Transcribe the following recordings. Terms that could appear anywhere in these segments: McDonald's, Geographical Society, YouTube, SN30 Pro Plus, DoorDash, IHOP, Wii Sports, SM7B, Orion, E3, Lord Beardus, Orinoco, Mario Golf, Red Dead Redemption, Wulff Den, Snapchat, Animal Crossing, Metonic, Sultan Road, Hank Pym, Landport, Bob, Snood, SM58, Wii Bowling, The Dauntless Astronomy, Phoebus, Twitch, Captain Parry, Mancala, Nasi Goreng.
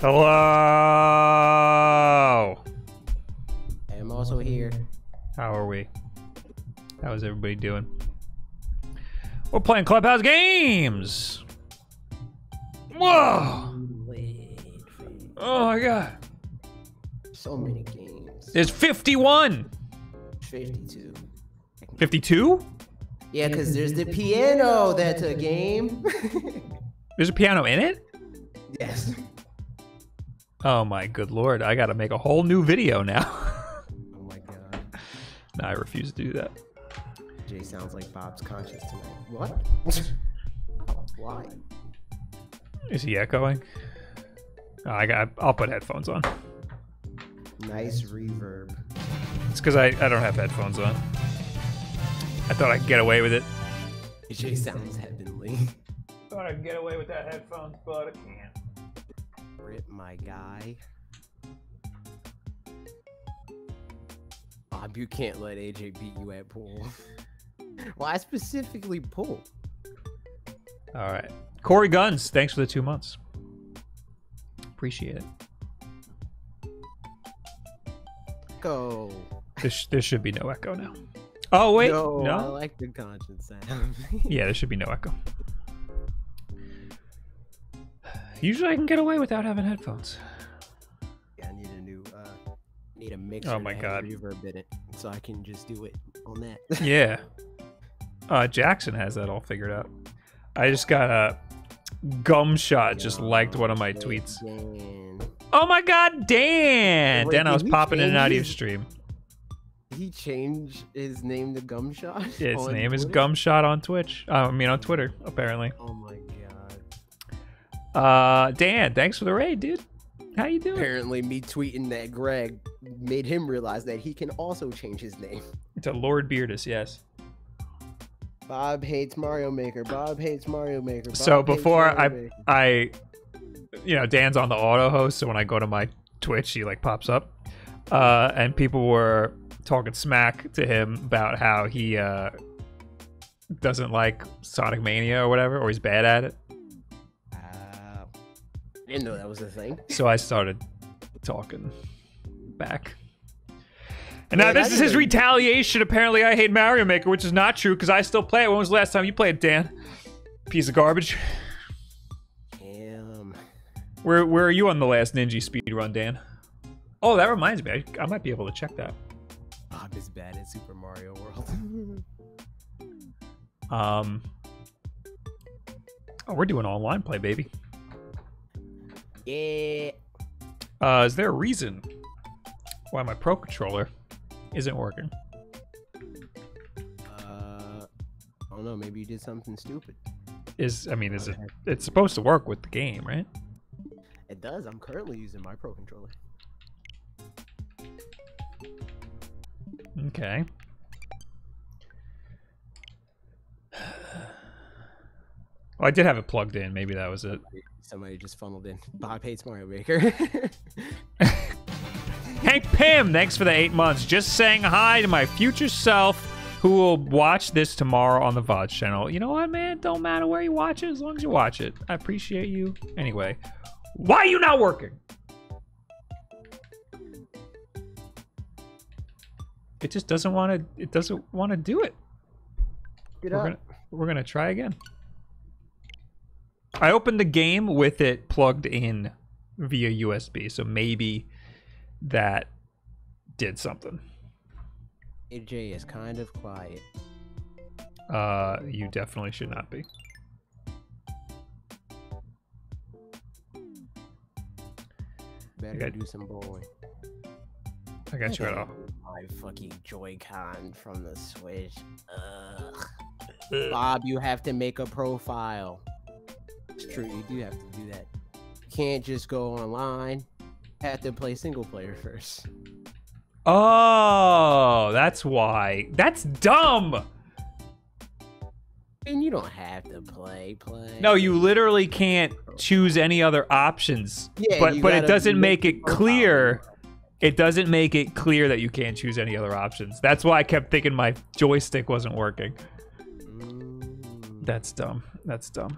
Hello! I'm also here. How are we? How is everybody doing? We're playing Clubhouse Games! Whoa! Oh my god. So many games. There's 51! 52. 52? Yeah, because there's the piano that's a game. There's a piano in it? Yes. Oh my good lord, I gotta make a whole new video now. Oh my god. Nah, I refuse to do that. Jay sounds like Bob's conscious tonight. What? Why? Is he echoing? Oh, I'll put headphones on. Nice reverb. It's because I don't have headphones on. I thought I could get away with it. Jay sounds heavenly. I thought I could get away with that headphones, but I can't. Rip my guy. Bob, you can't let AJ beat you at pool. Well, I specifically pull. All right. Corey Guns, thanks for the 2 months. Appreciate it. Go. There should be no echo now. Oh, wait. No. I like the conscience sound. Yeah, there should be no echo. Usually I can get away without having headphones. Yeah, I need a new, need a mixer. Oh my god, reverb in it, so I can just do it on that. Yeah. Jackson has that all figured out. I just got a Gumshot just liked one of my tweets. Dan. Oh my god, Dan! Wait, Dan, I was popping in and out of your stream. Did he change his name to Gumshot? Yeah, his name is Gumshot on Twitch. I mean, on Twitter, apparently. Oh my god. Dan, thanks for the raid, dude. How you doing? Apparently me tweeting that Greg made him realize that he can also change his name to Lord Beardus. Yes. Bob hates Mario Maker. Bob hates Mario Maker. Bob, so before I you know, Dan's on the auto host, so when I go to my Twitch, he like pops up, and people were talking smack to him about how he doesn't like Sonic Mania or whatever, or he's bad at it. I didn't know that was a thing. So I started talking back. And now this is his retaliation. Apparently I hate Mario Maker, which is not true because I still play it. When was the last time you played it, Dan? Piece of garbage. Damn. Where are you on the last Ninja speedrun, Dan? Oh, that reminds me. I might be able to check that. Bob is bad at Super Mario World. Oh, we're doing online play, baby. Yeah. Is there a reason why my Pro Controller isn't working? I don't know. Maybe you did something stupid. It's supposed to work with the game, right? It does. I'm currently using my Pro Controller. Okay. Well, I did have it plugged in. Maybe that was it. Somebody just funneled in. Bob hates Mario Maker. Hank Pym, thanks for the 8 months. Just saying hi to my future self who will watch this tomorrow on the VOD channel. You know what, man? It don't matter where you watch it as long as you watch it. I appreciate you. Anyway, why are you not working? It just doesn't want to. It doesn't want to do it. Get up. We're gonna try again. I opened the game with it plugged in via USB, so maybe that did something. AJ is kind of quiet. You definitely should not be. Better do some bowling. I got you at all. My fucking Joy-Con from the Switch. Ugh. Bob, you have to make a profile. It's true, you do have to do that. You can't just go online. You have to play single player first. Oh, that's why. That's dumb. And you don't have to play. No, you literally can't choose any other options. Yeah, but it doesn't make it clear. It doesn't make it clear that you can't choose any other options. That's why I kept thinking my joystick wasn't working. That's dumb. That's dumb.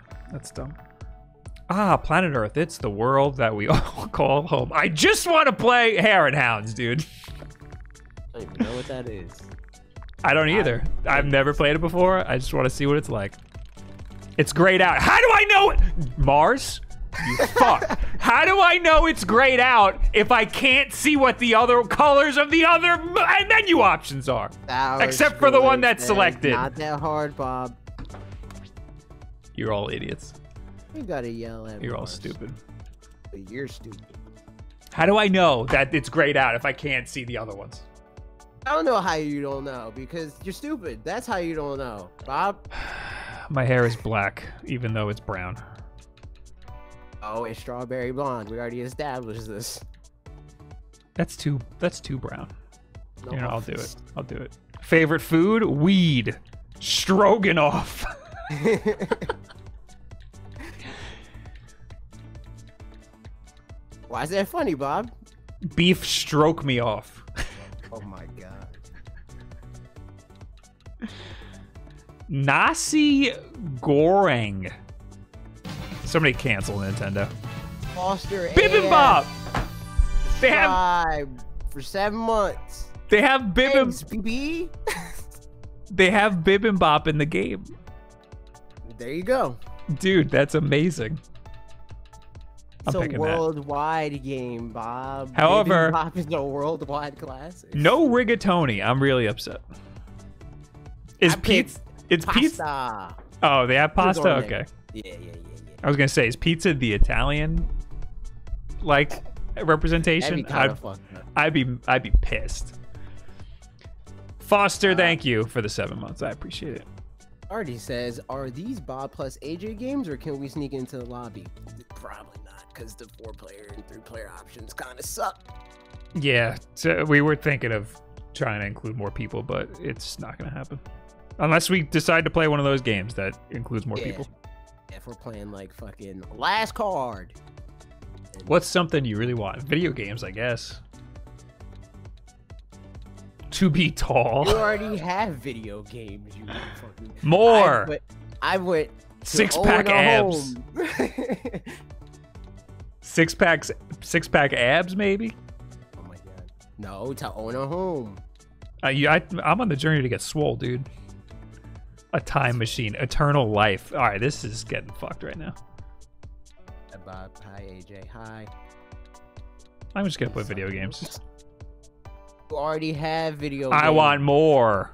Ah, Planet Earth. It's the world that we all call home. I just want to play Hare and Hounds, dude. I don't even know what that is. I don't either. I've never played it before. I just want to see what it's like. It's grayed out. How do I know it? Mars? You fuck. How do I know it's grayed out if I can't see what the other colors of the other menu options are? Except for the one that's selected. Not that hard, Bob. You're all idiots. You gotta yell at me. You're all stupid. But you're stupid. How do I know that it's grayed out if I can't see the other ones? I don't know how you don't know, because you're stupid. That's how you don't know, Bob. My hair is black, even though it's brown. Oh, it's strawberry blonde. We already established this. That's too brown. No, you know, I'll do it. Favorite food? Weed. Stroganoff. Why is that funny, Bob? Beef stroke me off. Oh my god. Nasi Goreng. Somebody cancel Nintendo. Foster Bibimbap. They have for 7 months. They have Bibimbap. They have Bibimbap in the game. There you go. Dude, that's amazing. It's a worldwide game, Bob. However, Bibimbap is a worldwide classic. No rigatoni. I'm really upset. Is pizza? It's pizza. Oh, they have pasta. Okay. Yeah. I was gonna say, is pizza the Italian like representation? I'd be pissed. Foster, thank you for the 7 months. I appreciate it. Artie says, are these Bob plus AJ games, or can we sneak into the lobby? Probably not, because the 4-player and 3-player options kind of suck. Yeah, so we were thinking of trying to include more people, but it's not going to happen. Unless we decide to play one of those games that includes more people. If we're playing, like, fucking Last Card. What's something you really want? Video games, I guess. To be tall. You already have video games. You fucking... More. I went six-pack abs. Six-pack abs, maybe. Oh my god. No, to own a home. I'm on the journey to get swole, dude. A time machine, eternal life. All right, this is getting fucked right now. Bob, hi AJ, hi. I'm just gonna play video games. Already have video games. I want more.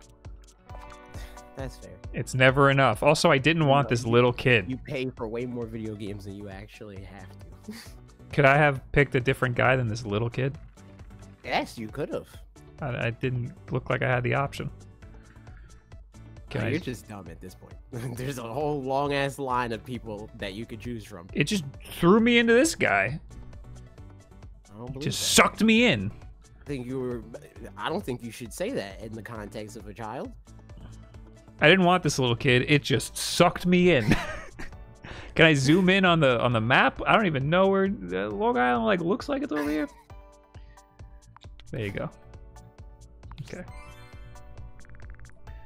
That's fair. It's never enough. Also, I didn't want this little kid. You pay for way more video games than you actually have to. Could I have picked a different guy than this little kid? Yes, you could have. I didn't look like I had the option. You're just dumb at this point. There's a whole long ass line of people that you could choose from. It just threw me into this guy. I don't believe that. Just sucked me in. I don't think you should say that in the context of a child. I didn't want this little kid. It just sucked me in. Can I zoom in on the map? I don't even know where Long Island like looks like it's over here. There you go. Okay.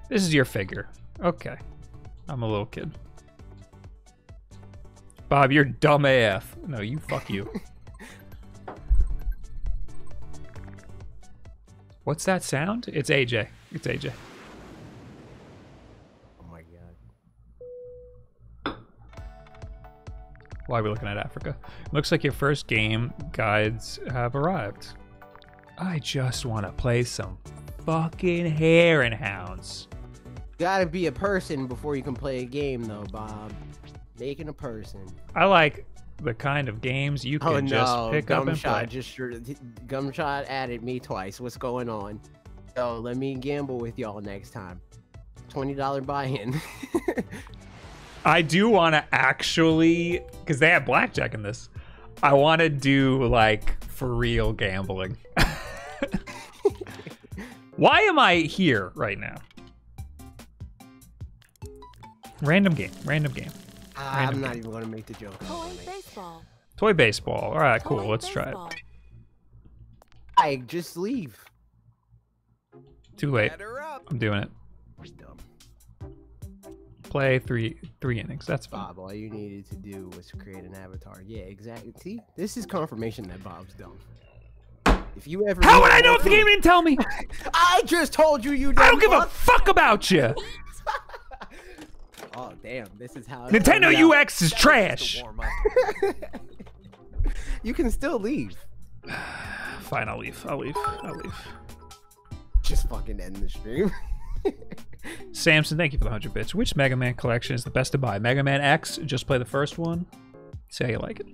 This is your figure. Okay. I'm a little kid. Bob, you're dumb AF. No, you fuck you. What's that sound? It's AJ. It's AJ. Oh my god. Why are we looking at Africa? Looks like your first game guides have arrived. I just want to play some fucking Hare and Hounds. Gotta be a person before you can play a game, though, Bob. Making a person. I like the kind of games you can just pick up and play. Gumshot added me twice. What's going on? So let me gamble with y'all next time. $20 buy-in. I do want to actually, because they have blackjack in this, I want to do like for real gambling. Why am I here right now? Random game. I'm not even going to make the joke. Toy baseball. All right, cool. Let's try it. I just leave. Too late. I'm doing it. play three innings. That's fine. Bob, all you needed to do was create an avatar. Yeah, exactly. See, this is confirmation that Bob's dumb. If you ever how would I know if the game didn't tell me? I just told you you didn't. I don't give a fuck about you. Oh damn, this is how Nintendo UX is trash. You can still leave. Fine, I'll leave. I'll leave. Just fucking end the stream. Samson, thank you for the 100 bits. Which Mega Man collection is the best to buy? Mega Man X, just play the first one. See how you like it.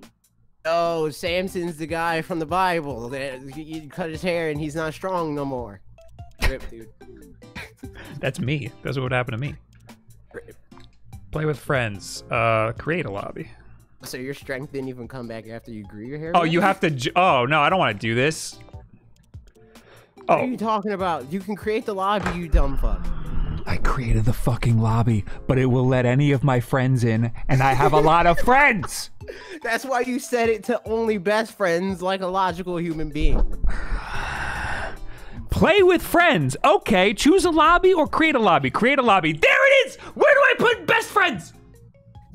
Oh, Samson's the guy from the Bible. You cut his hair and he's not strong no more. Rip, dude. That's me. That's what happened to me. Rip. Play with friends. Create a lobby. So your strength didn't even come back after you grew your hair? Oh, you have to... Oh, no, I don't want to do this. Oh. What are you talking about? You can create the lobby, you dumb fuck. I created the fucking lobby, but it will let any of my friends in, and I have a lot of friends! That's why you set it to only best friends, like a logical human being. Play with friends. Okay, choose a lobby or create a lobby. Create a lobby. There it is! Where do I put best friends?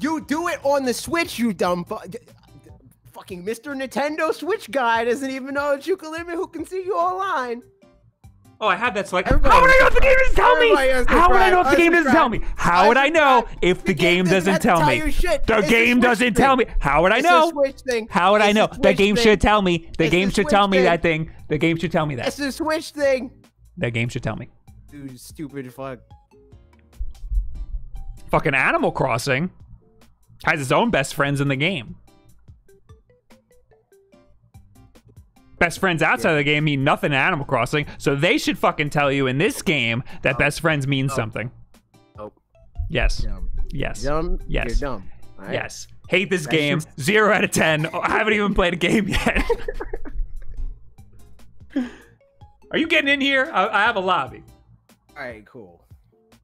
You do it on the Switch, you dumb fucking Mr. Nintendo Switch guy doesn't even know that you can limit who can see you online. Oh, I had that select. Everybody how would I know if the game doesn't tell me? How would I know if the game doesn't tell me? How would I know if the game doesn't tell me? The game doesn't tell me. How would I know? How would I know? The game should tell me. The game should tell me that thing. The game should tell me that. It's the Switch thing. The game should tell me. Dude, stupid fuck. Fucking Animal Crossing has its own best friends in the game. Best friends outside of the game mean nothing in Animal Crossing, so they should fucking tell you in this game that best friends mean something. Oh. Yes. Dumb. Yes. Dumb. Yes. You're dumb. All right. Yes. Hate this game. Just... 0 out of 10. Oh, I haven't even played a game yet. Are you getting in here? I have a lobby. All right, cool.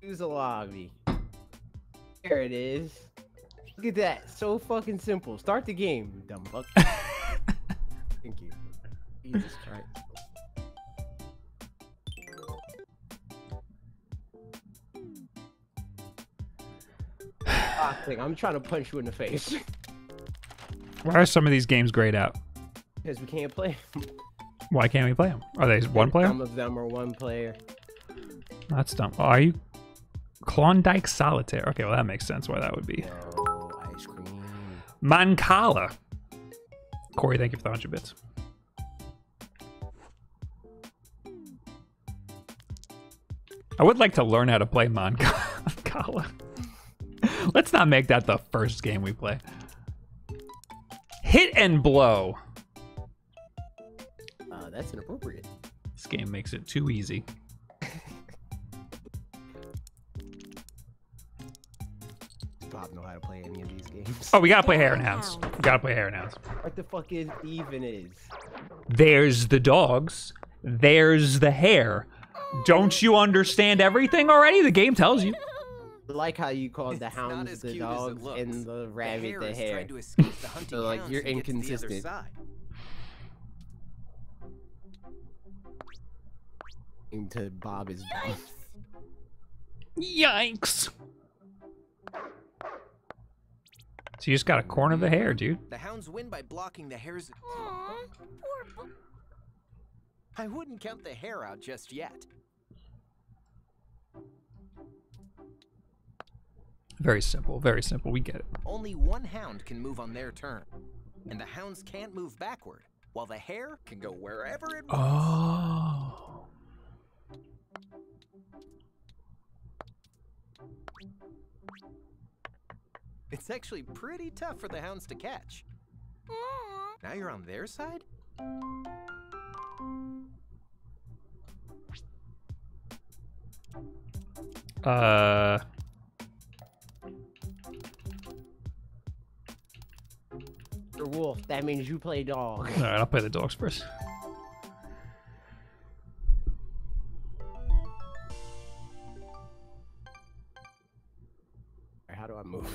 Choose a lobby. There it is. Look at that. So fucking simple. Start the game, you dumb fuck. Thank you. Jesus Christ. I'm trying to punch you in the face. Why are some of these games grayed out? Because we can't play them. Why can't we play them? Are they one player? Some of them are one player. That's dumb. Oh, are you Klondike Solitaire? Okay, well that makes sense why that would be. No, ice cream. Mancala. Corey, thank you for the 100 bits. I would like to learn how to play Mancala. Let's not make that the first game we play. Hit and Blow. That's inappropriate. This game makes it too easy. Does Bob know how to play any of these games? Oh, we gotta play Hare and Hounds. We gotta play Hare and Hounds. What the fuck is even is? There's the dogs. There's the hare. Don't you understand everything already? The game tells you. I like how you called the hounds the dogs and the rabbit the hare. So like you're inconsistent. Into Bob is Bob. Yikes. So you just got a corner of the hare, dude. The hounds win by blocking the hare's. Aww, poor. I wouldn't count the hare out just yet. Very simple, very simple. We get it. Only one hound can move on their turn, and the hounds can't move backward, while the hare can go wherever it wants. Oh. It's actually pretty tough for the hounds to catch. Now you're on their side? You're wolf, that means you play dog. Alright, I'll play the dogs first. How do I move?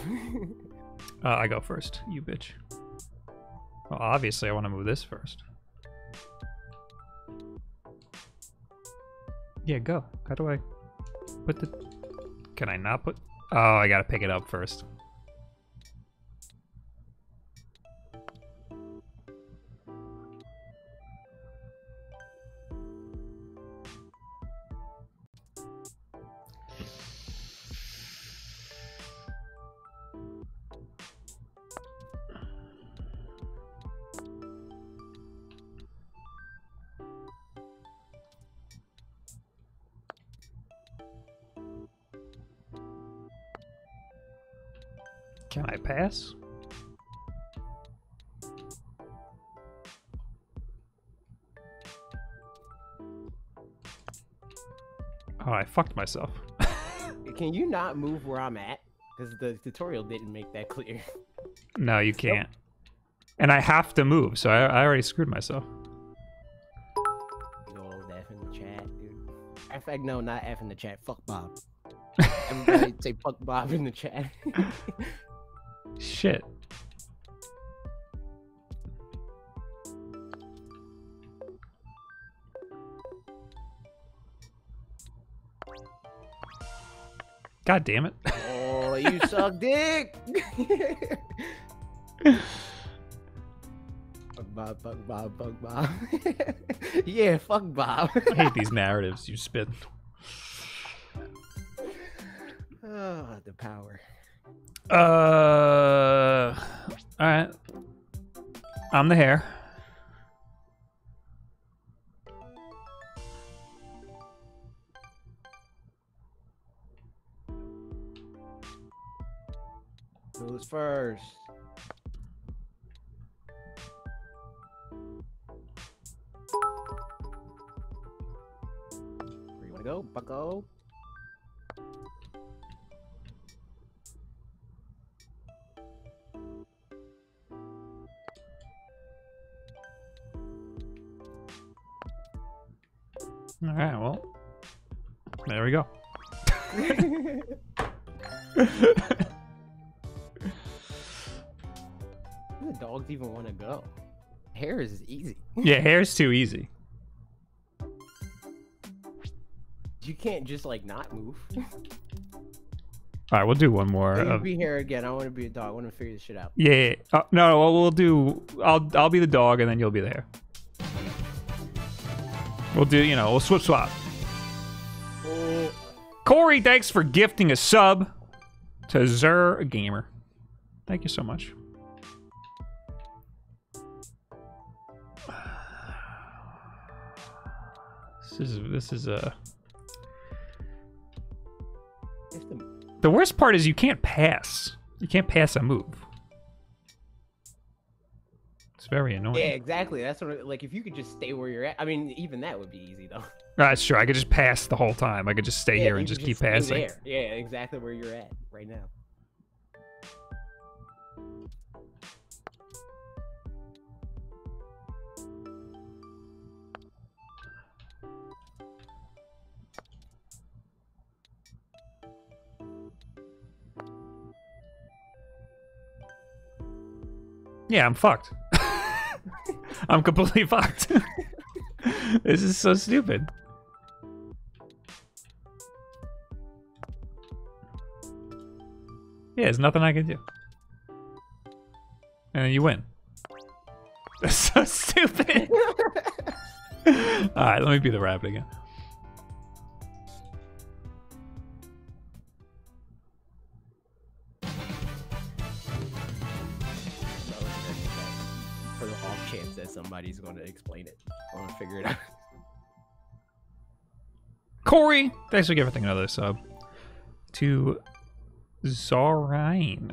I go first, you bitch. Well, obviously I want to move this first. Yeah, go. How do I put the... Can I not put... Oh, I gotta pick it up first. Can I pass? Oh, I fucked myself. Can you not move where I'm at? Because the tutorial didn't make that clear. No, you can't. Nope. And I have to move, so I already screwed myself. No, F in the chat, dude. In fact, no, not F in the chat. Fuck Bob. Everybody say fuck Bob in the chat. Shit. God damn it. Oh, you suck dick. Fuck Bob, fuck Bob, fuck Bob. Yeah, fuck Bob. I hate these narratives you spit. Oh, the power. All right. I'm the hare. Who's first? Where you wanna go, bucko? All right, well, there we go. Where do dogs even want to go? Hair is easy. Yeah, hair's too easy. You can't just, like, not move. All right, we'll do one more. I'll be here again. I want to be a dog. I want to figure this shit out. Yeah. No, we'll do... I'll be the dog, and then you'll be the hare. We'll do, you know, we'll swip swap. Oh. Corey, thanks for gifting a sub to Zer Gamer. Thank you so much. This is a. The worst part is you can't pass. You can't pass a move. It's very annoying. Yeah, exactly. That's what it, like, if you could just stay where you're at. I mean, even that would be easy though. That's true. I could just pass the whole time. I could just stay here and just keep passing. There. Yeah, exactly where you're at right now. Yeah, I'm fucked. I'm completely fucked. This is so stupid. Yeah, there's nothing I can do. And then you win. That's so stupid. Alright, let me be the rabbit again. Somebody's going to explain it. I'm going to figure it out. Corey, thanks for giving another sub to Zarine.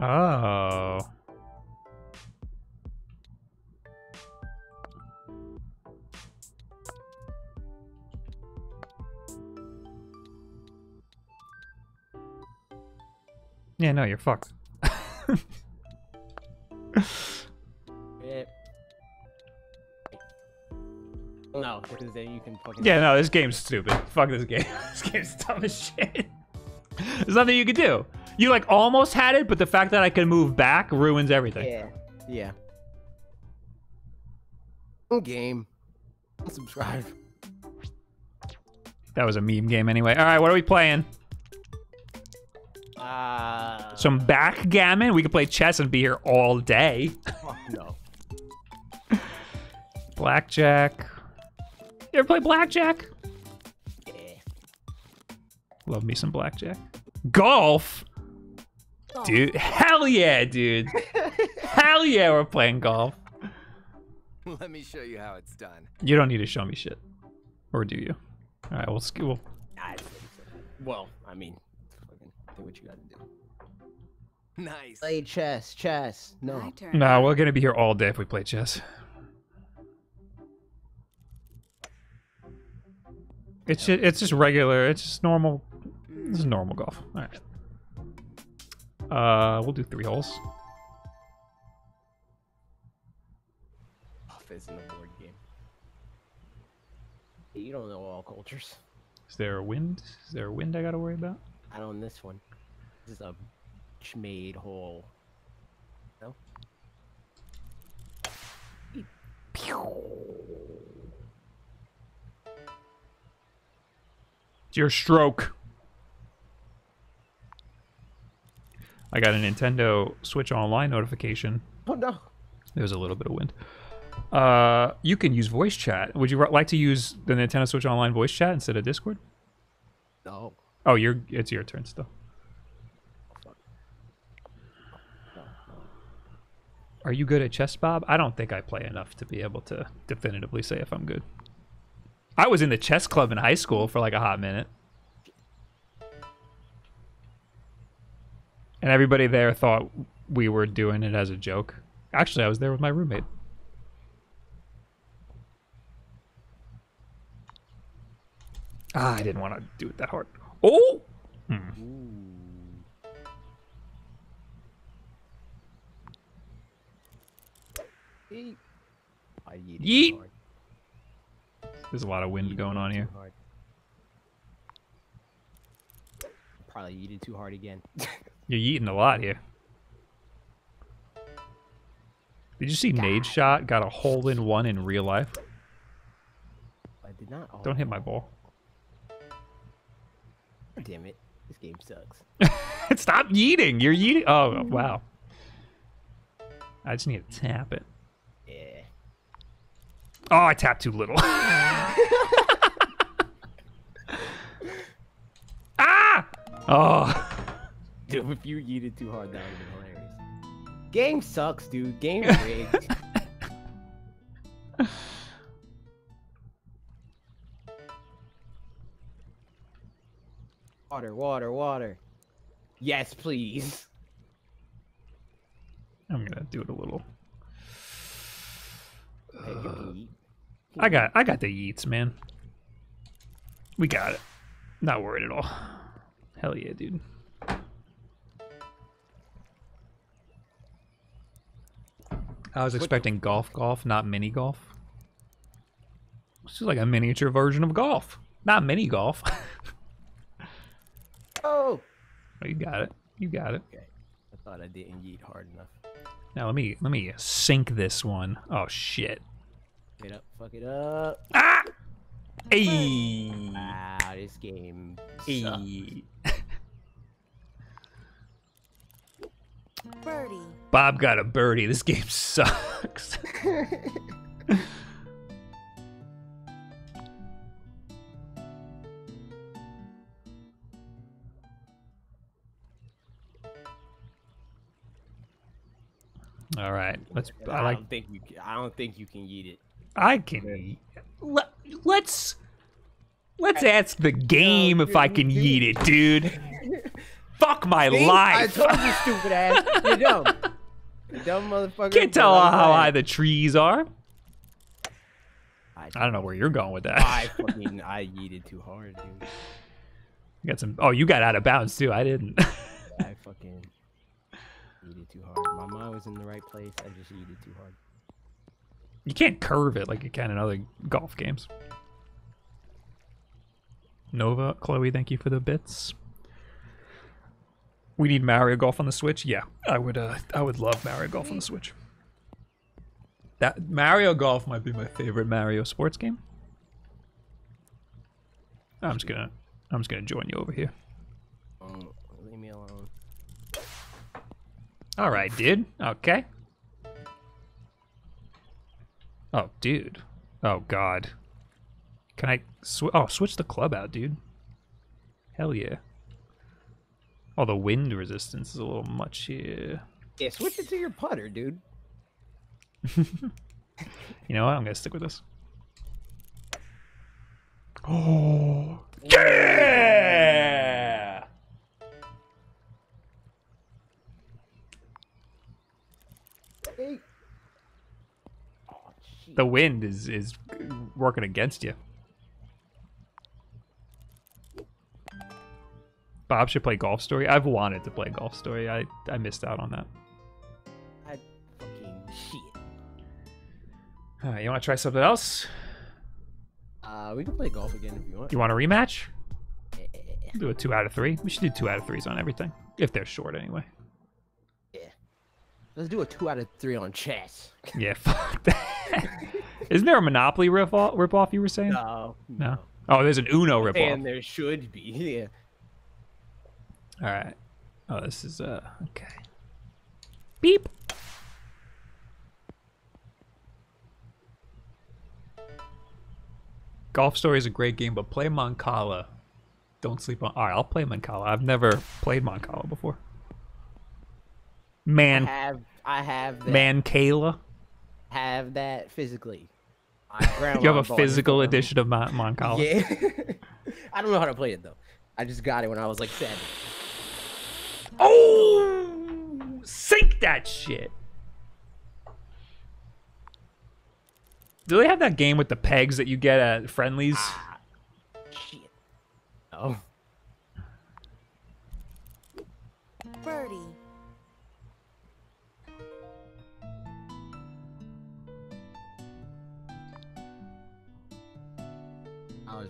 Oh. Yeah, no, you're fucked. Yep. because then you can fucking... Yeah, no, this game's stupid. Fuck this game. This game's dumb as shit. There's nothing you could do. You, like, almost had it, but the fact that I can move back ruins everything. Yeah. Yeah. Game. Subscribe. That was a meme game anyway. All right, what are we playing? Some backgammon. We could play chess and be here all day. Fuck no. Blackjack. You ever play blackjack? Yeah. Love me some blackjack. Golf? Oh. Dude, hell yeah, dude. Hell yeah, we're playing golf. Let me show you how it's done. You don't need to show me shit. Or do you? All right, we'll... Well, I mean, fucking do what you gotta do. Nice. Play chess, chess. No. No, we're gonna be here all day if we play chess. It's just regular. It's just normal. This is normal golf. All right. We'll do 3 holes. Is in the board game. You don't know all cultures. Is there a wind? Is there a wind I gotta worry about? I don't on this one. This is a made hole. No? It's your stroke. I got a Nintendo Switch Online notification. Oh no. There was a little bit of wind. You can use voice chat. Would you like to use the Nintendo Switch Online voice chat instead of Discord? No. Oh, it's your turn still. Are you good at chess, Bob? I don't think I play enough to be able to definitively say if I'm good. I was in the chess club in high school for like a hot minute. And everybody there thought we were doing it as a joke. Actually, I was there with my roommate. Ah, I didn't want to do it that hard. Oh! Hmm. Yeet. Yeet. There's a lot of wind going on here. Probably yeeted too hard again. You're yeeting a lot here. Did you see Nade Shot got a hole-in-one in real life? I did not. Oh. Don't hit my ball. Damn it. This game sucks. Stop yeeting. You're yeeting. Oh, wow. I just need to tap it. Yeah. Oh, I tapped too little. Ah! Oh. Dude, if you yeeted too hard, that would have been hilarious. Game sucks, dude. Game rigged. Water, water, water. Yes, please. I'm gonna do it a little. I got the yeets, man. We got it. Not worried at all. Hell yeah, dude. I was expecting golf, not mini golf. This is like a miniature version of golf, not mini golf. Oh, you got it. You got it. Okay. I thought I didn't yeet hard enough. Now let me sink this one. Oh shit. Fuck it up. Fuck it up. Ah! Hey. Wow, this game sucks. Birdie. Bob got a birdie. This game sucks. All right, let's. I don't think you can yeet it. I can. Let's ask the game if I can yeet it, dude. Fuck my life. I told you, stupid ass. You're dumb. You're dumb motherfucker. Can't tell how high the trees are. I don't know where you're going with that. I yeeted too hard, dude. You got some. Oh, you got out of bounds too. I didn't. I fucking. Yeeted too hard. My mind was in the right place. I just yeeted too hard. You can't curve it like you can in other golf games. Nova, Chloe, thank you for the bits. We need Mario Golf on the Switch. Yeah, I would love Mario Golf on the Switch. That Mario Golf might be my favorite Mario sports game. I'm just gonna join you over here. Leave me alone. All right, dude. Okay. Oh, dude. Oh, God. Can I switch the club out, dude? Hell yeah. Oh, the wind resistance is a little much here. Yeah, switch it to your putter, dude. You know what? I'm gonna stick with this. Oh, yeah! Hey. Oh, the wind is working against you. Bob should play Golf Story. I've wanted to play Golf Story. I missed out on that. I fucking shit. You want to try something else? We can play golf again if you want. You want a rematch? Yeah. Do a 2 out of 3. We should do 2 out of 3s on everything. If they're short, anyway. Yeah. Let's do a 2 out of 3 on chess. Yeah, fuck that. Isn't there a Monopoly ripoff you were saying? No. No? Oh, there's an Uno ripoff. And there should be, yeah. All right. Oh, this is okay. Beep. Golf Story is a great game, but play Moncala. Don't sleep on. All right, I'll play Moncala. I've never played Moncala before. Man, I have that. Mancala. Have that physically. You have a physical edition of Moncala. Yeah. I don't know how to play it though. I just got it when I was like 7. Oh, sink that shit. Do they have that game with the pegs that you get at Friendly's? Ah, shit. Oh. Birdie.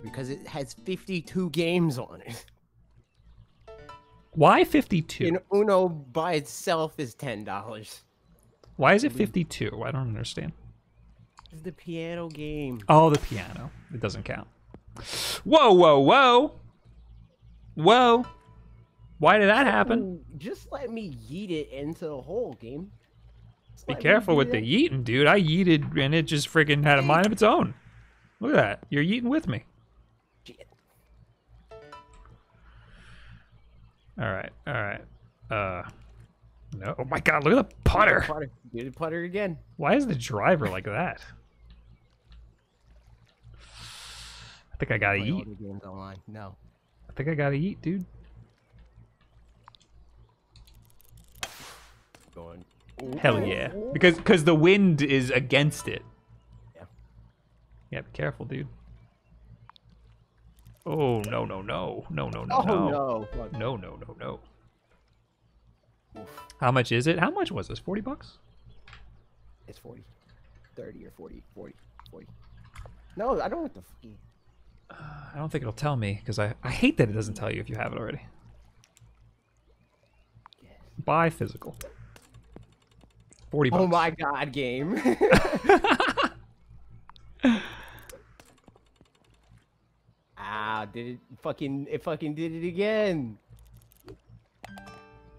Because it has 52 games on it. Why 52? And Uno by itself is $10. Why is it 52? I don't understand. It's the piano game. Oh, the piano. It doesn't count. Whoa, whoa, whoa. Whoa. Why did that happen? Just let me yeet it into the whole game. Be careful with the yeeting, dude. I yeeted and it just freaking had a mind of its own. Look at that. You're yeeting with me. All right, all right. No. Oh my God! Look at the putter. Do the putter again. Why is the driver like that? I think I gotta eat. No. I think I gotta eat, dude. Going. Hell yeah! Because the wind is against it. Yeah. Yeah. Be careful, dude. Oh no no no no no no no no no no no. How much is it? How much was this? $40? It's 40. 30 or 40. 40. 40. No, I don't want the fucking... I don't think it'll tell me, because I hate that it doesn't tell you if you have it already. Yes. Buy physical. $40. Oh my God, game. Ah, did it fucking... It fucking did it again.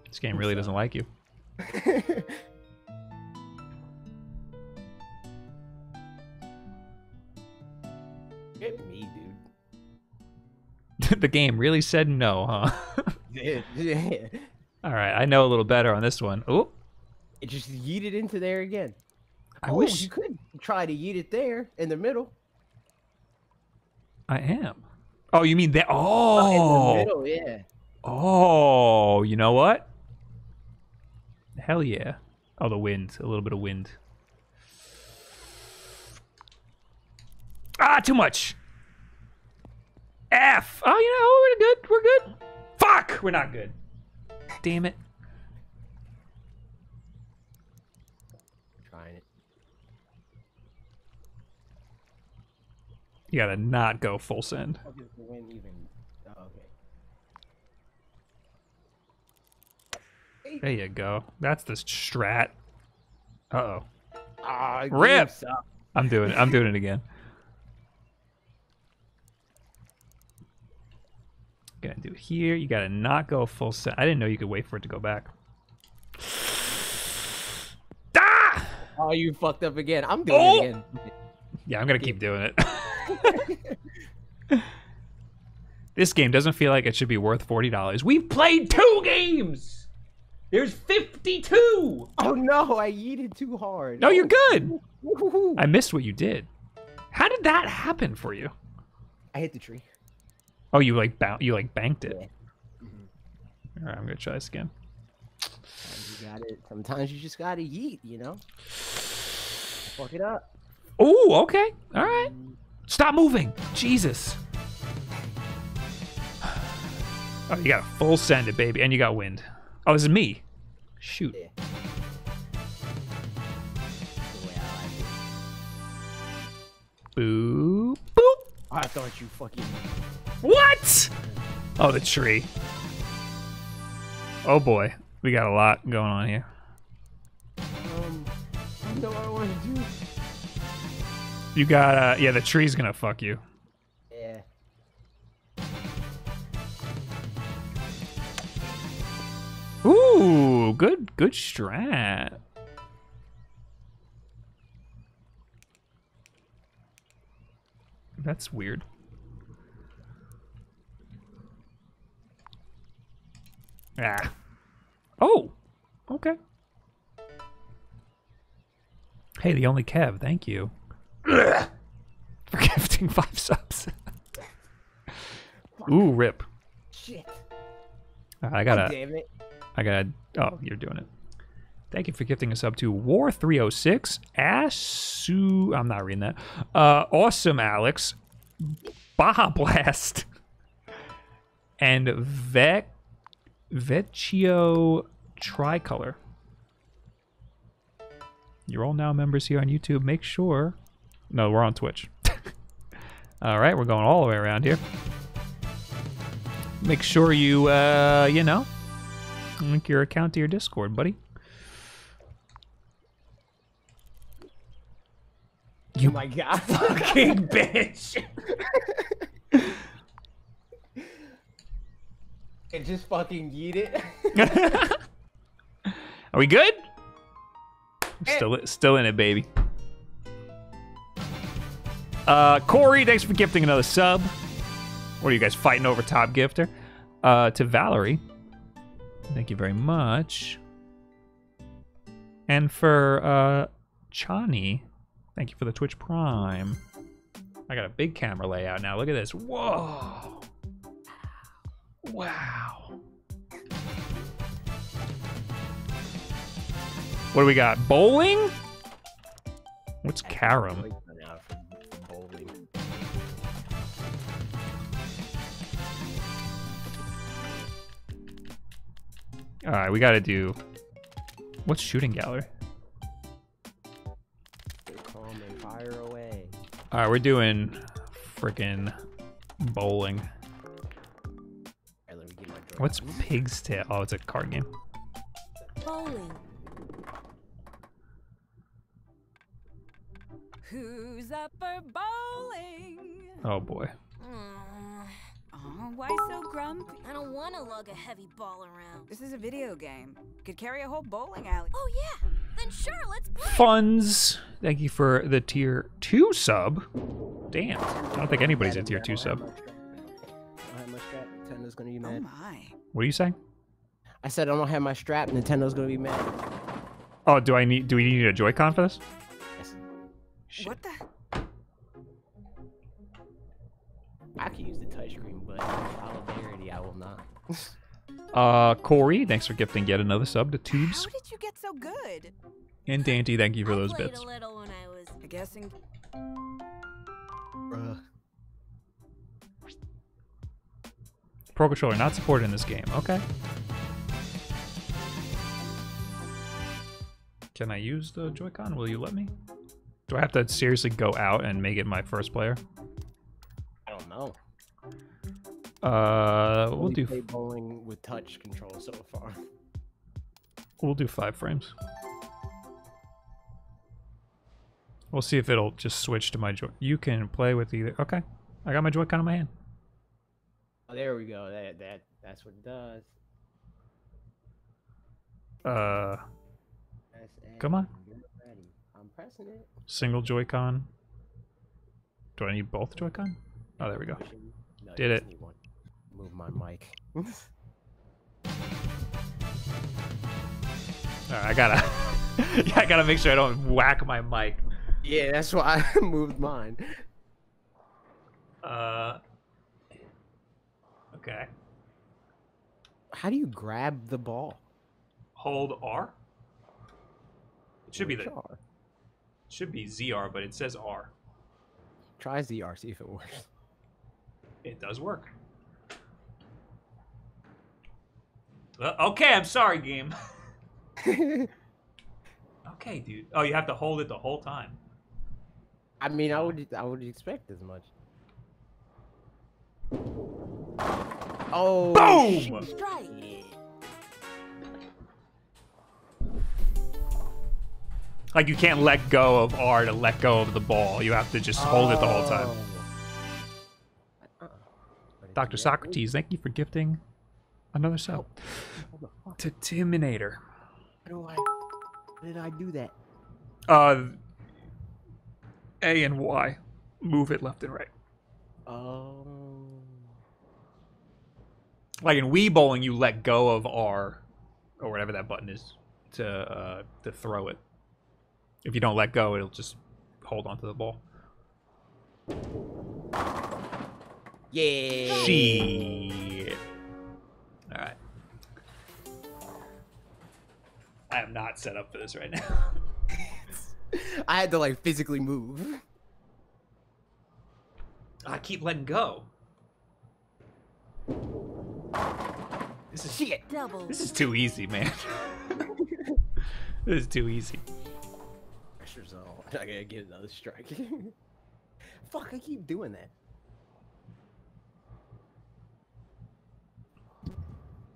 This game really doesn't like you. Get me, dude. The game really said no, huh? Yeah. All right, I know a little better on this one. Oh, it just yeeted into there again. I wish you could try to yeet it there in the middle. I am. Oh, you mean that? Oh, in the middle, yeah. Oh, you know what? Hell yeah. Oh, the wind. A little bit of wind. Ah, too much. F. Oh, you know, we're good. We're good. Fuck! We're not good. Damn it. I'm trying it. You gotta not go full send. How does the wind even There you go. That's the strat. Uh-oh. Rip! I'm doing it again. Gonna do it here. You gotta not go full set. I didn't know you could wait for it to go back. Ah! Oh, you fucked up again. I'm doing it again. Yeah, I'm gonna keep doing it. This game doesn't feel like it should be worth $40. We've played 2 games! There's 52! Oh no, I yeeted too hard. No, you're good! I missed what you did. How did that happen for you? I hit the tree. Oh, you like banked it. Yeah. Mm-hmm. Alright, I'm gonna try this again. You got it. Sometimes you just gotta yeet, you know? Fuck it up. Oh, okay. Alright. Stop moving! Jesus. Oh, you got a full send it, baby, and you got wind. Oh, this is me. Shoot. Yeah. Boop, boop. I thought you fucking... What? Oh, the tree. Oh boy, we got a lot going on here. I don't know what I want to do. You got, yeah, the tree's gonna fuck you. Yeah. Ooh, good strat. That's weird. Ah. Oh, okay. Hey, the only Kev, thank you. For gifting 5 subs. Ooh, rip. Shit. I gotta... Damn it. I gotta... Oh, you're doing it. Thank you for gifting a sub to War306, Asu... I'm not reading that. Awesome Alex, Baja Blast, and Vecchio Tricolor. You're all now members here on YouTube. Make sure... No, we're on Twitch. All right, we're going all the way around here. Make sure you, you know, link your account to your Discord, buddy. You, oh my god, fucking bitch! And just fucking yeet it. Are we good? Still in it, baby. Corey, thanks for gifting another sub. What are you guys fighting over, top gifter? To Valerie, thank you very much. And for Chani, thank you for the Twitch Prime. I got a big camera layout now. Look at this. Whoa. Wow. What do we got? Bowling? What's carom? All right, we gotta do. What's shooting gallery? Calm and fire away. All right, we're doing frickin' bowling. All right, let me get my drawing. What's pig's tail? Oh, it's a card game. Bowling. Who's up for bowling? Oh boy. Oh, why so grumpy? I don't want to lug a heavy ball around. This is a video game. Could carry a whole bowling alley. Oh yeah, then sure, let's play. Funds, thank you for the tier 2 sub. Damn, I don't think anybody's a tier 2 sub. I don't have my strap. Nintendo's gonna be mad. Oh my. What are you saying? I said I don't have my strap. Nintendo's gonna be mad. Oh, do we need a Joy-Con for this? Yes. Shit. What the? I could use the touchscreen, but solidarity, I will not. Corey, thanks for gifting yet another sub to Tubes. How did you get so good? And Dante, thank you for those bits. I played a little when I was guessing. Bruh. Pro controller not supported in this game. Okay. Can I use the Joy-Con? Will you let me? Do I have to seriously go out and make it my first player? I don't know. We'll do bowling with touch control so far. We'll do 5 frames. We'll see if it'll just switch to my Joy. You can play with either. Okay, I got my Joy-Con in my hand. Oh, there we go. That's what it does. Come on. I'm pressing it. Single Joy-Con. Do I need both Joy-Con? Oh, there we go. No, did it. Move my mic. All right, I gotta. Yeah, I gotta make sure I don't whack my mic. Yeah, that's why I moved mine. Okay. How do you grab the ball? Hold R. It should be the. R? It should be ZR, but it says R. Try ZR, see if it works. It does work. Okay, I'm sorry, game. Okay, dude. Oh, you have to hold it the whole time. I mean, I would expect as much. Oh, boom! Shit. Like, you can't let go of R to let go of the ball. You have to just hold it the whole time. Dr. Socrates, thank you for gifting another cell to Timinator. How did I do that? A and Y. Move it left and right. Like in Wii Bowling, you let go of R, or whatever that button is, to throw it. If you don't let go, it'll just hold onto the ball. Yeah. Shit. All right. I am not set up for this right now. I had to like physically move. I keep letting go. This is shit. Double. This is too easy, man. This is too easy. Pressure's on. I gotta get another strike. Fuck! I keep doing that.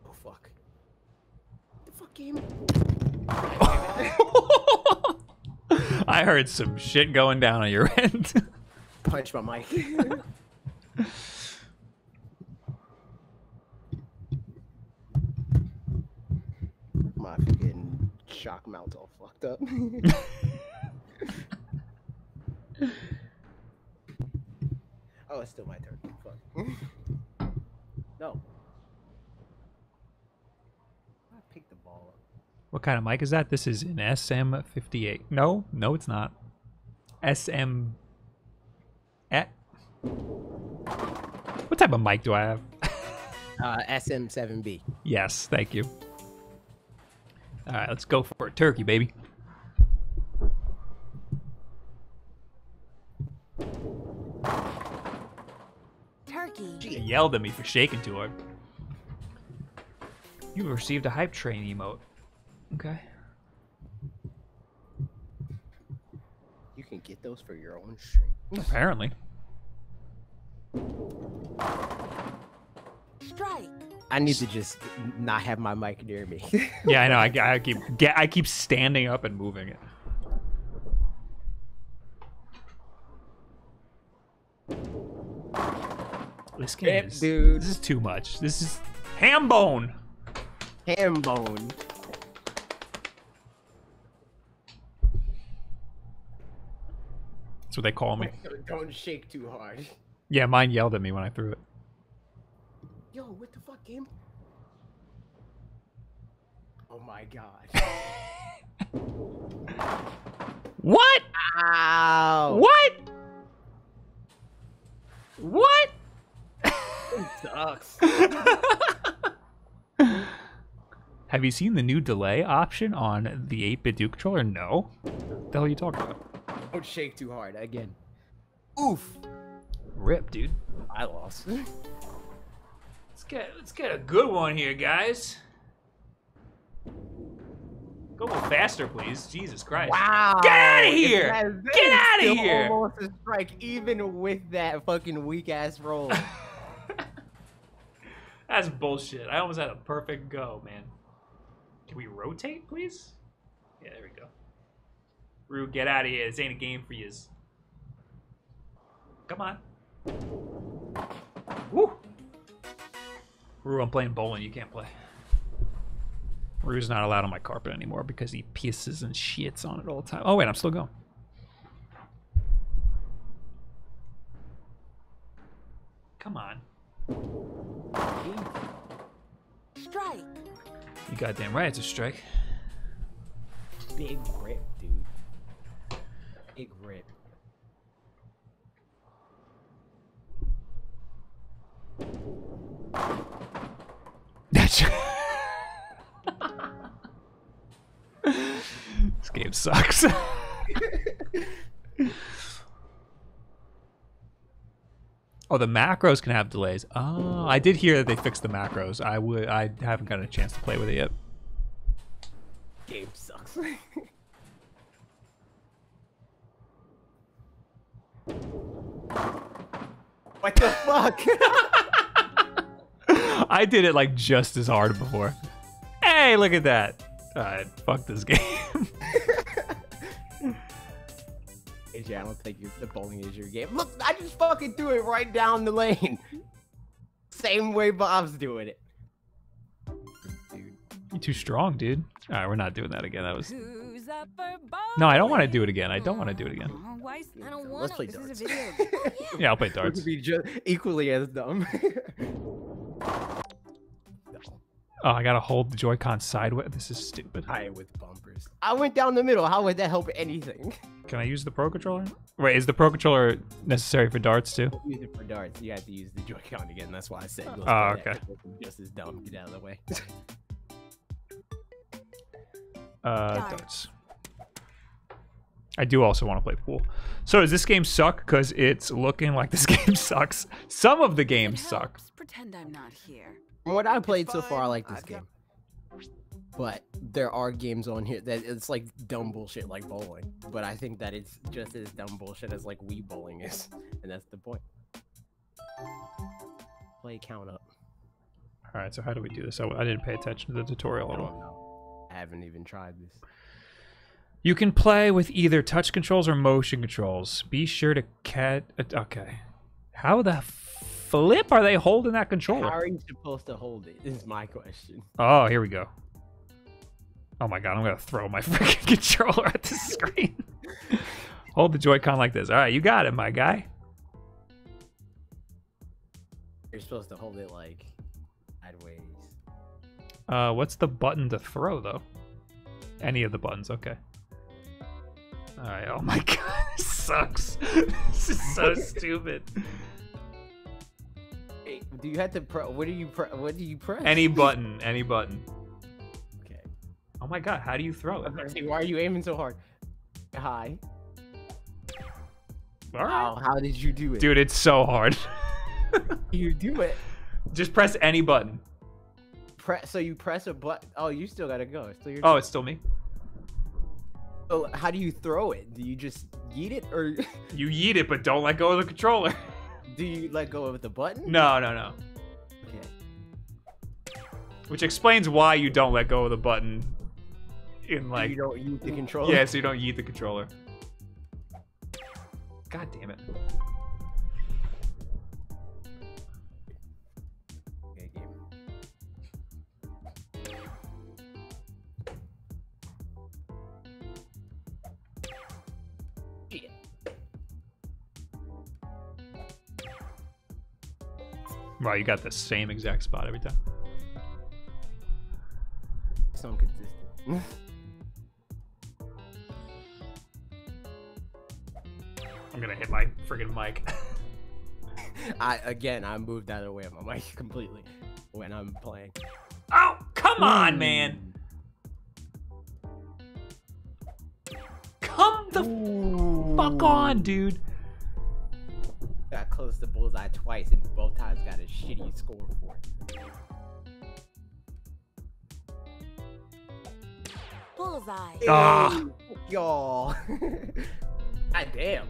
Oh fuck! The fuck game. I heard some shit going down on your end. Punch my mic. My fucking shock mount's all fucked up. Oh, it's still my turn. Fuck. No. I picked the ball up. What kind of mic is that? This is an SM58. No, no, it's not. SM. Eh. What type of mic do I have? SM7B. Yes, thank you. All right, let's go for a turkey, baby. Turkey. She yelled at me for shaking too hard. You received a hype train emote. Okay. You can get those for your own stream. Apparently. Strike. I need to just not have my mic near me. Yeah, I know. I keep standing up and moving it. This game, yep, is, dude. This is too much. This is ham bone. Ham bone. That's what they call me. Don't shake too hard. Yeah, mine yelled at me when I threw it. Yo, what the fuck, game? Oh my god. What? Ow. What? What? It sucks. Have you seen the new delay option on the 8-bit Duke controller? No. What the hell are you talking about? Don't shake too hard again. Oof. Rip, dude. I lost. Let's get a good one here, guys. Go faster, please. Jesus Christ. Wow. Get out of here. Get out of here. Almost a strike, even with that fucking weak ass roll. That's bullshit. I almost had a perfect go, man. Can we rotate, please? Yeah, there we go. Rue, get out of here. This ain't a game for yous. Come on. Woo! Rue, I'm playing bowling. You can't play. Rue's not allowed on my carpet anymore because he pisses and shits on it all the time. Oh, wait, I'm still going. Come on. Strike. You goddamn right, it's a strike. Big rip, dude. Big rip. That's. This game sucks. Oh, the macros can have delays. Oh, I did hear that they fixed the macros. I haven't gotten a chance to play with it yet. Game sucks. What the fuck? I did it like just as hard before. Hey, look at that. All right, fuck this game. AJ, I don't think the bowling is your game. Look, I just fucking threw it right down the lane. Same way Bob's doing it. Dude. You're too strong, dude. All right, we're not doing that again. That was. No, I don't want to do it again. I don't want to do it again. Let's play darts. Yeah, I'll play darts. It would be just equally as dumb. Oh, I gotta hold the Joy-Con sideways. This is stupid. High with bumpers. I went down the middle. How would that help anything? Can I use the Pro Controller? Wait, is the Pro Controller necessary for darts too? Use it for darts. You have to use the Joy-Con again. That's why I said. Oh, okay. Just as dumb. Get out of the way. Darts. I do also want to play pool. So does this game suck? Because it's looking like this game sucks. Some of the games suck. Pretend I'm not here. From what I played so far, I like this game. But there are games on here that it's like dumb bullshit like bowling. But I think that it's just as dumb bullshit as like Wii Bowling is. And that's the point. Play count up. All right, so how do we do this? I didn't pay attention to the tutorial at all. I haven't even tried this. You can play with either touch controls or motion controls. Be sure to cat... Okay. How the flip are they holding that controller? How are you supposed to hold it is my question. Oh, here we go. Oh my god, I'm gonna throw my freaking controller at the screen. Hold the Joy-Con like this. All right, you got it, my guy. You're supposed to hold it like sideways. What's the button to throw though? Any of the buttons, okay. All right, oh my god, this sucks. This is so stupid. Do you have to what do you press? Any button, any button. Okay. Oh my god, how do you throw it? Why are you aiming so hard? Hi. All right. Wow, how did you do it? Dude, it's so hard. You do it. Just press any button. So you press a button. Oh, you still gotta go. So you're it's still me. So how do you throw it? Do you just yeet it or? You yeet it, but don't let go of the controller. Do you let go of the button? No, no, no. Okay. Which explains why you don't let go of the button. In like you don't yeet the controller. Yeah, so you don't yeet the controller. God damn it. Okay, game. Yeah. Wow, you got the same exact spot every time. So consistent. I'm gonna hit my friggin' mic. I moved out of the way of my mic completely when I'm playing. Oh, come on, man! Come the fuck on, dude! Got close to bullseye twice, and both times got a shitty score for it. Bullseye. Oh. Y'all. God damn.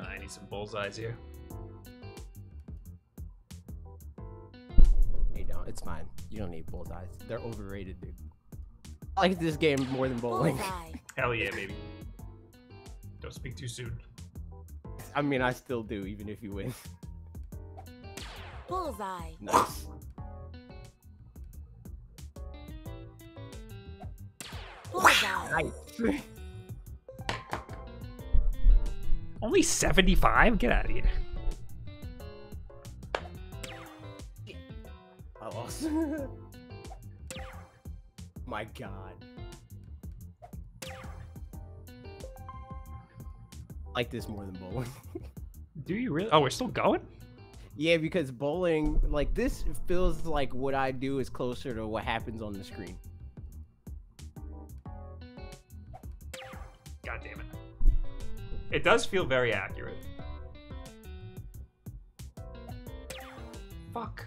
I need some bullseyes here. It's fine. You don't need bullseyes. They're overrated, dude. I like this game more than bowling. Bullseye. Hell yeah, baby. Don't speak too soon. I mean, I still do, even if you win. Bullseye. Nice. Bullseye. Nice. Only 75? Get out of here. I lost. My god. I like this more than bowling. Do you really? Oh, we're still going? Yeah, because bowling, like, this feels like what I do is closer to what happens on the screen. God damn it. It does feel very accurate. Fuck.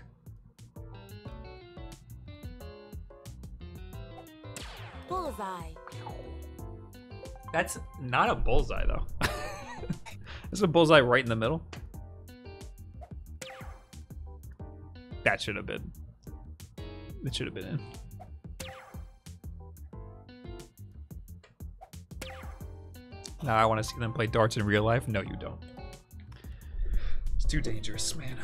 Bullseye. That's not a bullseye, though. That's a bullseye right in the middle. That should have been. It should have been in. Now I want to see them play darts in real life. No, you don't. It's too dangerous, man.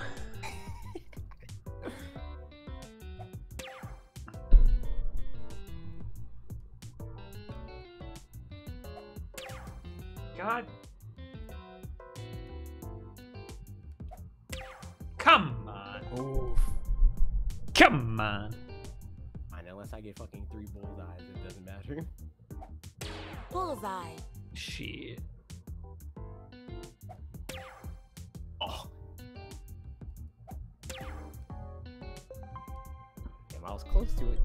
God. Come on. Oof. Come on. I know, unless I get fucking 3 bullseyes, it doesn't matter. Bullseye. Shit. Oh. Damn, I was close to it.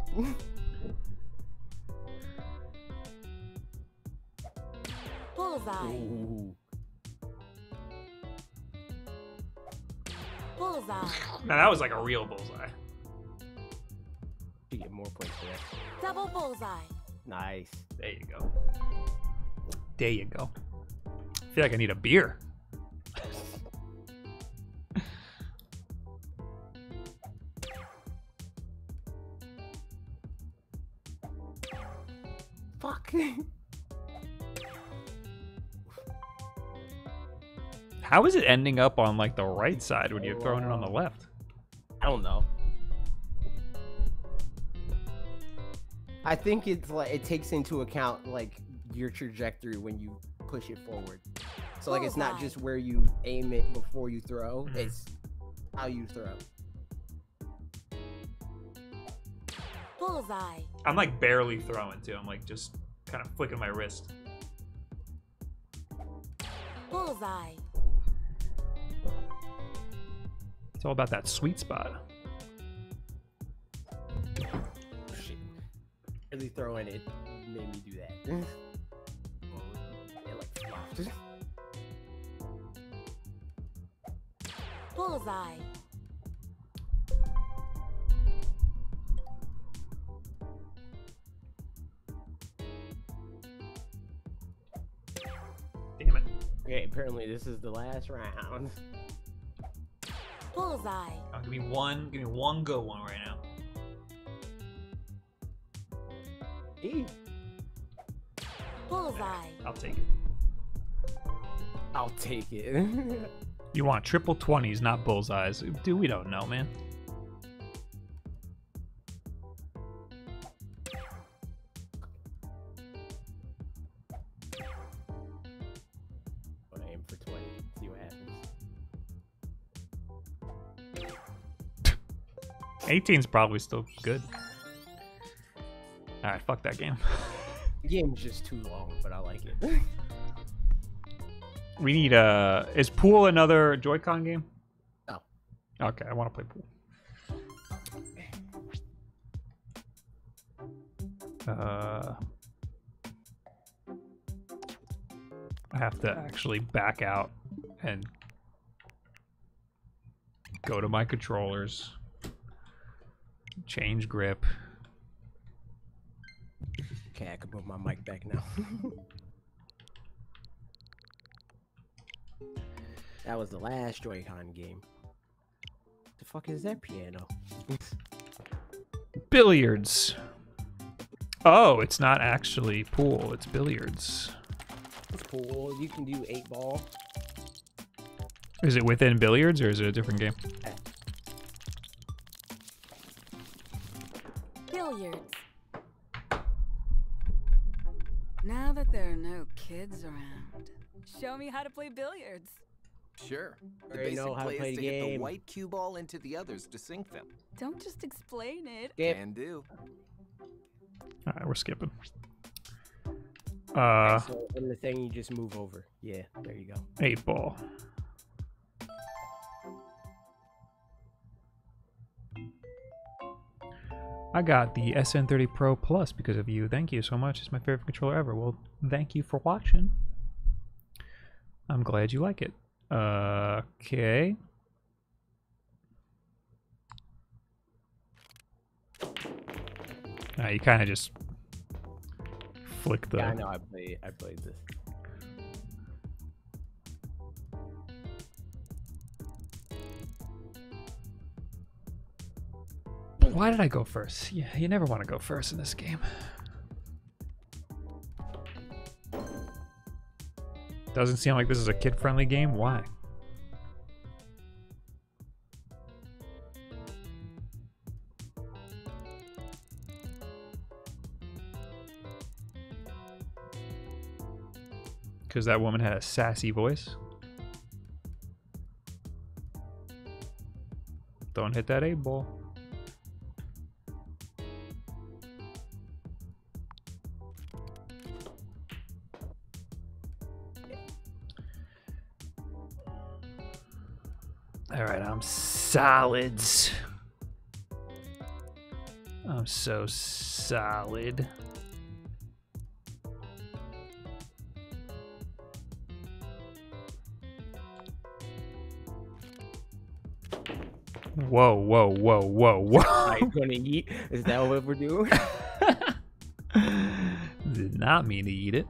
Bullseye. Ooh. Bullseye. Now that was like a real bullseye. You get more points for that. Double bullseye. Nice. There you go. There you go. I feel like I need a beer. Fuck. How is it ending up on like the right side when you're throwing it on the left? I don't know. I think it's like it takes into account like your trajectory when you push it forward. So like it's not just where you aim it before you throw, it's how you throw. Bullseye. I'm like barely throwing too. I'm like just kind of flicking my wrist. Bullseye. It's all about that sweet spot. Shit. Barely throwing it made me do that. Bullseye. Damn it. Okay, apparently this is the last round. Bullseye. Oh, give me one good one right now. E. Bullseye. Right, I'll take it. I'll take it. You want triple 20s, not bullseyes. Dude, we don't know, man. I'm gonna aim for 20. See what happens. 18's probably still good. Alright, fuck that game. The game's just too long, but I like it. We need a... Is pool another Joy-Con game? No. Okay, I want to play pool. I have to actually back out and go to my controllers, change grip. Okay, I can move my mic back now. That was the last Joy-Con game. The fuck is that piano? Billiards. Oh, it's not actually pool, it's billiards. It's pool, you can do 8-ball. Is it within billiards or is it a different game? Billiards. Now that there are no kids around, show me how to play billiards. Sure. The basic play is to get the white cue ball into the others to sink them. Don't just explain it. Can do. All right, we're skipping. So in the thing, you just move over. Yeah, there you go. 8-ball. I got the SN30 Pro Plus because of you. Thank you so much. It's my favorite controller ever. Well, thank you for watching. I'm glad you like it. Okay. You kind of just flick the... Yeah, I know. I played this. Why did I go first? Yeah, you never want to go first in this game. Doesn't seem like this is a kid-friendly game. Why? Because that woman had a sassy voice. Don't hit that 8-ball. Solids. I'm so solid. Whoa, whoa, whoa, whoa, whoa. Are you gonna eat? Is that what we're doing? Did not mean to eat it.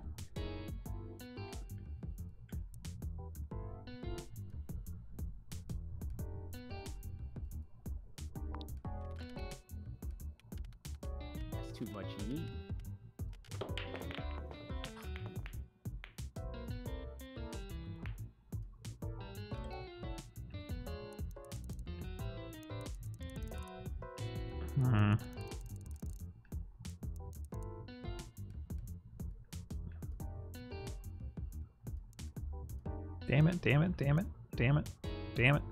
Damn it, damn it, damn it, damn it.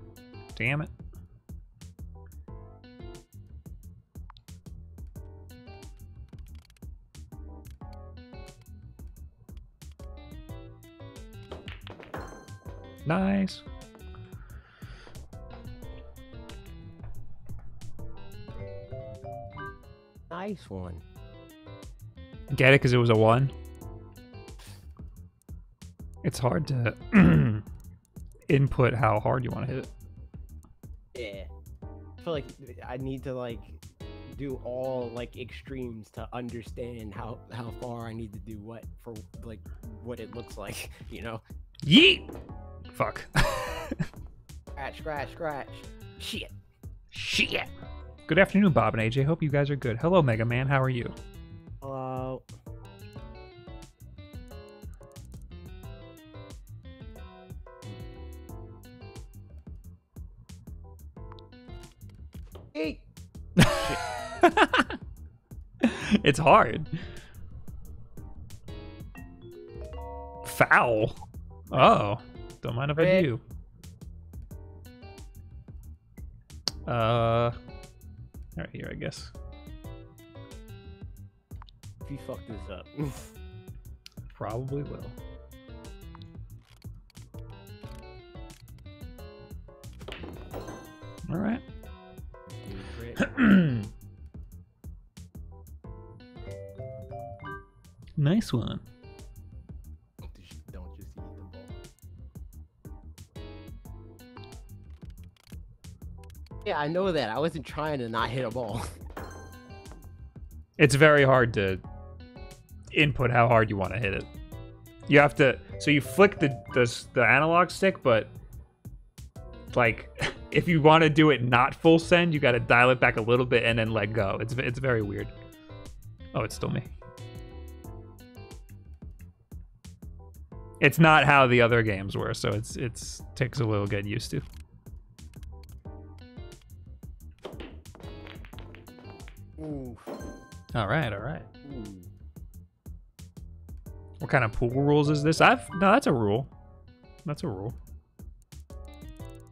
Nice. Nice one. Get it, because it was a one. It's hard to... input how hard you want to hit it. Yeah, I feel like I need to like do all like extremes to understand how far I need to do what for, like what it looks like, you know. Yeet. Fuck. Scratch, scratch, scratch. Shit, shit. Good afternoon, Bob and AJ. Hope you guys are good. Hello, Mega Man. How are you? Hello. It's hard. Foul. Oh, don't mind if I do. Right here, I guess. If you fuck this up, probably will. All right. Nice one. Don't just eat the ball. Yeah, I know that. I wasn't trying to not hit a ball. It's very hard to input how hard you want to hit it. You have to... So you flick the analog stick, but... Like... if you want to do it not full send, you got to dial it back a little bit and then let go. It's very weird. Oh, it's still me. It's not how the other games were, so it's takes a little getting used to. Ooh. All right, all right. Ooh. What kind of pool rules is this? No, that's a rule. That's a rule.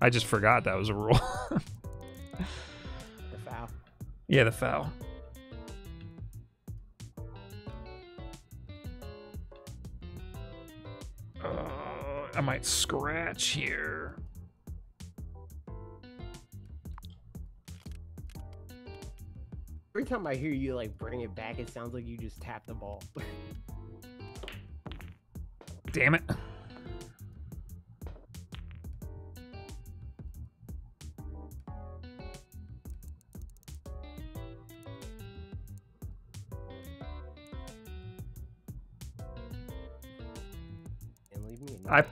I just forgot that was a rule. The foul. Yeah, the foul. I might scratch here. Every time I hear you like bring it back, it sounds like you just tapped the ball. Damn it.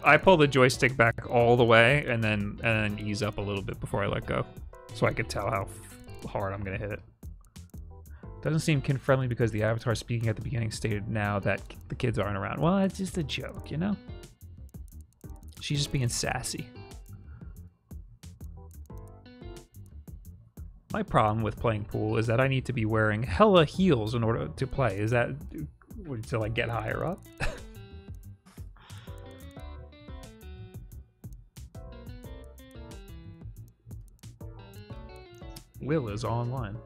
I pull the joystick back all the way and then ease up a little bit before I let go, so I could tell how hard I'm gonna hit it. Doesn't seem kid friendly because the avatar speaking at the beginning stated now that the kids aren't around. Well, it's just a joke, you know. She's just being sassy. My problem with playing pool is that I need to be wearing hella heels in order to play. Is that to like get higher up? Will is online.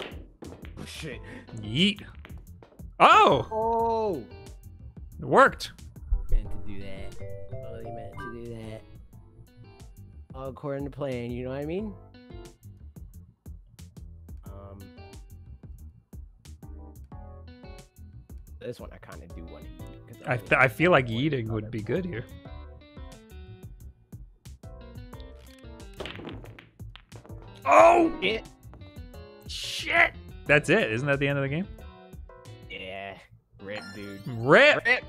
Oh shit. Yeet. Oh! Oh! It worked. Meant to do that. Oh, you meant to do that. All according to plan, you know what I mean? This one I kind of do want to eat. I feel like eating would be good here. Oh! It. Shit! That's it. Isn't that the end of the game? Yeah. Rip, dude. Rip! Rip.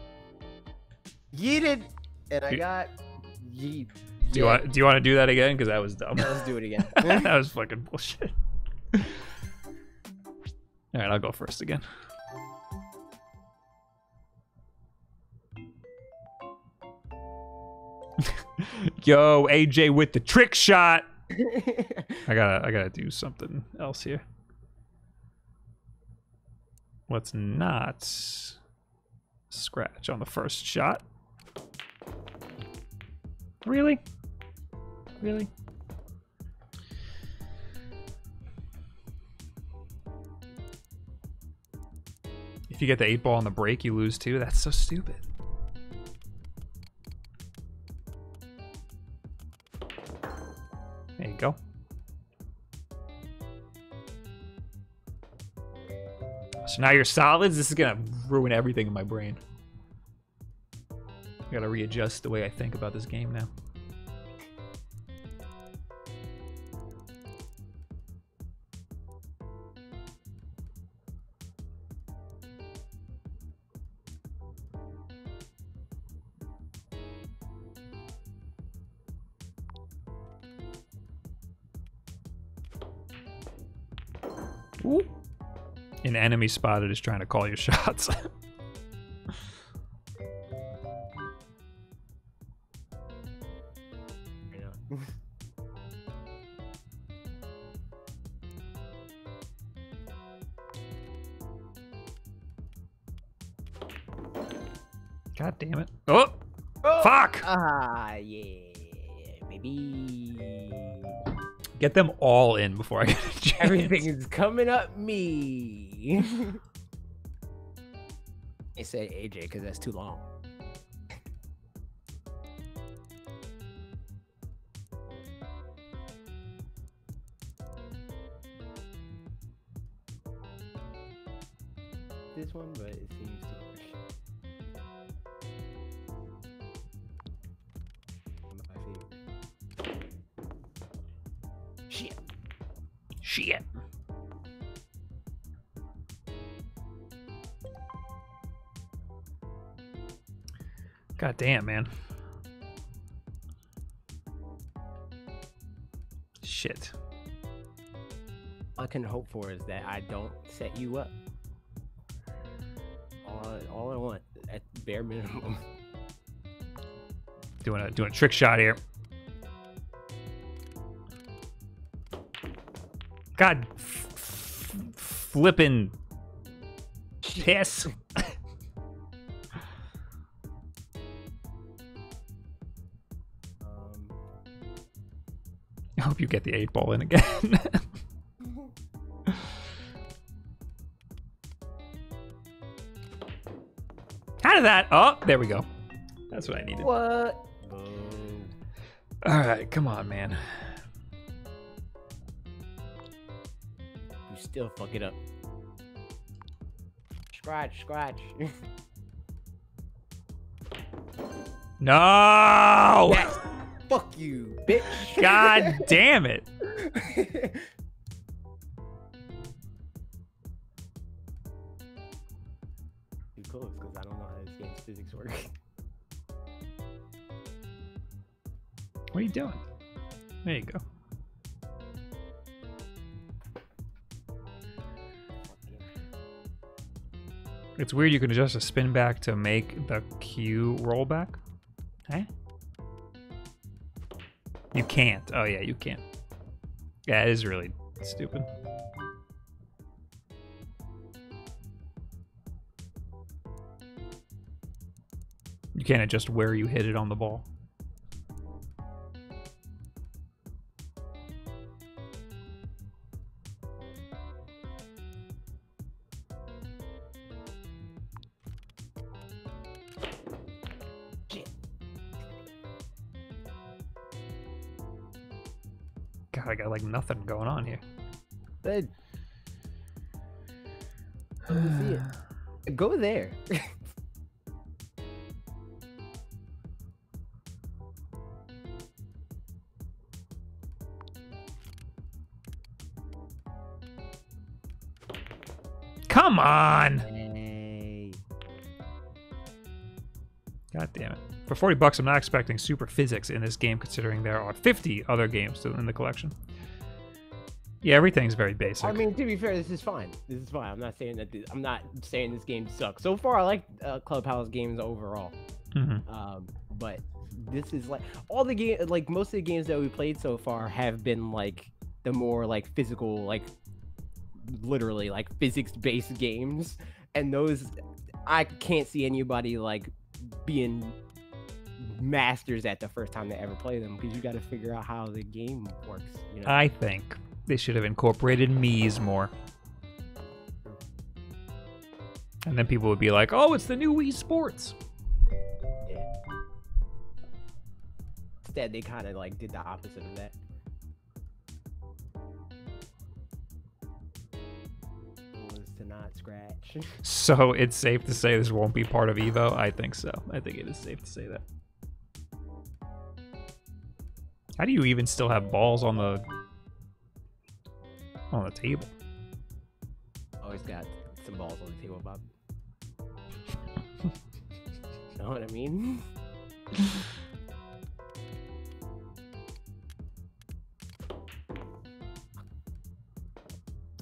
Yeeted! And I got... Yeet. Do you want to do that again? Because that was dumb. Yeah, let's do it again. That was fucking bullshit. All right, I'll go first again. Yo, AJ with the trick shot! I gotta do something else here. Let's not scratch on the first shot. Really? Really? If you get the 8-ball on the break, you lose 2. That's so stupid. There you go. So now your solids, this is gonna ruin everything in my brain. I gotta readjust the way I think about this game now. Ooh. An enemy spotted is trying to call your shots. God damn it. Oh! Oh! Fuck! Ah, yeah, baby. Get them all in before I get a chance. Everything is coming up me. I said AJ because that's too long. This one, but it seems to shit. God damn, man. Shit. All I can hope for is that I don't set you up. All I want at bare minimum. Doing a trick shot here. God, flippin' piss. I hope you get the 8-ball in again. Out of that. Oh, there we go. That's what I needed. What? All right, come on, man. You still fuck it up. Scratch. No! Yes. Fuck you, bitch. God damn it. Too close, because I don't know how this game's physics work. What are you doing? There you go. It's weird you can adjust a spin back to make the cue roll back. Hey? You can't. Oh yeah, you can't. Yeah, it is really stupid. You can't adjust where you hit it on the ball. I got like nothing going on here. Hey. See it. Go there. Come on. Hey. God damn it. For 40 bucks, I'm not expecting super physics in this game, considering there are 50 other games in the collection. Yeah, everything's very basic. I mean, to be fair, this is fine. This is fine. I'm not saying that. I'm not saying this game sucks. So far, I like Clubhouse games overall. Mm-hmm. But this is like all the game. Like most of the games that we played so far have been like the more like physical, like literally like physics-based games, and those I can't see anybody like being masters at the first time they ever play them, because you got to figure out how the game works, you know? I think they should have incorporated Mii's more, and then people would be like, oh, it's the new Wii Sports. Yeah. Instead they kind of like did the opposite of that. Not scratch. So it's safe to say this won't be part of Evo? I think so. I think it is safe to say that. How do you even still have balls on the table? Always got some balls on the table, Bob. Know what I mean?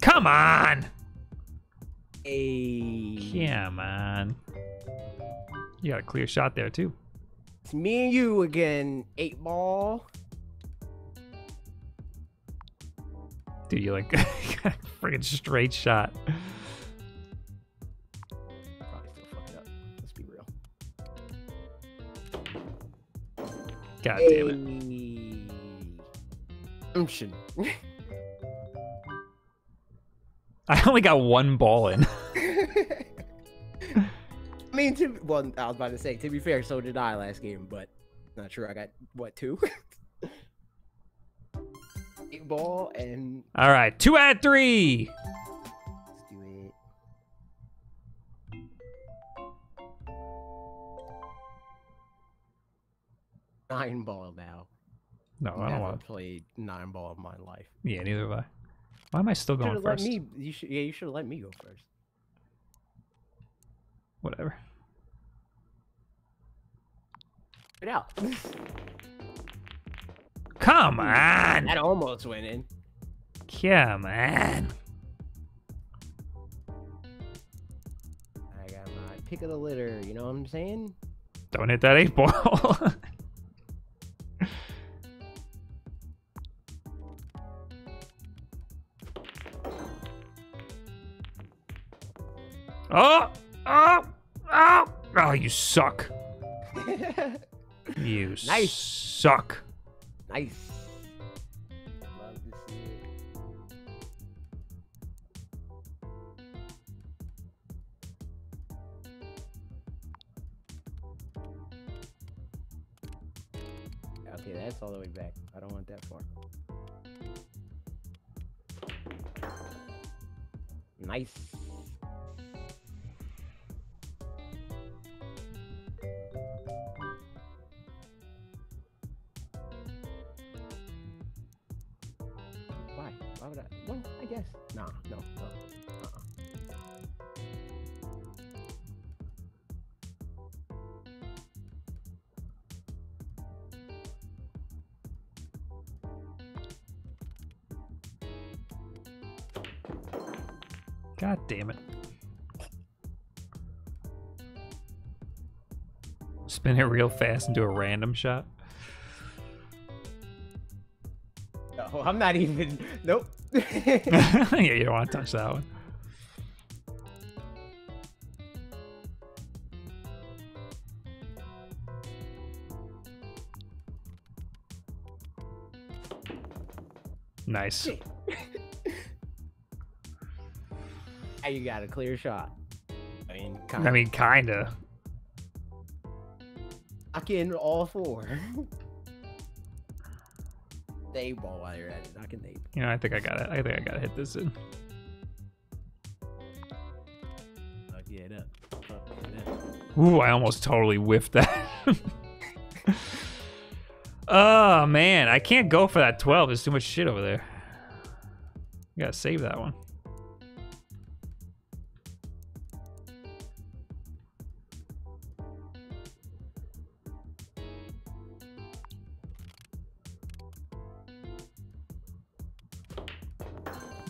Come on! Yeah, man. You got a clear shot there, too. It's me and you again, 8-ball. Dude, you like got a freaking straight shot. Probably still fucking up. Let's be real. God damn it. Ocean. I only got one ball in. I mean, well, I was about to say, to be fair, so did I last game, but not sure I got, what, 2? 8-ball and... All right, 2 out of 3. Let's do it. Nine-ball now. No, I don't want to play 9-ball in my life. Yeah, neither have I. Why am I still going first? Yeah, you should have let me go first. Whatever. Right out. Come on. That almost went in. Come on. I got my pick of the litter. You know what I'm saying? Don't hit that 8 ball. Oh! Oh! Oh! Oh, you suck. You nice. Suck. Nice. Love to see it. Okay, that's all the way back. I don't want that far. Nice. God damn it. Spin it real fast and do a random shot. No, I'm not even... Nope. Yeah, you don't want to touch that one. Nice. You got a clear shot. I mean, kinda. I can all 4. The 8 ball while you're at it. I can 8. You know, I think I got it. I think I gotta hit this in. Fuck yeah, it up. Fuck yeah, up. Ooh, I almost totally whiffed that. Oh man, I can't go for that 12. There's too much shit over there. You gotta save that one.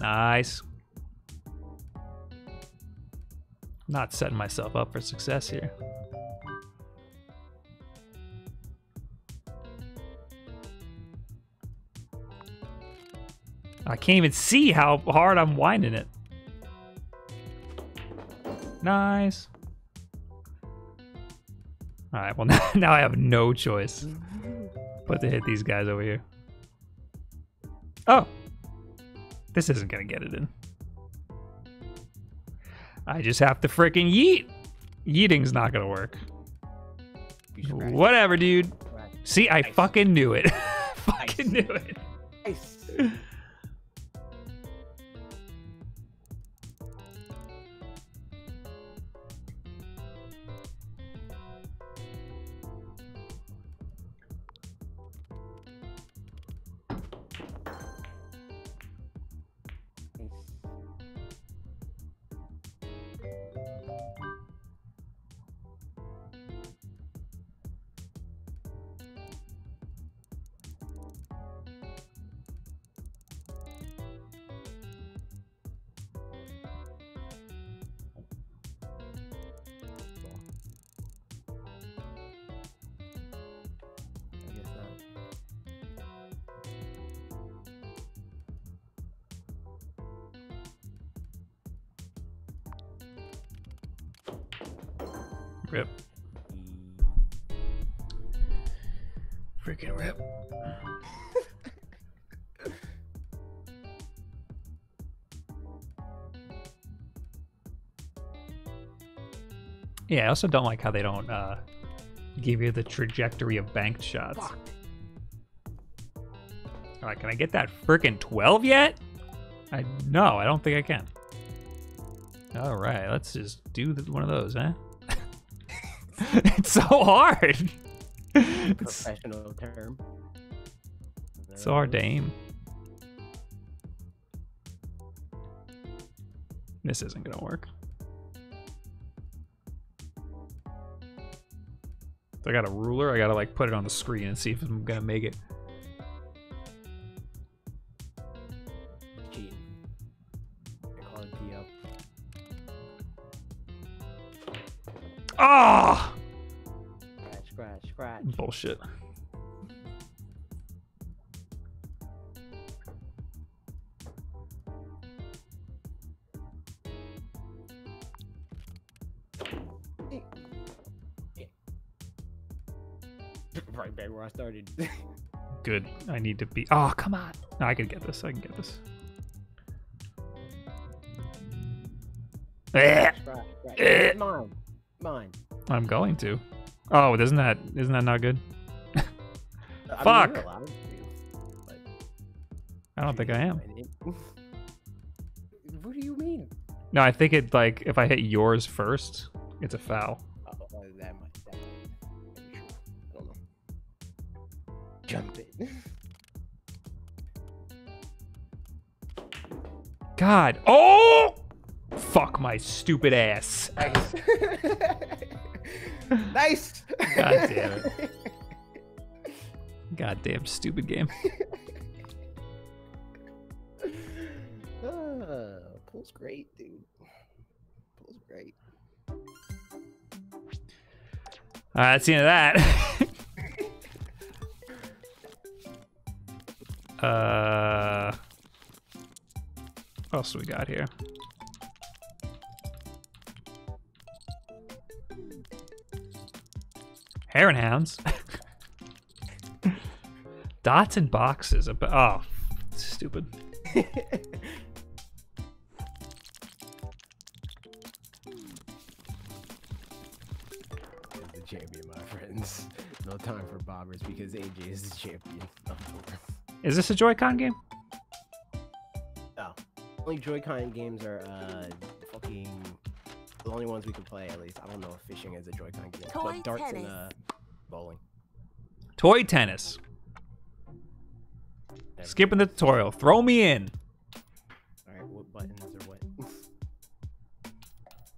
Nice. Not setting myself up for success here. I can't even see how hard I'm winding it. Nice. All right, well now I have no choice but to hit these guys over here. Oh. This isn't gonna get it in. I just have to frickin' yeet. Yeeting's not gonna work. Whatever, dude. Right. See, I fucking knew it. Fucking knew it. Nice. Rip. Freaking rip. Yeah, I also don't like how they don't give you the trajectory of banked shots. Fuck. All right, can I get that freaking 12 yet? No, I don't think I can. All right, let's just do one of those, huh? It's so hard. Professional term. It's so hard to aim. This isn't gonna work. So I got a ruler. I gotta like put it on the screen and see if I'm gonna make it. Ah! Scratch, scratch, scratch. Bullshit. Right back where I started. Good. I need to be. Oh, come on. No, I can get this. I can get this. Scratch, scratch, scratch. Come on. Mine. I'm going to. Oh, isn't that not good? Fuck. I mean, you're allowed to, but I don't think I am. What do you mean? No, I think it like if I hit yours first, it's a foul. Oh, that might be true. I don't know. Jump it. God. Oh. Fuck my stupid ass. Nice. Nice. God damn it. Goddamn stupid game. Pool's great, dude. Pool's great. Alright, that's the end of that. What else do we got here? Hare and hounds. Dots and boxes. Oh, stupid. The champion, my friends. No time for bobbers because AJ is the champion. Is this a Joy-Con game? No. Only Joy-Con games are fucking... The only ones we can play, at least. I don't know if fishing is a Joy-Con game, but darts tennis. And bowling. Toy tennis. Never. Skipping the tutorial. Throw me in. All right, what buttons are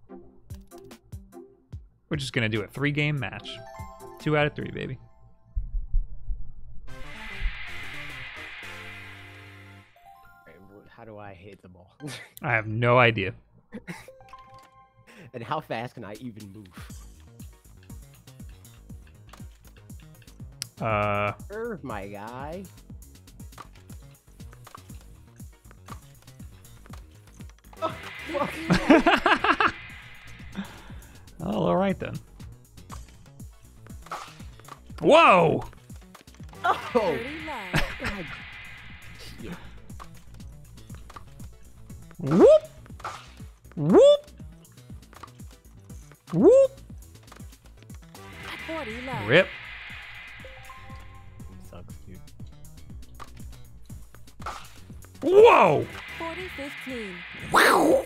what? We're just gonna do a 3-game match. 2 out of 3, baby. All right, how do I hit the ball? I have no idea. And how fast can I even move? Serve my guy. Oh, fuck. Oh, all right then. Whoa! Oh! God. Yeah. Whoop! Whoop! Whoop! Rip. Sucks, dude. Whoa! 40-15. Wow!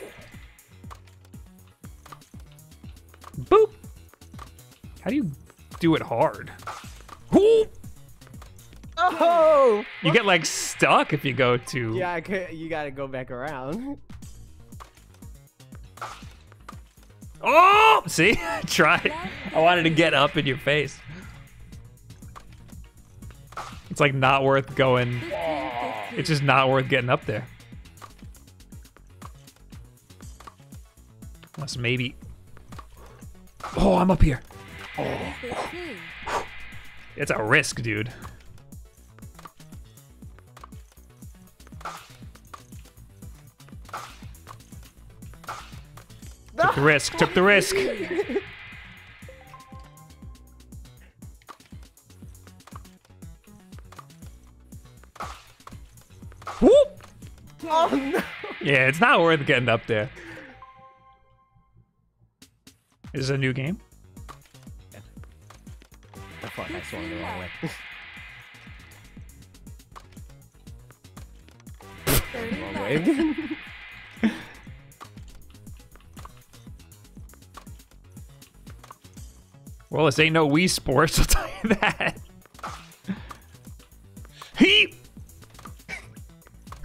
Boop! How do you do it hard? Whoop! Oh! You get like stuck if you go to. Yeah, you gotta go back around. Oh, see, I tried. I wanted to get up in your face. It's like not worth going. It's just not worth getting up there. Unless maybe. Oh, I'm up here. Oh. It's a risk, dude. Took the risk, took the risk. Whoop! Oh no! Yeah, it's not worth getting up there. Is this a new game? Yeah. Oh fuck, I swung the wrong way. 30 wrong way again. Well, this ain't no Wii Sports, I'll tell you that. Heep!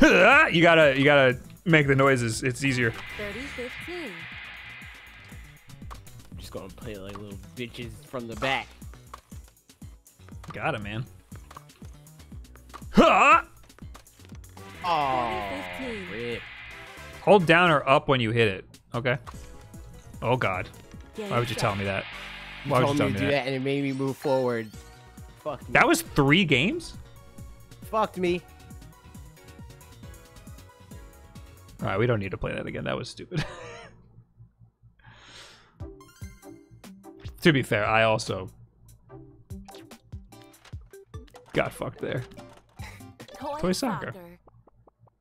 You gotta make the noises. It's easier. 30-15. I'm just gonna play like little bitches from the back. Got him, man. Ha! Oh, rip. Hold down or up when you hit it. Okay. Oh God. Why would you tell me that? Why would you tell me to do that? And it made me move forward. Fuck me. That was 3 games? Fucked me. All right, we don't need to play that again. That was stupid. To be fair, I also got fucked there. Toy soccer.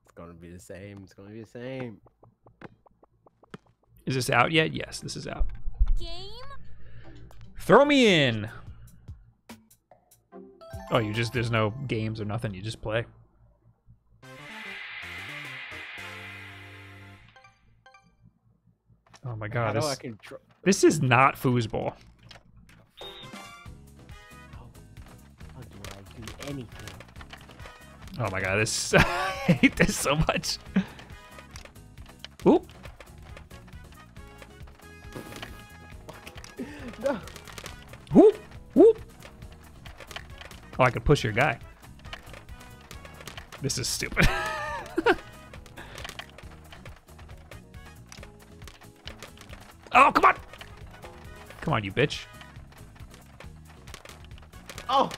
It's gonna be the same. It's gonna be the same. Is this out yet? Yes, this is out. Game. Throw me in. Oh, you just, there's no games or nothing. You just play. Oh my God. How do I control? This is not foosball. How do I do anything? Oh my God, this, I hate this so much. Oop. No. Whoop, whoop. Oh, I could push your guy. This is stupid. Oh, come on. Come on, you bitch. Oh.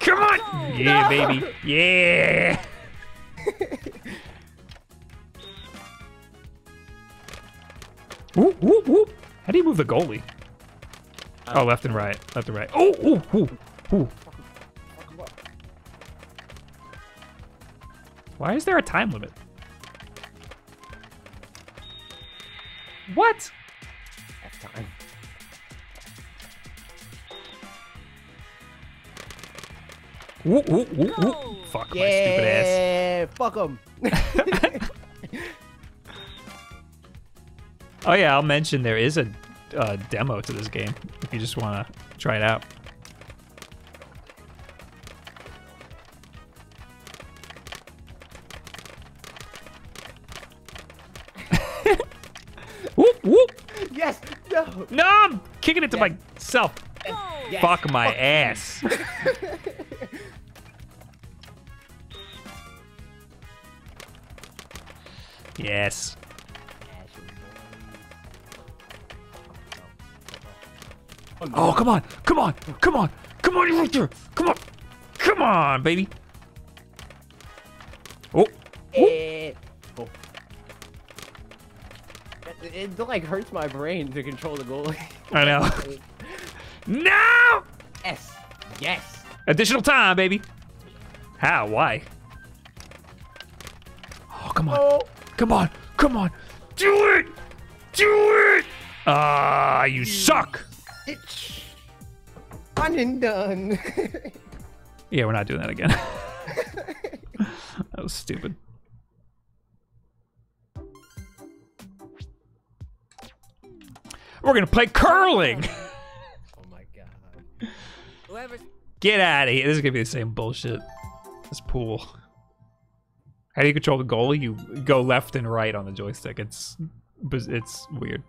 Come on. Yeah, no. Baby. Yeah. Whoop, whoop, whoop. How do you move the goalie? Oh, left and right, left and right. Oh, oh, oh, oh. Why is there a time limit? What? Half time. Ooh, ooh, ooh, ooh. Fuck my stupid ass. Yeah, fuck him. Oh yeah, I'll mention there is a demo to this game if you just want to try it out. Whoop whoop. Yes. No. No, I'm kicking it to myself. Yes. Fuck my ass. Yes. Oh, come on, come on, come on, come on, you're right there. Come on, come on, baby. Oh. It, oh. It like hurts my brain to control the goalie. I know. No! Yes, yes. Additional time, baby. How, why? Oh, come on, oh. Come on, come on. Do it, do it. Ah, you suck. It's done and done. Yeah, we're not doing that again. That was stupid. We're gonna play curling. Oh my God. Whoever's... Get out of here. This is gonna be the same bullshit. This pool. How do you control the goalie? You go left and right on the joystick. It's weird.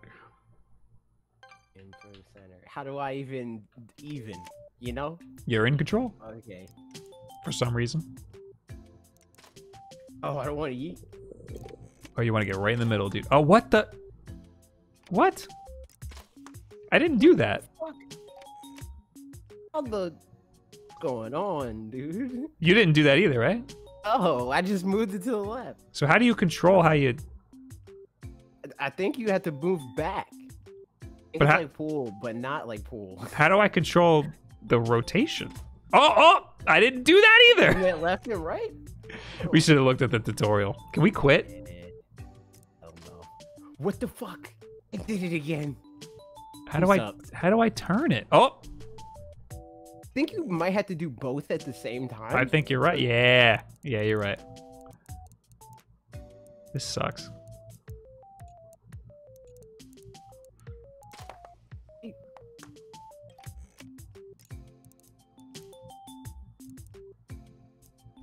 How do I even, you know? You're in control. Okay. For some reason. Oh, I don't want to eat. Oh, you want to get right in the middle, dude. Oh, what the? What? I didn't do that. What the fuck? What the going on, dude? You didn't do that either, right? Oh, I just moved it to the left. So how do you control how you? I think you have to move back. But it's like pool, but not like pool. How do I control the rotation? Oh, oh! I didn't do that either. You went left and right. We should have looked at the tutorial. Can we quit? Oh no! What the fuck? I did it again. How do I turn it? Oh! I think you might have to do both at the same time. I think you're right. Yeah. Yeah, you're right. This sucks.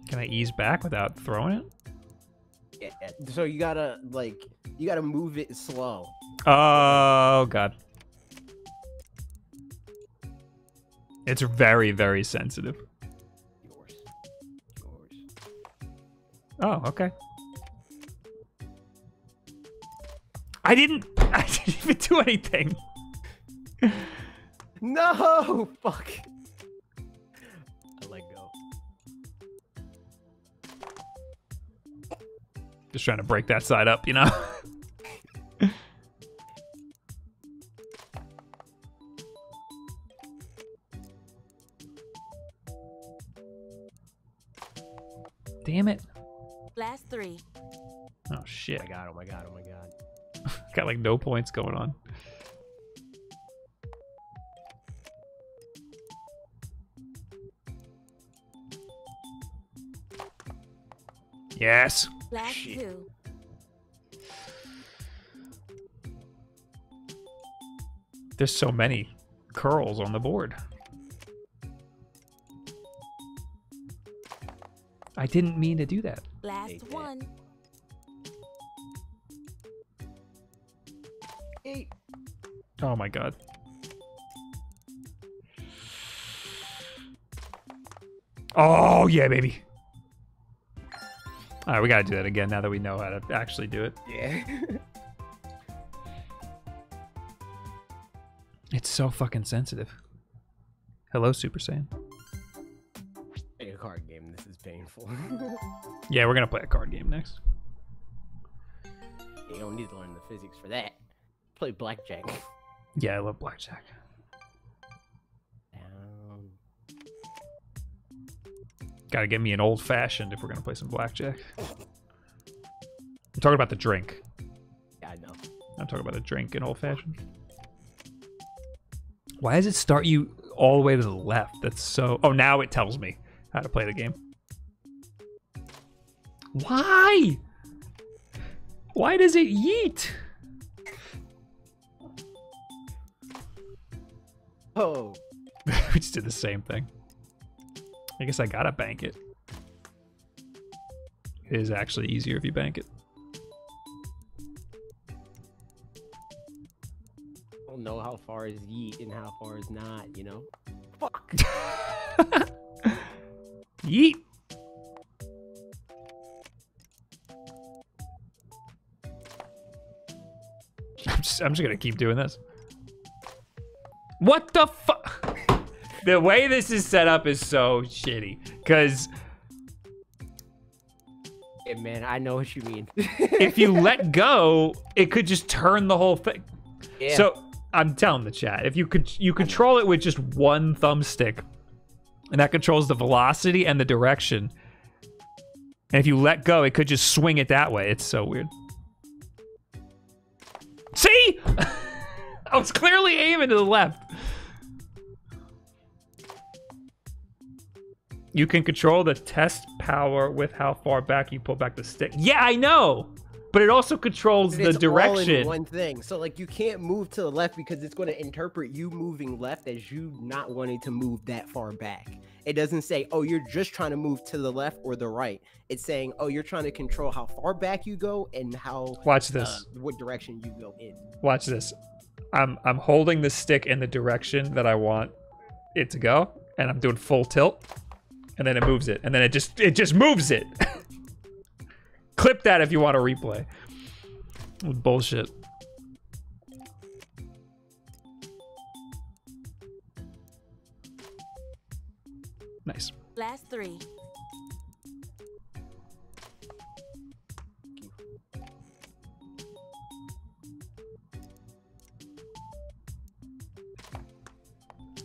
Can I ease back without throwing it? Yeah, so you gotta like, you gotta move it slow. Oh God. It's very, very sensitive. Oh, okay. I didn't even do anything. No, fuck. I let go. Just trying to break that side up, you know? Damn it. Last three. Oh, shit. Oh my god. Got like no points going on. Yes. Last two. There's so many curls on the board. I didn't mean to do that. Last one. Oh my god. Oh yeah, baby. All right, we gotta do that again now that we know how to actually do it. Yeah. It's so fucking sensitive. Hello, Super Saiyan. Play a card game. This is painful. Yeah, we're gonna play a card game next. You don't need to learn the physics for that. Play blackjack. Yeah, I love blackjack. Gotta get me an old-fashioned if we're gonna play some blackjack. I'm talking about the drink. Yeah, I know. I'm talking about a drink and old-fashioned. Why does it start you all the way to the left? That's so... Oh, now it tells me how to play the game. Why? Why does it yeet? Oh. We just did the same thing. I guess I gotta bank it. It is actually easier if you bank it. I don't know how far is yeet and how far is not, you know? Fuck. Yeet. I'm just gonna keep doing this. What the fuck? The way this is set up is so shitty. Cause... Hey man, I know what you mean. If you let go, it could just turn the whole thing. Yeah. So I'm telling the chat, if you control it with just one thumbstick, and that controls the velocity and the direction. And if you let go, it could just swing it that way. It's so weird. See? I was clearly aiming to the left. You can control the test power with how far back you pull back the stick. Yeah, I know. But it also controls the direction. All in one thing. So like you can't move to the left because it's going to interpret you moving left as you not wanting to move that far back. It doesn't say, oh, you're just trying to move to the left or the right. It's saying, oh, you're trying to control how far back you go and how watch this. What direction you go in. Watch this. I'm holding the stick in the direction that I want it to go, and I'm doing full tilt, and then it moves it, and then it just moves it. Clip that if you want to replay. Bullshit. Nice. Last three.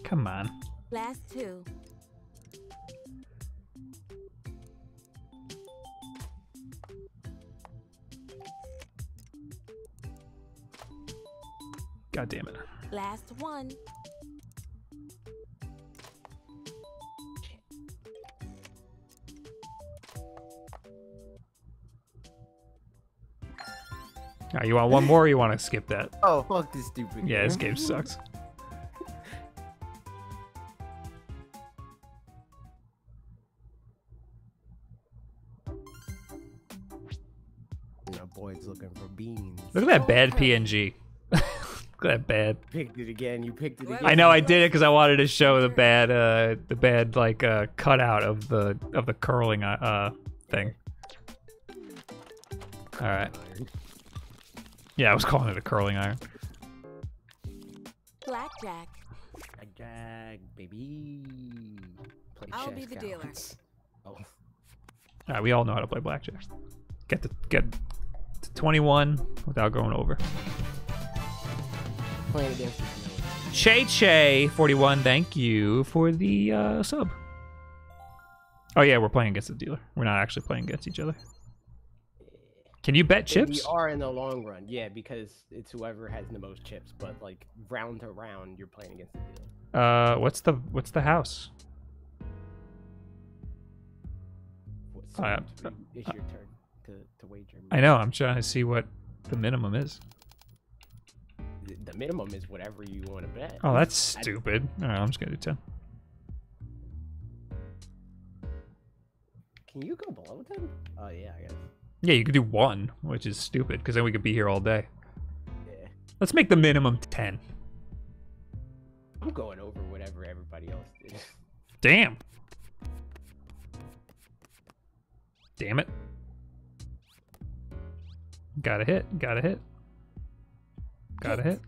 Come on. Last two. God damn it. Last one. Right, you want one more or you want to skip that? Oh, fuck this stupid game. Yeah, this game sucks. Look at that bad PNG. that bad. Picked it again. You picked it again. I know I did it because I wanted to show the bad like cutout of the curling thing. All right. Yeah, I was calling it a curling iron. Blackjack. Blackjack, baby. Play I'll be the dealer. Oh. All right, we all know how to play blackjack. Get to 21 without going over. Playing against Che Che 41. Thank you for the sub. Oh yeah, we're playing against the dealer. We're not actually playing against each other. Can you bet chips? We are in the long run, yeah, because it's whoever has the most chips. But like round to round, you're playing against the dealer. What's the house? So it's your turn to wager. I know. I'm trying to see what the minimum is. The minimum is whatever you want to bet. Oh, that's stupid. All right, I'm just gonna do 10. Can you go below 10? Oh yeah, I guess. Yeah, you could do 1, which is stupid, because then we could be here all day. Yeah. Let's make the minimum 10. I'm going over whatever everybody else did. Damn. Damn it. Gotta hit. Gotta hit. Gotta hit.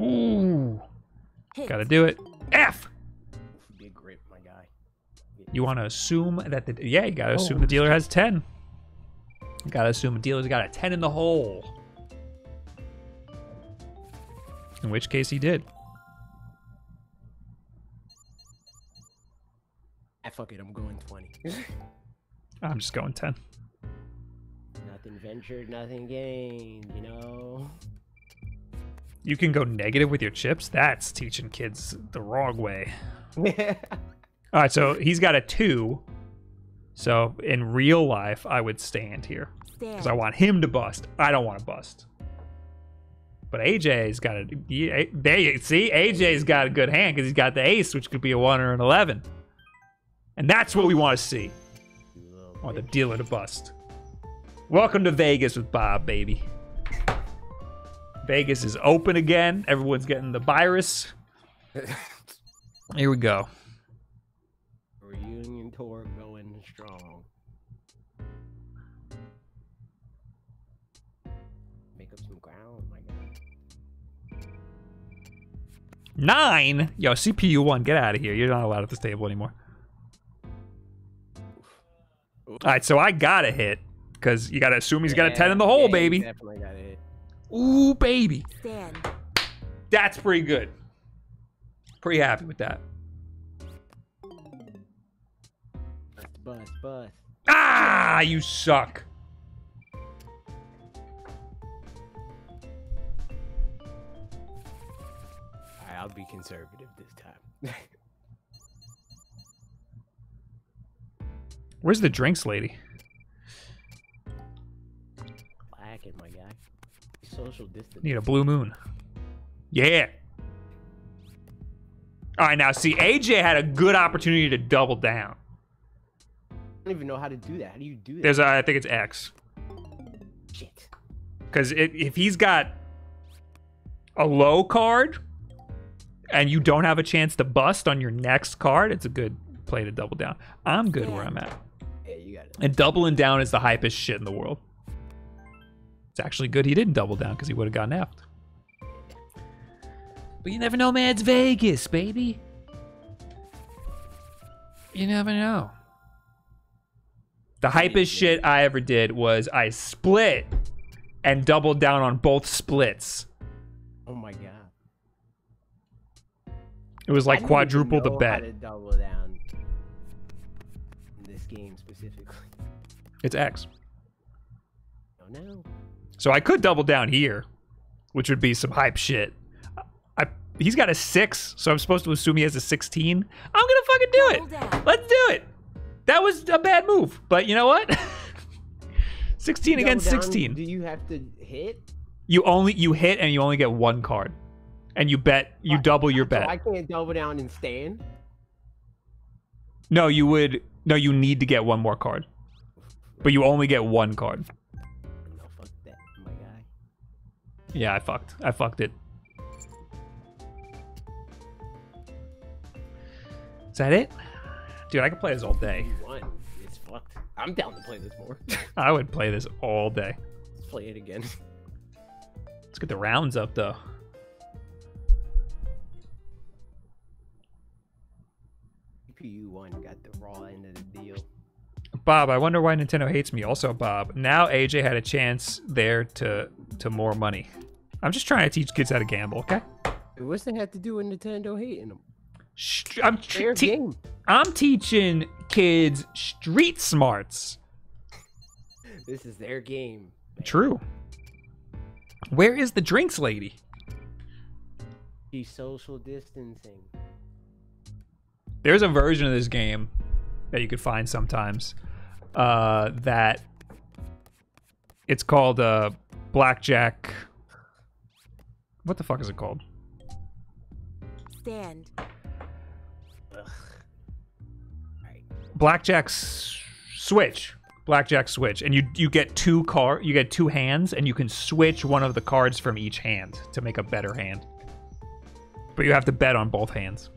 Ooh. Hit. Gotta do it. F! Big grip, my guy. You want to assume that the... Yeah, you gotta assume the dealer has 10. Gotta assume a dealer's got a 10 in the hole. In which case he did. Ah, fuck it, I'm going 20. I'm just going 10. Nothing ventured, nothing gained, you know? You can go negative with your chips? That's teaching kids the wrong way. Alright, so he's got a 2. So in real life, I would stand here because I want him to bust. I don't want to bust. But AJ's got a see, AJ's got a good hand because he's got the ace, which could be a 1 or an 11, and that's what we want to see. I want the dealer to bust. Welcome to Vegas with Bob, baby. Vegas is open again. Everyone's getting the virus. Here we go. Reunion tour. Strong. Make up some ground, my God. 9? Yo, CPU1, get out of here. You're not allowed at this table anymore. Alright, so I gotta hit. Because you gotta assume he's got a 10 in the hole, baby. Definitely gotta hit. Ooh, baby. Stand. That's pretty good. Pretty happy with that. Bust. Ah, you suck. I'll be conservative this time. Where's the drinks lady? Blacking, my guy. Social distance. Need a blue moon. Yeah. All right, now see, AJ had a good opportunity to double down. I don't even know how to do that. How do you do that? There's I think it's X. Shit. Because if he's got a low card and you don't have a chance to bust on your next card, it's a good play to double down. I'm good where I'm at. Yeah, you got it. And doubling down is the hypest shit in the world. It's actually good he didn't double down because he would have gotten effed. But you never know, man. It's Vegas, baby. You never know. The hypest shit I ever did was I split and doubled down on both splits. Oh my God. It was like quadruple the bet. I didn't know how to double down in this game specifically. It's X. Oh no. So I could double down here, which would be some hype shit. He's got a 6, so I'm supposed to assume he has a 16. I'm gonna fucking do it. Let's do it. That was a bad move, but you know what? 16 against 16. Do you have to hit? You hit and you only get 1 card. And you bet, you double your bet. So I can't double down and stand? No, you need to get 1 more card. But you only get 1 card. No, fuck that, my guy. Yeah, I fucked it. Is that it? Dude, I could play this all day. It's fucked. I'm down to play this more. I would play this all day. Let's play it again. Let's get the rounds up, though. CPU one got the raw end of the deal. Bob, I wonder why Nintendo hates me. Also, Bob, now AJ had a chance there to more money. I'm just trying to teach kids how to gamble, okay? What's that have to do with Nintendo hating them? I'm teaching kids street smarts. This is their game. Man. True. Where is the drinks lady? She's social distancing. There's a version of this game that you could find sometimes that it's called blackjack. What the fuck is it called? Stand. Ugh. Right. Blackjack switch, and you get two hands, and you can switch one of the cards from each hand to make a better hand. But you have to bet on both hands.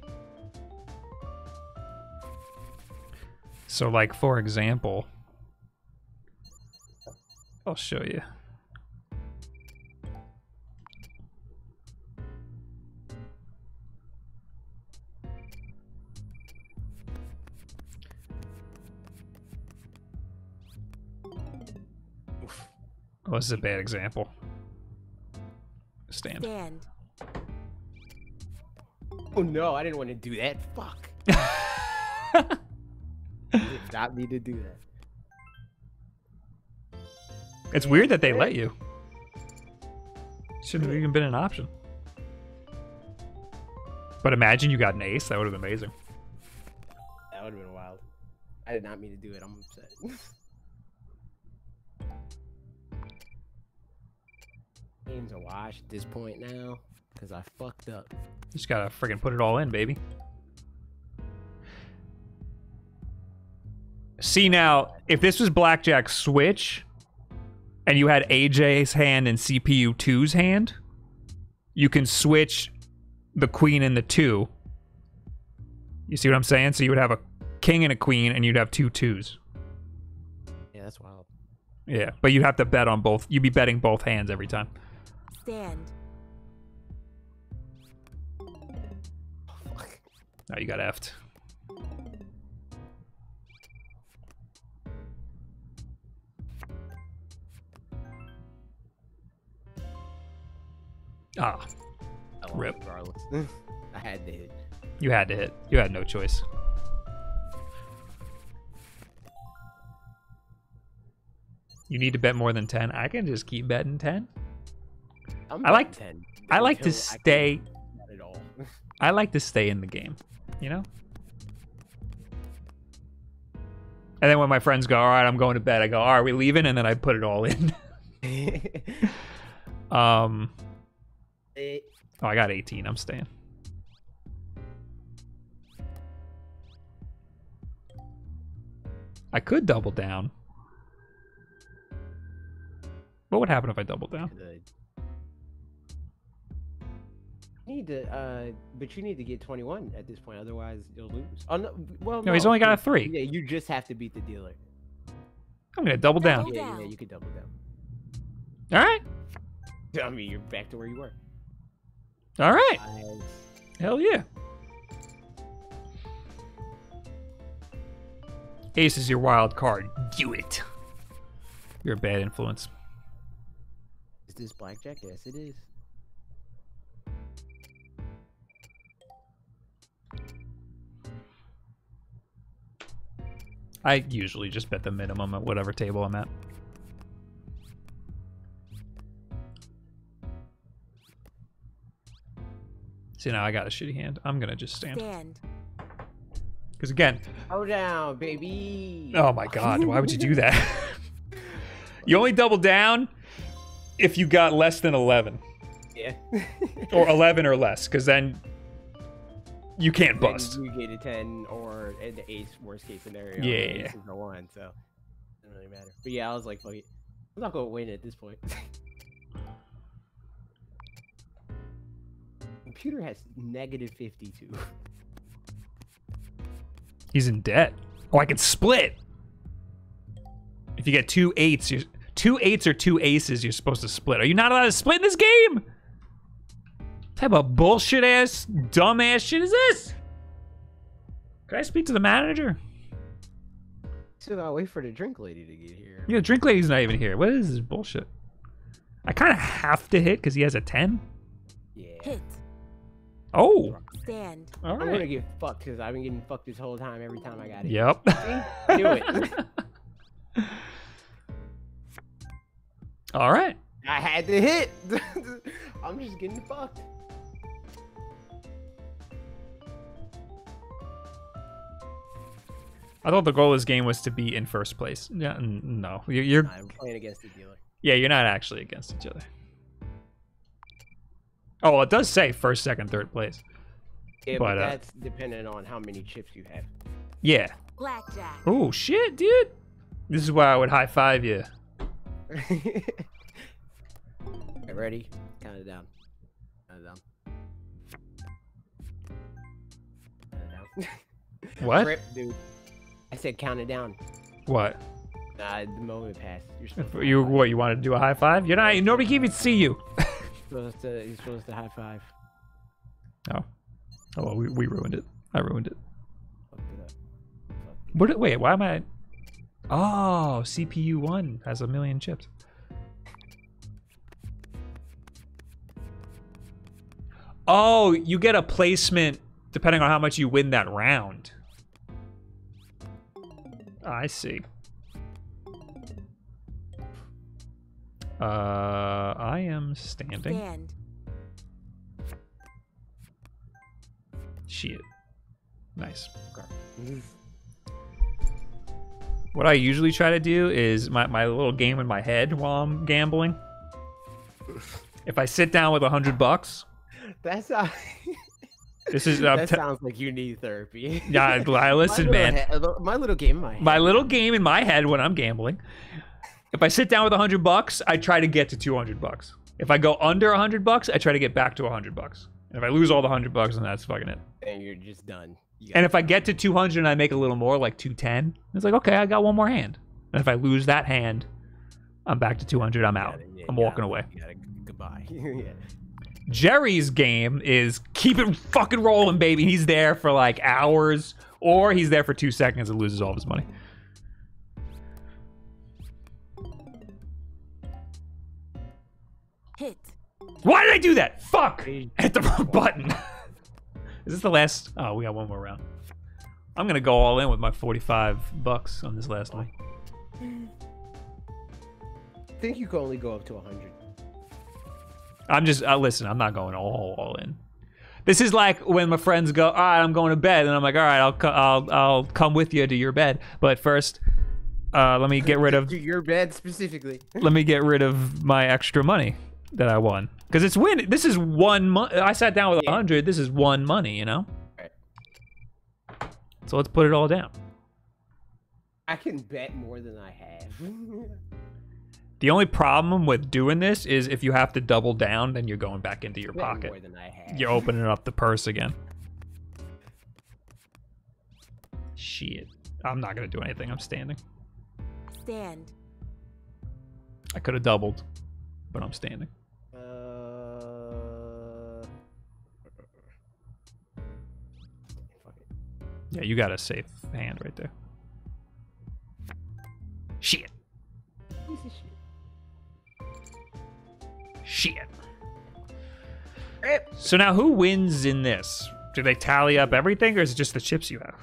So, like, for example, I'll show you. Oof. Oh, this is a bad example. Stand. Oh, no, I didn't want to do that. Fuck. You did not need to do that. It's weird that they let you. Shouldn't have even been an option. But imagine you got an ace. That would have been amazing. That would have been wild. I did not mean to do it. I'm upset. Game's a wash at this point now because I fucked up. You just gotta friggin' put it all in, baby. See, now, if this was Blackjack Switch, and you had AJ's hand and CPU 2's hand, you can switch the queen and the two. You see what I'm saying? So you would have a king and a queen, and you'd have two twos. Yeah, that's wild. Yeah, but you'd have to bet on both. You'd be betting both hands every time. Stand. Oh, fuck. Now you got effed. Ah, rip. I had to hit. You had to hit. You had no choice. You need to bet more than 10. I can just keep betting 10. I like to stay in the game, you know? And then when my friends go, all right, I'm going to bed, I go, all right, we leaving? And then I put it all in. Oh, I got 18. I'm staying. I could double down. What would happen if I doubled down? You need to get 21 at this point, otherwise you'll lose. Oh, no, well, no, he's only got a 3. Yeah, you just have to beat the dealer. I'm gonna double down. Yeah, you can double down. All right. I mean, you're back to where you were. All right. Hell yeah. Ace is your wild card. Do it. You're a bad influence. Is this blackjack? Yes, it is. I usually just bet the minimum at whatever table I'm at. See, now I got a shitty hand. I'm gonna just stand. Because again, go down, baby. Oh my god, why would you do that? You only double down if you got less than 11. Yeah. Or 11 or less, because then you can't bust. You get a 10 or an ace, worst case scenario. Yeah. Ace is a 1, so it doesn't really matter. But yeah, I was like, fuck it. I'm not gonna win at this point. Computer has -52. He's in debt. Oh, I can split. If you get two eights, you're, 2 8s or 2 aces, you're supposed to split. Are you not allowed to split in this game? What type of bullshit ass, dumb ass shit is this? Can I speak to the manager? So I'll wait for the drink lady to get here. Yeah, the drink lady's not even here. What is this bullshit? I kind of have to hit because he has a 10. Yeah. Hit. Oh. Stand. All right. I'm gonna get fucked because I've been getting fucked this whole time every time I got it. Yep. Do it. All right. I had to hit. I'm just getting fucked. I thought the goal of this game was to be in first place. Yeah, no, you're. I'm playing against each other. Yeah, you're not actually against each other. Oh, well, it does say first, second, third place. Yeah, but that's dependent on how many chips you have. Yeah. Blackjack. Oh shit, dude! This is why I would high five you. Right, ready? Count it down. Count it down. Count it down. What? Rip, dude. I said count it down. What? The moment passed. You what? You wanted to do a high five? You're not. Nobody can even see you. You're supposed to high five. Oh. Oh, well, we ruined it. I ruined it. What? Wait. Why am I? Oh, CPU 1 has 1,000,000 chips. Oh, you get a placement depending on how much you win that round. I see. I am standing. Stand. Shit. Nice. What I usually try to do is my little game in my head while I'm gambling. If I sit down with $100, that's not... This is that sounds like you need therapy. Yeah, listen, man. My little game in my head when I'm gambling. If I sit down with $100, I try to get to $200. If I go under $100, I try to get back to $100. And if I lose all the $100, then that's fucking it. And you're just done. And if I get to 200 and I make a little more, like 210, it's like, okay, I got one more hand. And if I lose that hand, I'm back to 200. I'm out. Yeah, I'm walking away. Goodbye. Yeah. Jerry's game is keep it fucking rolling, baby. He's there for like hours, or he's there for 2 seconds and loses all of his money. Hit. Why did I do that? Fuck! Hit the wrong button. Is this the last? Oh, we got one more round. I'm gonna go all in with my $45 on this last one. I think you can only go up to 100. I'm just, listen, I'm not going all in. This is like when my friends go, all right, I'm going to bed. And I'm like, all right, I'll come with you to your bed. But first, let me get rid of... To your bed specifically. Let me get rid of my extra money that I won. Because it's win. This is one money. I sat down with 100. This is one money, you know? Right. So let's put it all down. I can bet more than I have. The only problem with doing this is if you have to double down, then you're going back into your pocket. More than I have. You're opening up the purse again. Shit. I'm not going to do anything. I'm standing. Stand. I could have doubled, but I'm standing. Fuck it. Yeah, you got a safe hand right there. Shit. Piece of shit. Shit. So now who wins in this? Do they tally up everything or is it just the chips you have?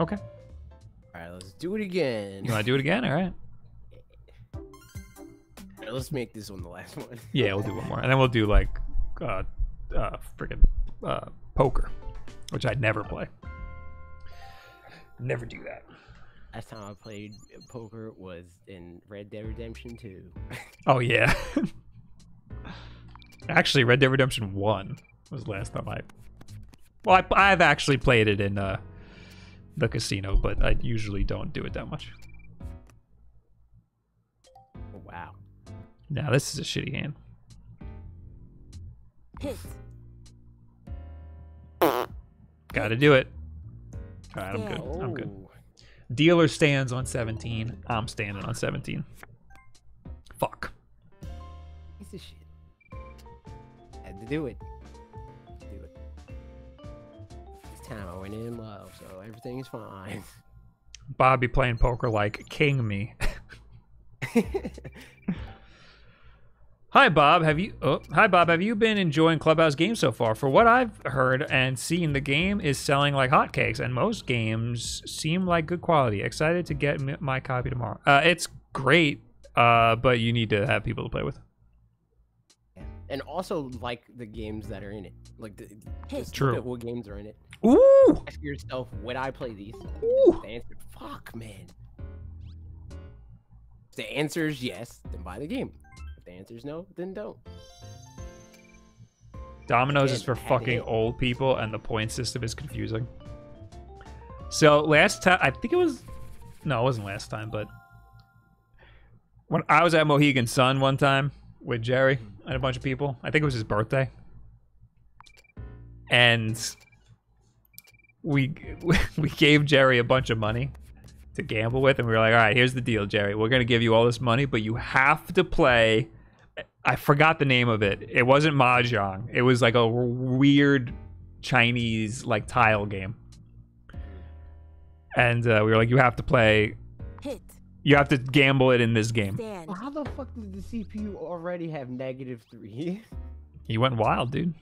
Okay. Alright, let's do it again. You wanna do it again? Alright. Alright, let's make this one the last one. Yeah, we'll do one more. And then we'll do like freaking poker, which I'd never play. Never do that. Last time I played poker was in Red Dead Redemption 2. Oh, yeah. Actually, Red Dead Redemption 1 was last time I... Well, I've actually played it in the casino, but I usually don't do it that much. Wow. Now this is a shitty hand. Hit. Gotta do it. All right, I'm good. Oh. I'm good. Dealer stands on 17. I'm standing on 17. Fuck. Piece of shit. Had to do it. Do it. This time I went in low, so everything is fine. Bobby playing poker like king me. Hi Bob, have you been enjoying Clubhouse Games so far? For what I've heard and seen, the game is selling like hotcakes, and most games seem like good quality. Excited to get my copy tomorrow. It's great, but you need to have people to play with. And also like the games that are in it. Like look at what games are in it. Ooh! Ask yourself, would I play these? Ooh! The answer, fuck man. If the answer is yes, then buy the game. The answer's no, then don't. Domino's is for fucking old people, and the point system is confusing. So last time, I think it was, no, it wasn't last time, but when I was at Mohegan Sun one time with Jerry and a bunch of people, I think it was his birthday, and we gave Jerry a bunch of money to gamble with, and we were like, all right, here's the deal, Jerry. We're gonna give you all this money, but you have to play. I forgot the name of it. It wasn't Mahjong. It was like a weird Chinese like tile game. And we were like, you have to play. Hit. You have to gamble it in this game. Well, how the fuck did the CPU already have -3? He went wild, dude.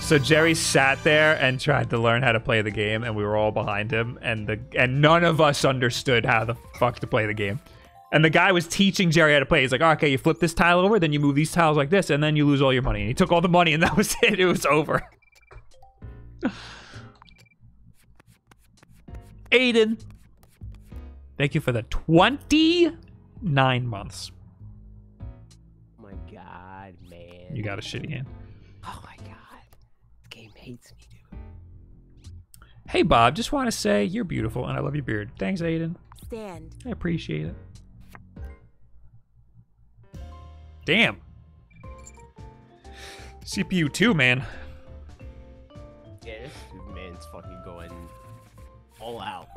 So Jerry sat there and tried to learn how to play the game, and we were all behind him, and none of us understood how the fuck to play the game. And the guy was teaching Jerry how to play. He's like, oh, okay, you flip this tile over, then you move these tiles like this, and then you lose all your money. And he took all the money, and that was it. It was over. Aiden, thank you for the 29 months. Oh my God, man. You got a shitty hand. Oh my God. Hates me, dude. Hey Bob, just want to say you're beautiful and I love your beard. Thanks, Aiden. Stand. I appreciate it. Damn. CPU 2, man. Yeah, this man's fucking going all out.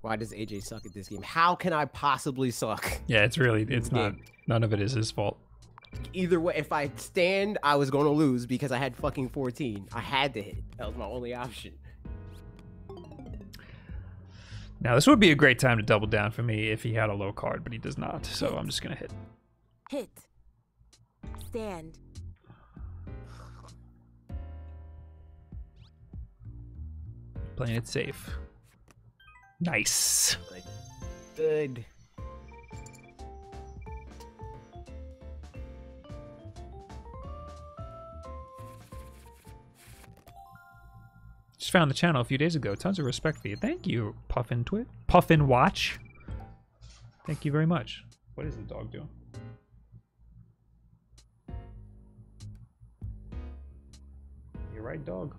Why does AJ suck at this game? How can I possibly suck? Yeah, it's really, it's not, none of it is his fault. Either way, if I stand, I was going to lose because I had fucking 14. I had to hit. That was my only option. Now, this would be a great time to double down for me if he had a low card, but he does not. So hit. I'm just going to hit. Hit. Stand. Playing it safe. Nice. Good. Just found the channel a few days ago. Tons of respect for you. Thank you, Puffin Twit. Puffin Watch. Thank you very much. What is the dog doing? You're right, dog.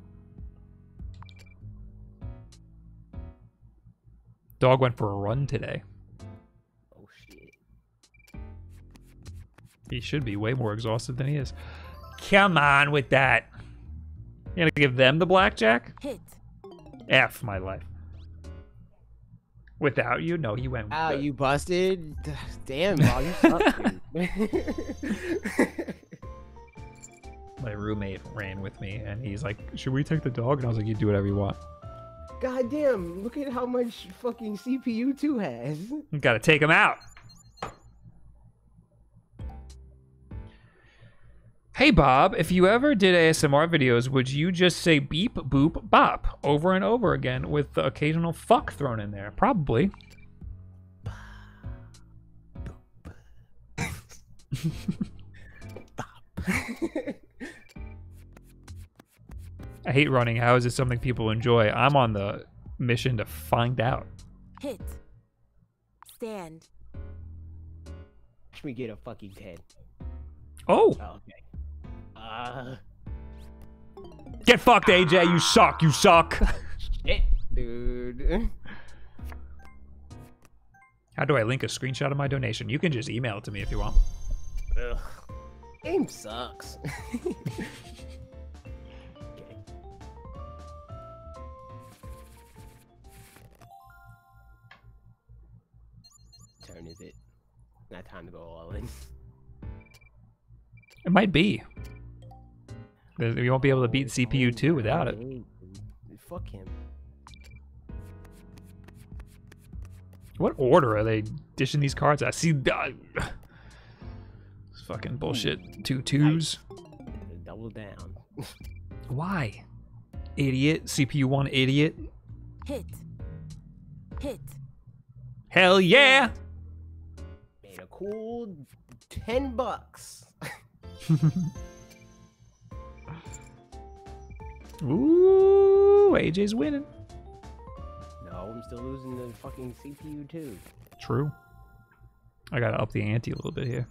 Dog went for a run today. Oh, shit. He should be way more exhausted than he is. Come on with that. You're gonna give them the blackjack? Hit. F my life. Without you? No, you went. Oh, you busted? Damn, Bob, you suck, dude. My roommate ran with me, and he's like, should we take the dog? And I was like, you do whatever you want. God damn, look at how much fucking CPU 2 has. You gotta take him out. Hey Bob, if you ever did ASMR videos, would you just say beep, boop, bop over and over again with the occasional fuck thrown in there? Probably. Bop. Bop. I hate running. How is it something people enjoy? I'm on the mission to find out. Hit. Stand. Should we get a fucking 10? Oh! Oh, okay. Get fucked, AJ. You suck. You suck. Shit, dude. How do I link a screenshot of my donation? You can just email it to me if you want. Ugh. Game sucks. Okay. Turn is it? Not time to go all in. It might be. You won't be able to beat CPU 2 without it. Fuck him. What order are they dishing these cards? I see. It's fucking bullshit. 2 2s. Double down. Why? Idiot. CPU 1 idiot. Hit. Hit. Hell yeah! Made a cool $10. Ooh, AJ's winning. No, I'm still losing the fucking CPU too. True. I gotta up the ante a little bit here.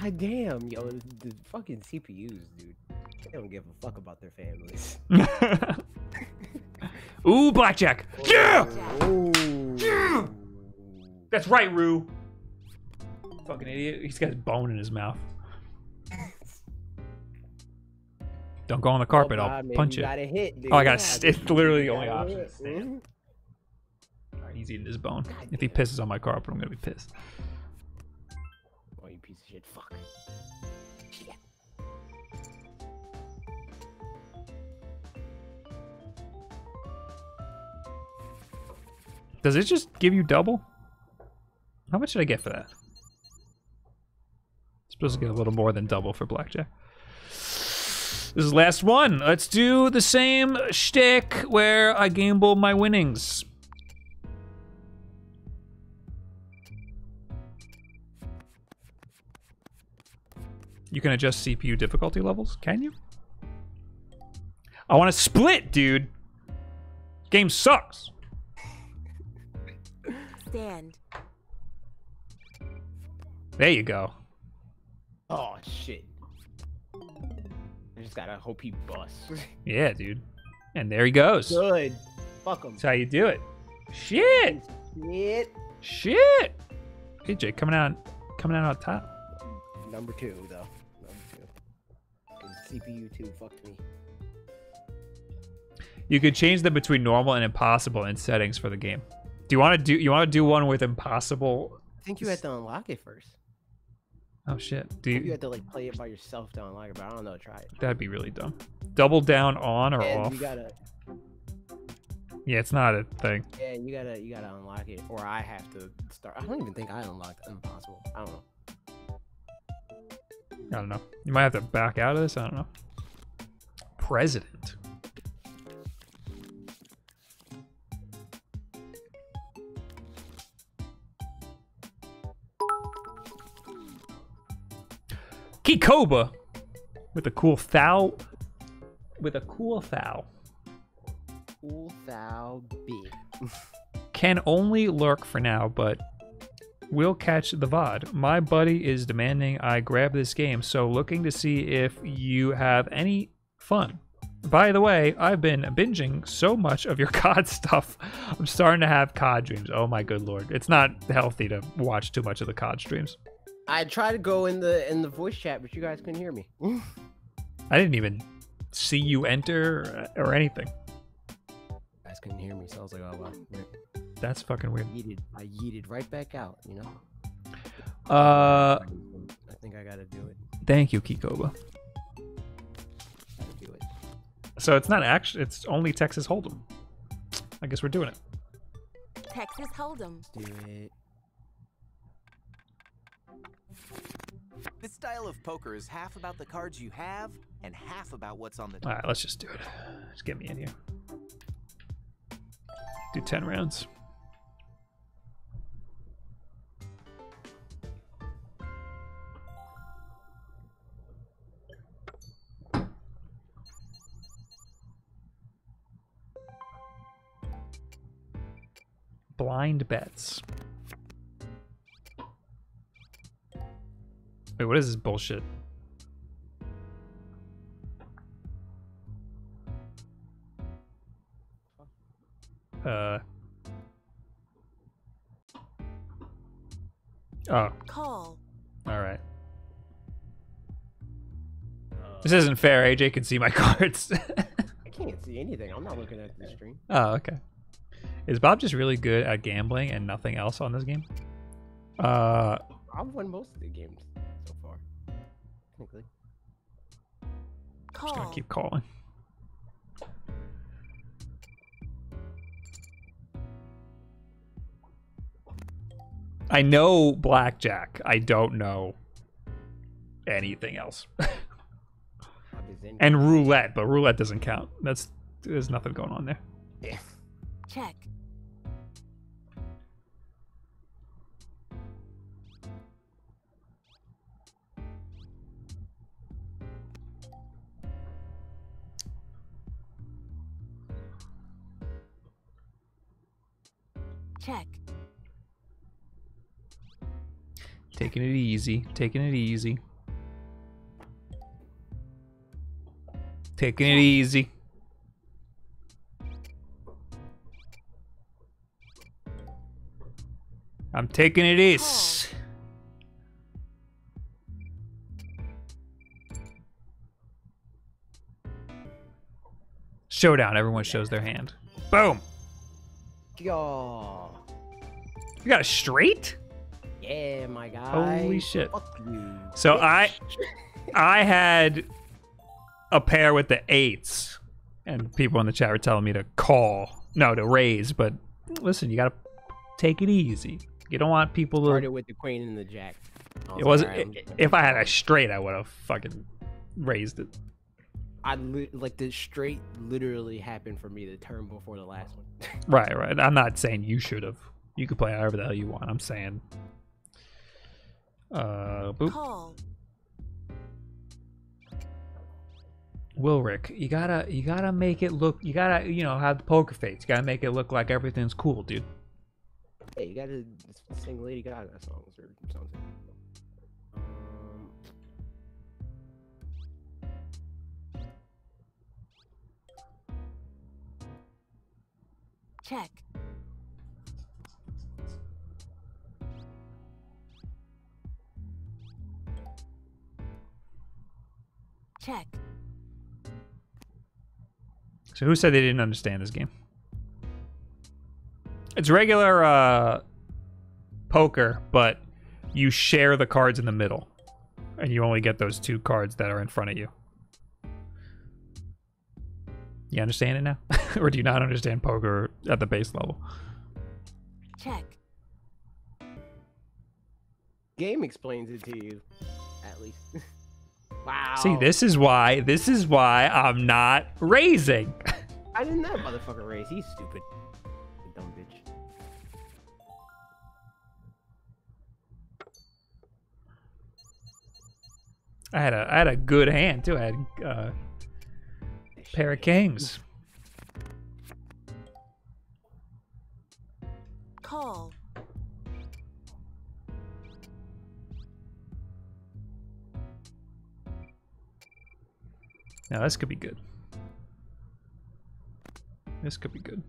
God damn, yo, the fucking CPUs, dude. They don't give a fuck about their families. Ooh, blackjack. Oh, yeah! Ooh. Yeah! That's right, Rue. Fucking idiot. He's got his bone in his mouth. Don't go on the carpet. Oh, I'll punch you. Hit, oh, I got to. It's literally the only option. Right, he's eating his bone. God, if he pisses on my carpet, I'm going to be pissed. Oh, you piece of shit. Fuck. Yeah. Does it just give you double? How much did I get for that? It's supposed to get a little more than double for blackjack. This is the last one. Let's do the same shtick where I gamble my winnings. You can adjust CPU difficulty levels, can you? I want to split, dude. Game sucks. Stand. There you go. Oh, shit. I just gotta hope he busts. Yeah, dude. And there he goes. Good. Fuck him. That's how you do it. Shit. Shit. Shit. AJ coming out on top. Number two though. Number two. CPU two fucked me. You could change them between normal and impossible in settings for the game. Do you want to do? You want to do one with impossible? I think you have to unlock it first. Oh shit! Do you have to like play it by yourself to unlock it? But I don't know. Try it. That'd be really dumb. Double down on or off. You gotta. Yeah, it's not a thing. Yeah, you gotta unlock it, or I have to start. I don't even think I unlocked impossible. I don't know. I don't know. You might have to back out of this. I don't know. President. Kikoba with a cool foul. With a cool foul. Cool foul B. Can only lurk for now, but we'll catch the VOD. My buddy is demanding I grab this game, so looking to see if you have any fun. By the way, I've been binging so much of your COD stuff. I'm starting to have COD dreams. Oh my good lord. It's not healthy to watch too much of the COD streams. I tried to go in the voice chat, but you guys couldn't hear me. I didn't even see you enter or anything. You guys couldn't hear me, so I was like, oh wow. That's fucking weird. I yeeted right back out, you know? I think I gotta do it. Thank you, Kikoba. Gotta do it. So it's not actually, it's only Texas Hold'em. I guess we're doing it. Texas Hold'em. Let's do it. This style of poker is half about the cards you have and half about what's on the table. All right, let's just do it. Just get me in here. Do 10 rounds. Blind bets. Wait, what is this bullshit? Fuck Oh. Call. All right. This isn't fair. AJ can see my cards. I can't see anything. I'm not looking at the stream. Oh, okay. Is Bob just really good at gambling and nothing else on this game? I've won most of the games so far. Technically. Call. Just gonna keep calling. I know blackjack. I don't know anything else. And roulette, but roulette doesn't count. That's there's nothing going on there. Yeah. Check. Check. Taking it easy, taking it easy. Taking it easy. I'm taking it easy. Showdown, everyone shows their hand. Boom. Yo. You got a straight? Yeah, my guy. Holy shit. Fuck you. So I had a pair with the eights, and people in the chat were telling me to call, no, to raise. But listen, you gotta take it easy. You don't want people to. Started with the queen and the jack. It wasn't. If I had a straight, I would have fucking raised it. Like the straight literally happened for me the turn before the last one. Right, right. I'm not saying you should have. You could play however the hell you want. I'm saying. Boop. Call. Wilrick, you gotta make it look. You gotta, you know, have the poker face. You gotta make it look like everything's cool, dude. Hey, you gotta sing Lady Gaga songs or something. Check. Check. So who said they didn't understand this game? It's regular poker, but you share the cards in the middle, and you only get those two cards that are in front of you. You understand it now? Or do you not understand poker at the base level? Check. Game explains it to you, at least. Wow. See, this is why I'm not raising. I didn't know motherfucker raise. He's stupid. You dumb bitch. I had a good hand too. I had a pair of kings. Call. Now this could be good. This could be good.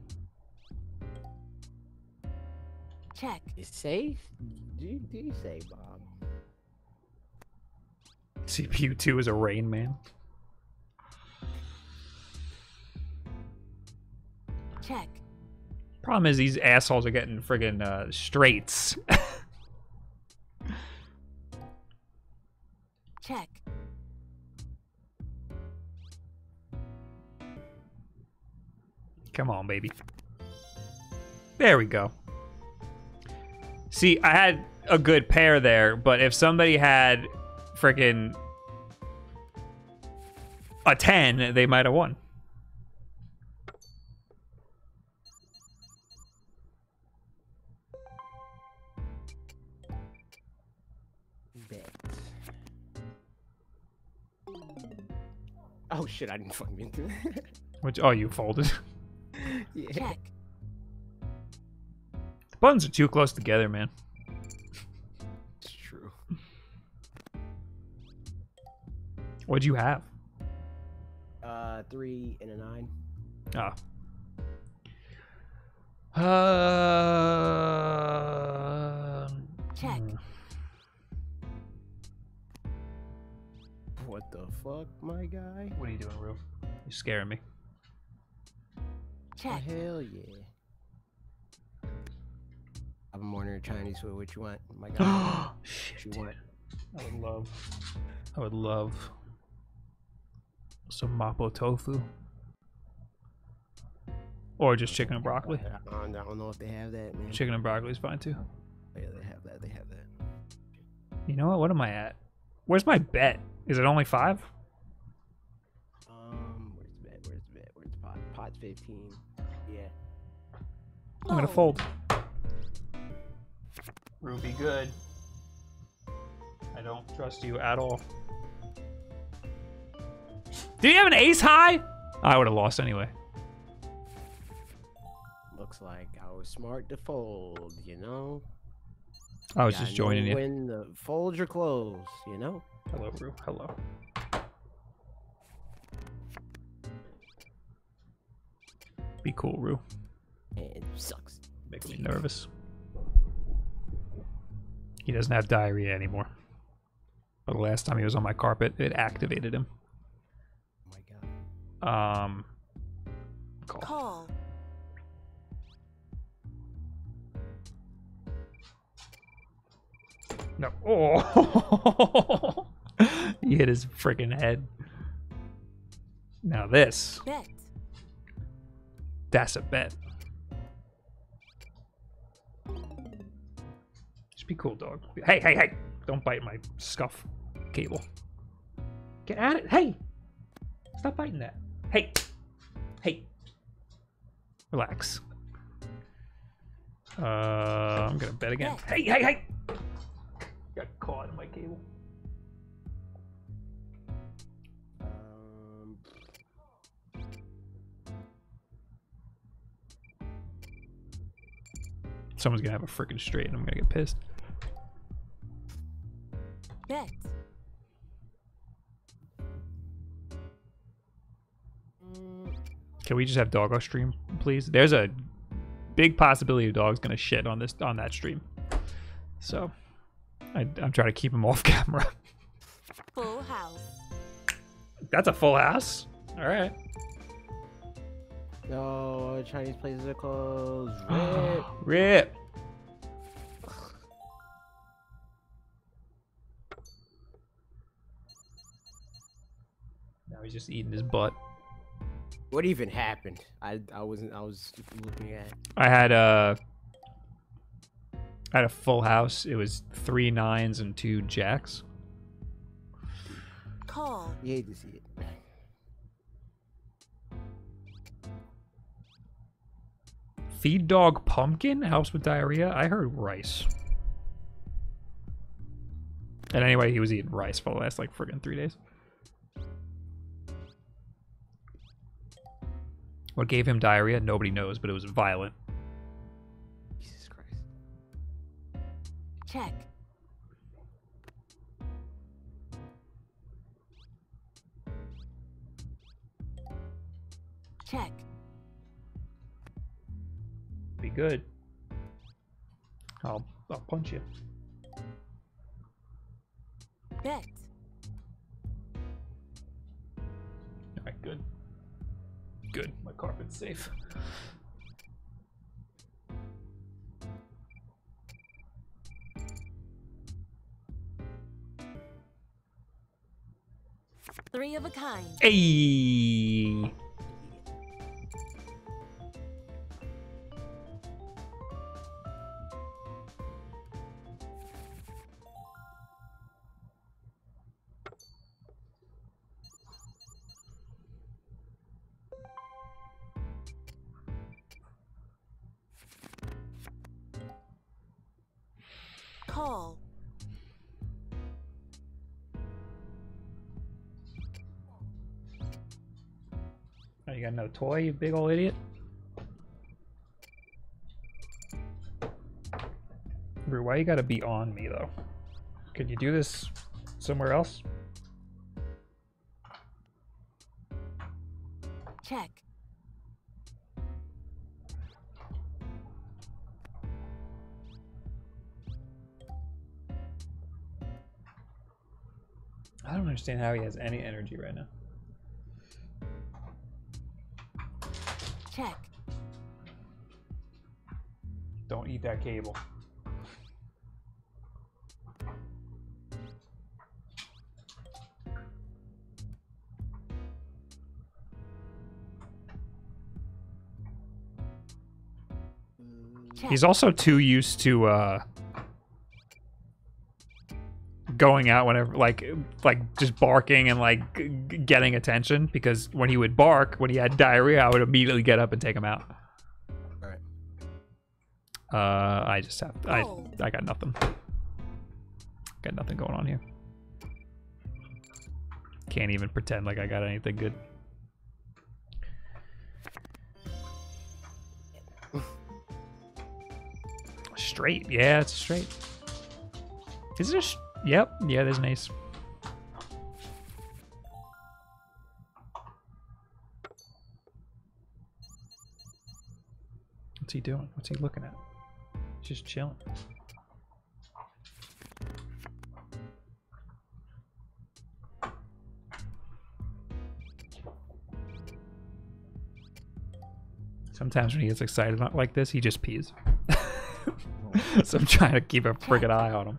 Check. Is safe? Do you say, Bob? CPU2 is a rain man. Check. Problem is these assholes are getting friggin' straights. Check. Come on, baby. There we go. See, I had a good pair there, but if somebody had freaking a 10, they might have won. Oh shit, I didn't fucking do that. Which, oh, you folded. Yeah. Check. The buttons are too close together, man. It's true. What'd you have? 3 and a 9. Ah. Check. What the fuck, my guy? What are you doing, Roof? You're scaring me. Check. Hell yeah. I'm ordering a Chinese food. What you want, my guy? Shit, what you want? I would love some mapo tofu. Or just chicken and broccoli. I don't know if they have that, man. Chicken and broccoli is fine too. Oh, yeah, they have that. They have that. You know what? What am I at? Where's my bet? Is it only 5? Where's the bet? Where's the bet? Where's the pot? Pot's 15. Yeah. I'm gonna fold. Ruby, good. I don't trust you at all. Do you have an ace high? I would have lost anyway. Looks like I was smart to fold, you know? I was just joining you. When the folds are closed, you know? Hello, Roo. Hello. Be cool, Roo. It sucks. Makes me nervous. He doesn't have diarrhea anymore. But the last time he was on my carpet, it activated him. Oh my god. Call. No. Oh. He hit his freaking head. Now this. Bet. That's a bet. Be cool, dog. Hey, hey, hey! Don't bite my scuff cable. Get at it! Hey! Stop biting that. Hey! Hey! Relax. I'm gonna bet again. Hey, hey, hey! Got caught in my cable. Someone's gonna have a freaking straight, and I'm gonna get pissed. Bet. Can we just have Doggo stream, please? There's a big possibility of Dog's gonna shit on this on that stream, so I'm trying to keep him off camera. Full house. That's a full house. All right. No, Chinese places are closed. Rip. Rip. Now he's just eating his butt. What even happened? I was looking at. I had a full house. It was 3 nines and 2 jacks. Call. You hate to see it. Feed dog pumpkin helps with diarrhea. I heard rice. And anyway, he was eating rice for the last like friggin' 3 days. What gave him diarrhea? Nobody knows, but it was violent. Jesus Christ. Check. Check. Be good. I'll punch you. Bet. All right, good. Good. My carpet's safe. Three of a kind. Hey. You got no toy, you big old idiot. Bro, why you gotta be on me though? Could you do this somewhere else? Check. I don't understand how he has any energy right now. Check. Don't eat that cable. He's also too used to going out whenever, like just barking and like getting attention. Because when he would bark, when he had diarrhea, I would immediately get up and take him out. All right. I just have I got nothing. Got nothing going on here. Can't even pretend like I got anything good. Straight, yeah, it's straight. Is it a yep, yeah, there's an ace. What's he doing? What's he looking at? Just chilling. Sometimes when he gets excited like this, he just pees. So I'm trying to keep a friggin' eye on him.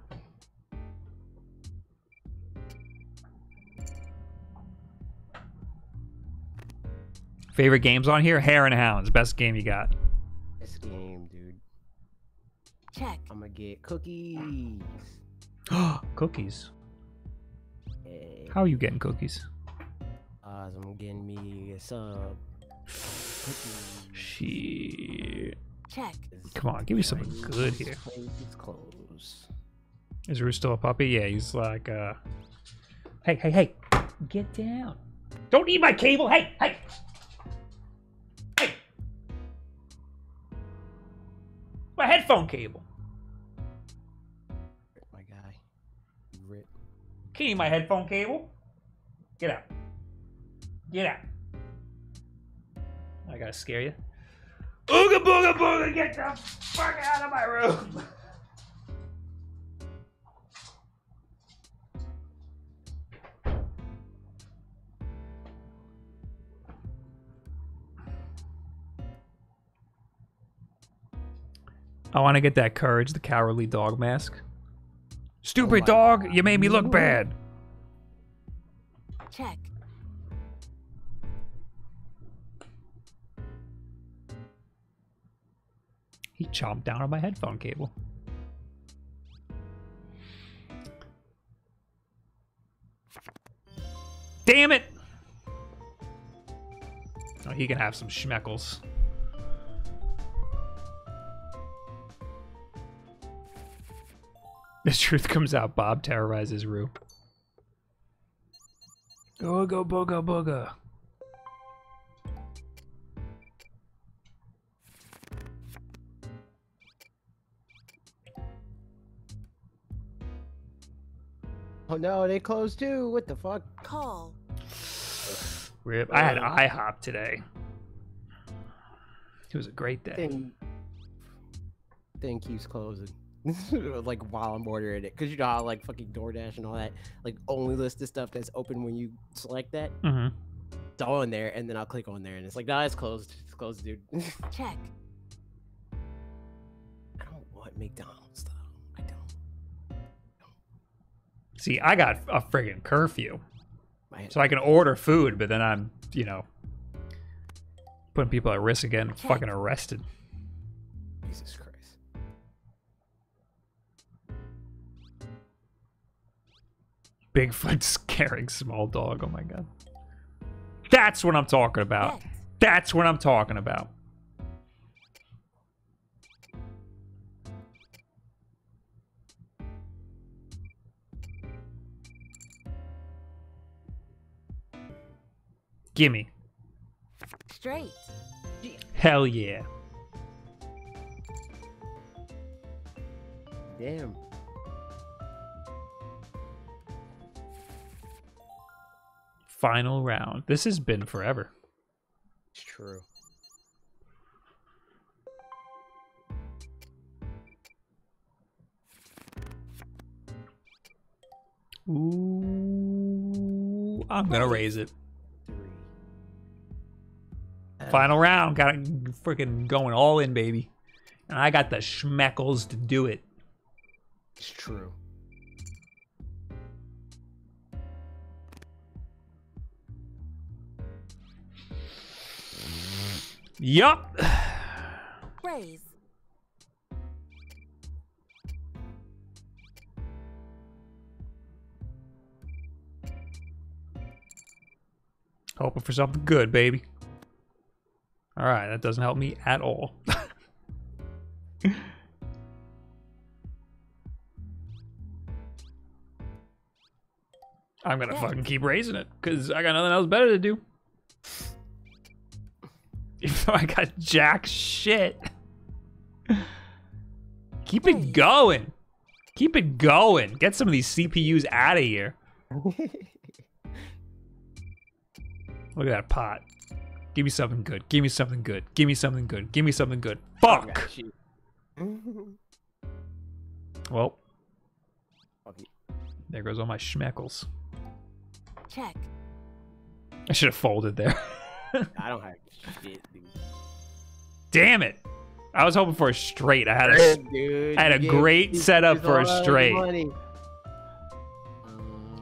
Favorite games on here? Hare and Hounds. Best game you got. Best game, dude. Check. I'm gonna get cookies. Cookies? Hey. How are you getting cookies? I'm getting me some cookies. Shit. Check. Come on, give me something good here. Is Roo still a puppy? Yeah, he's like, Hey, hey, hey! Get down! Don't eat my cable! Hey, hey! Hey! My headphone cable! Rip my guy. Rip. Can't eat my headphone cable! Get out. Get out. I gotta scare you. Ooga booga booga, get the fuck out of my room! I want to get that Courage the Cowardly Dog mask. Stupid dog, you made me look bad! Check. He chomped down on my headphone cable. Damn it! Oh, he can have some schmeckles. The truth comes out. Bob terrorizes Roo. Go, go, booga, booga. Oh no, they closed too. What the fuck? Call. Rip. I had IHOP today. It was a great day. Thing keeps closing. Like while I'm ordering it, because you know how like fucking DoorDash and all that, like only list the stuff that's open when you select that. Mm-hmm. It's all in there, and then I'll click on there, and it's like, nah, it's closed. It's closed, dude. Check. I don't want McDonald's though. See, I got a friggin' curfew, so I can order food, but then I'm, you know, putting people at risk again, fucking arrested. Jesus Christ. Bigfoot scaring small dog, oh my god. That's what I'm talking about. That's what I'm talking about. Gimme. Straight. Hell yeah. Damn. Final round. This has been forever. It's true. Ooh. I'm gonna raise it. Final round, got it freaking going all in, baby. And I got the schmeckles to do it. It's true. Yup. Raise. Hoping for something good, baby. All right, that doesn't help me at all. I'm gonna fucking keep raising it because I got nothing else better to do. Even though I got jack shit. Keep it going. Keep it going. Get some of these CPUs out of here. Look at that pot. Give me something good. Give me something good. Give me something good. Give me something good. Fuck. Well, there goes all my schmeckles. Check. I should have folded there. I don't have shit, dude. Damn it! I was hoping for a straight. I had a, dude, I had a great setup for a straight.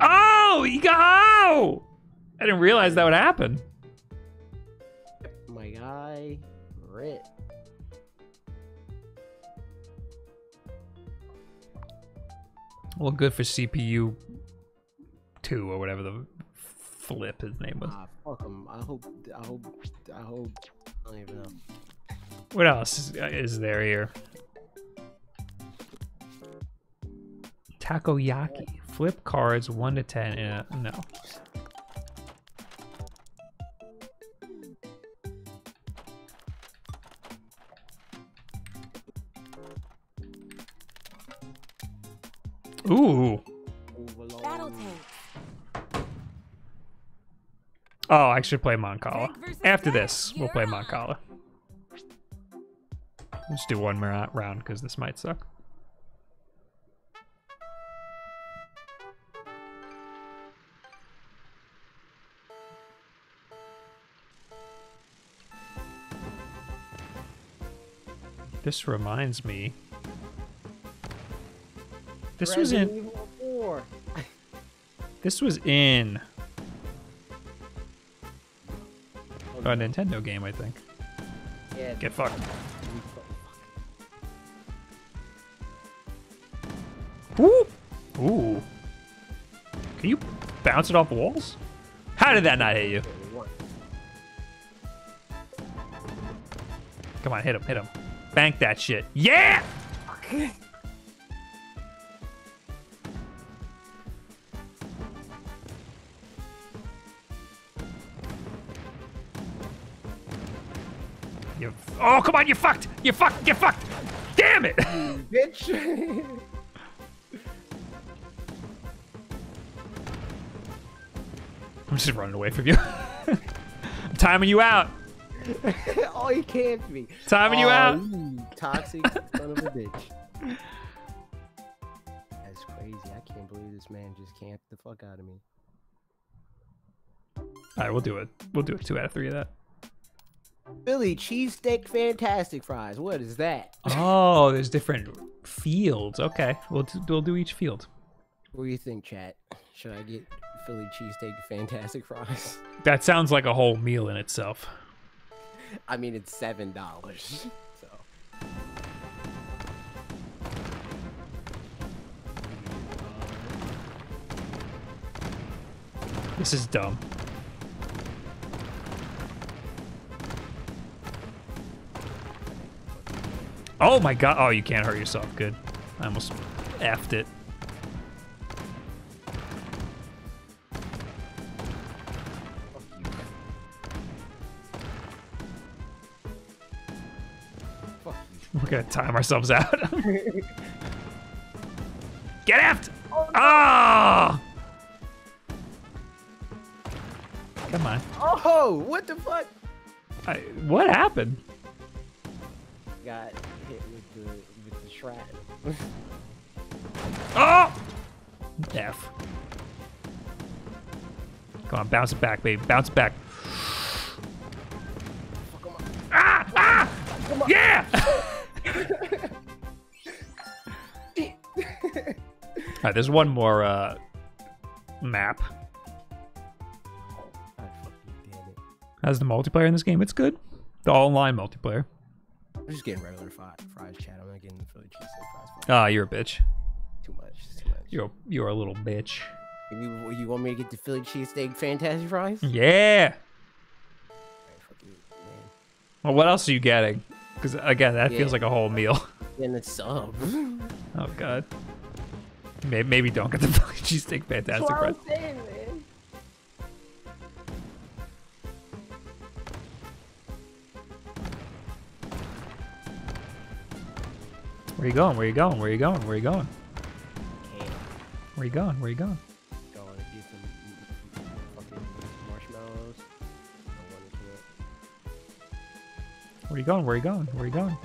Oh, you got! Oh! I didn't realize that would happen. My guy, Rit. Well, good for CPU 2 or whatever the flip his name was. Ah, fuck him. I hope. I don't even know. What else is there here? Takoyaki. Flip cards 1 to 10. No. Ooh. Oh, I should play Moncala. After this, we'll play Moncala. Let's do one more round because this might suck. This reminds me. This was in. This was in. A Nintendo game, I think. Yeah. Get fucked. Ooh! Ooh. Can you bounce it off walls? How did that not hit you? Come on, hit him, hit him. Bank that shit. Yeah! Oh, come on, you fucked! You fucked! You fucked! Damn it! Bitch! I'm just running away from you. I'm timing you out. Oh, you can't be. Timing you out. You toxic son of a bitch. That's crazy. I can't believe this man just camped the fuck out of me. All right, we'll do it. We'll do it 2 out of 3 of that. Philly cheesesteak fantastic fries. What is that? Oh, there's different fields. Okay, we'll do each field. What do you think, chat? Should I get Philly cheesesteak fantastic fries? That sounds like a whole meal in itself. I mean, it's $7. So. This is dumb. Oh my god. Oh, you can't hurt yourself. Good. I almost effed it. We're gonna time ourselves out. Get effed! Ah! Oh! Come on. Oh, what the fuck? What happened? Got hit with the shrine. Oh! F. Come on, bounce it back, babe. Bounce it back. Ah! Ah! Yeah! All right, there's one more map. How's the multiplayer in this game? It's good. The all-online multiplayer. I'm just getting regular fries, Chad. I'm not getting the Philly cheesesteak fries. Ah, you're a bitch. Too much. Too much. You're a little bitch. You want me to get the Philly cheesesteak fantastic fries? Yeah. Well, what else are you getting? Because again, that feels like a whole meal. And it's sub. Oh god. Maybe don't get the Philly cheesesteak fantastic fries. That's what I'm saying, man. Where you going? Where you going? Where you going? Where you going? Where you going? Where you going? Going to get some fucking marshmallows. Where you going? Where you going? Where you going?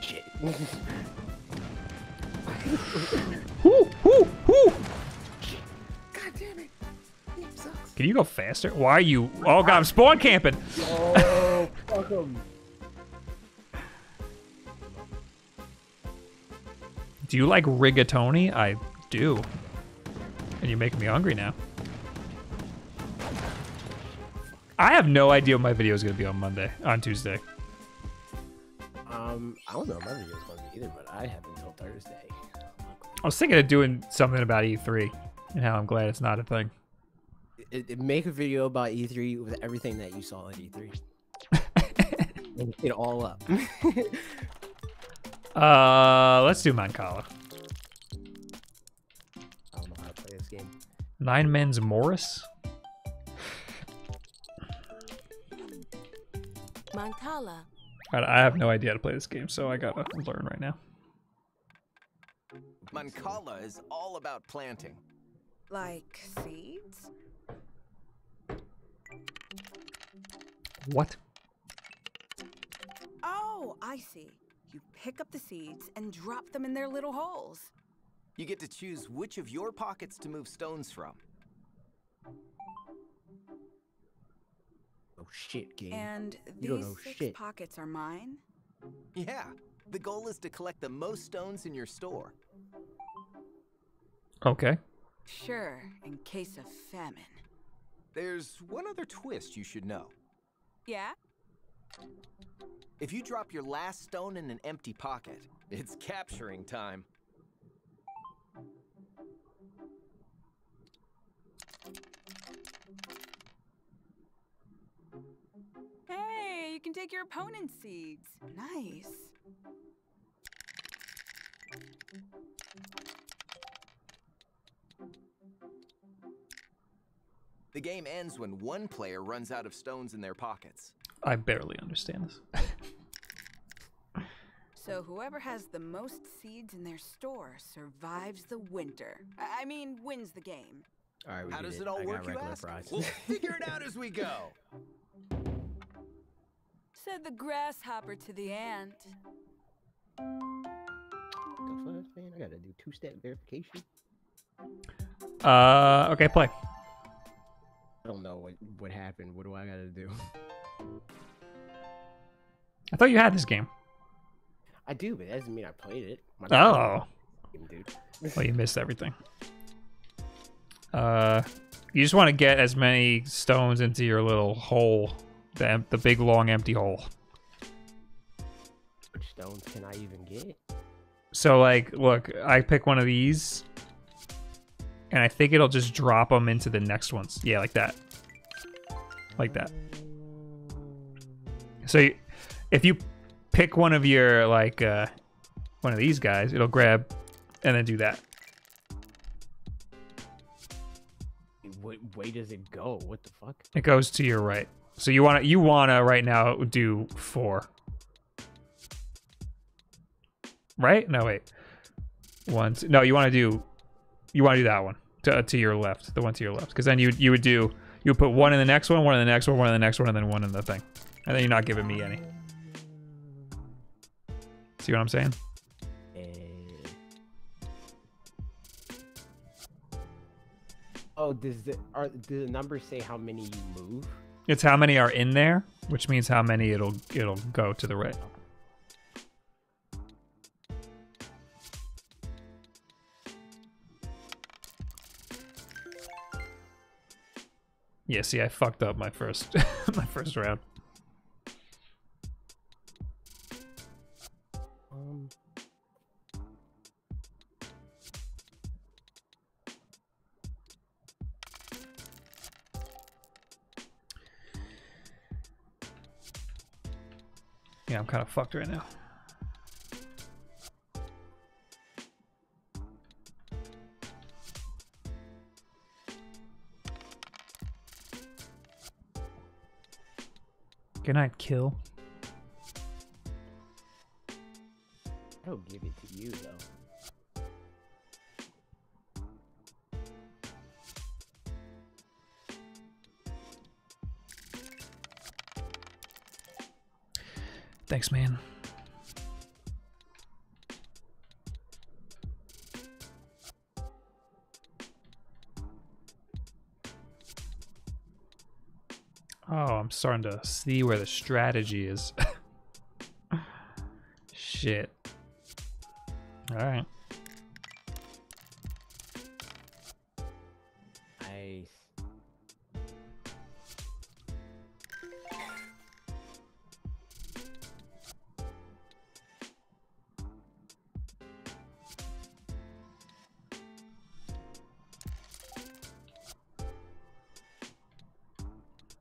Shit. Whoo! God damn it! Game sucks. Can you go faster? Why are you? Oh god, I'm spawn camping. Oh, fuck him. Do you like rigatoni? I do. And you're making me hungry now. I have no idea what my video is gonna be on Tuesday. I don't know what my video is gonna be either, but I have until Thursday. I was thinking of doing something about E3 and how I'm glad it's not a thing. Make a video about E3 with everything that you saw at E3. It all up. Let's do Mancala. I don't know how to play this game. Nine Men's Morris? Mancala. I have no idea how to play this game, so I gotta learn right now. Mancala is all about planting. Like seeds? What? Oh, I see. You pick up the seeds and drop them in their little holes. You get to choose which of your pockets to move stones from. Oh shit, game. And these six pockets are mine? Yeah. The goal is to collect the most stones in your store. Okay. Sure, in case of famine. There's one other twist you should know. Yeah? If you drop your last stone in an empty pocket, it's capturing time. Hey, you can take your opponent's seeds. Nice. The game ends when one player runs out of stones in their pockets. I barely understand this. So whoever has the most seeds in their store survives the winter. I mean, wins the game. All right, how does it all work, you ask? We'll figure it out as we go. Said the grasshopper to the ant. I gotta do two-step verification. Okay, play. I don't know what happened. What do I gotta do? I thought you had this game. I do, but that doesn't mean I played it. Oh. Dude. Well, you missed everything. You just want to get as many stones into your little hole, the big long empty hole. Which stones can I even get? So, like, look, I pick one of these, and I think it'll just drop them into the next ones. Yeah, like that. Like that. So, if you pick one of your, like, one of these guys, it'll grab and then do that. What way does it go? What the fuck? It goes to your right. So you wanna right now do 4. Right? No, wait. 1, 2, no, you wanna do that one to your left, the one to your left, because then you would put one in the next one, one in the next one, one in the next one, and then one in the thing, and then you're not giving me any. See what I'm saying? Oh, do the numbers say how many you move? It's how many are in there, which means how many it'll go to the right. Yeah, see, I fucked up my first my first round. Yeah, I'm kind of fucked right now. Good night, kill. I'll give it to you, though. Thanks, man. Oh, I'm starting to see where the strategy is. Shit. All right.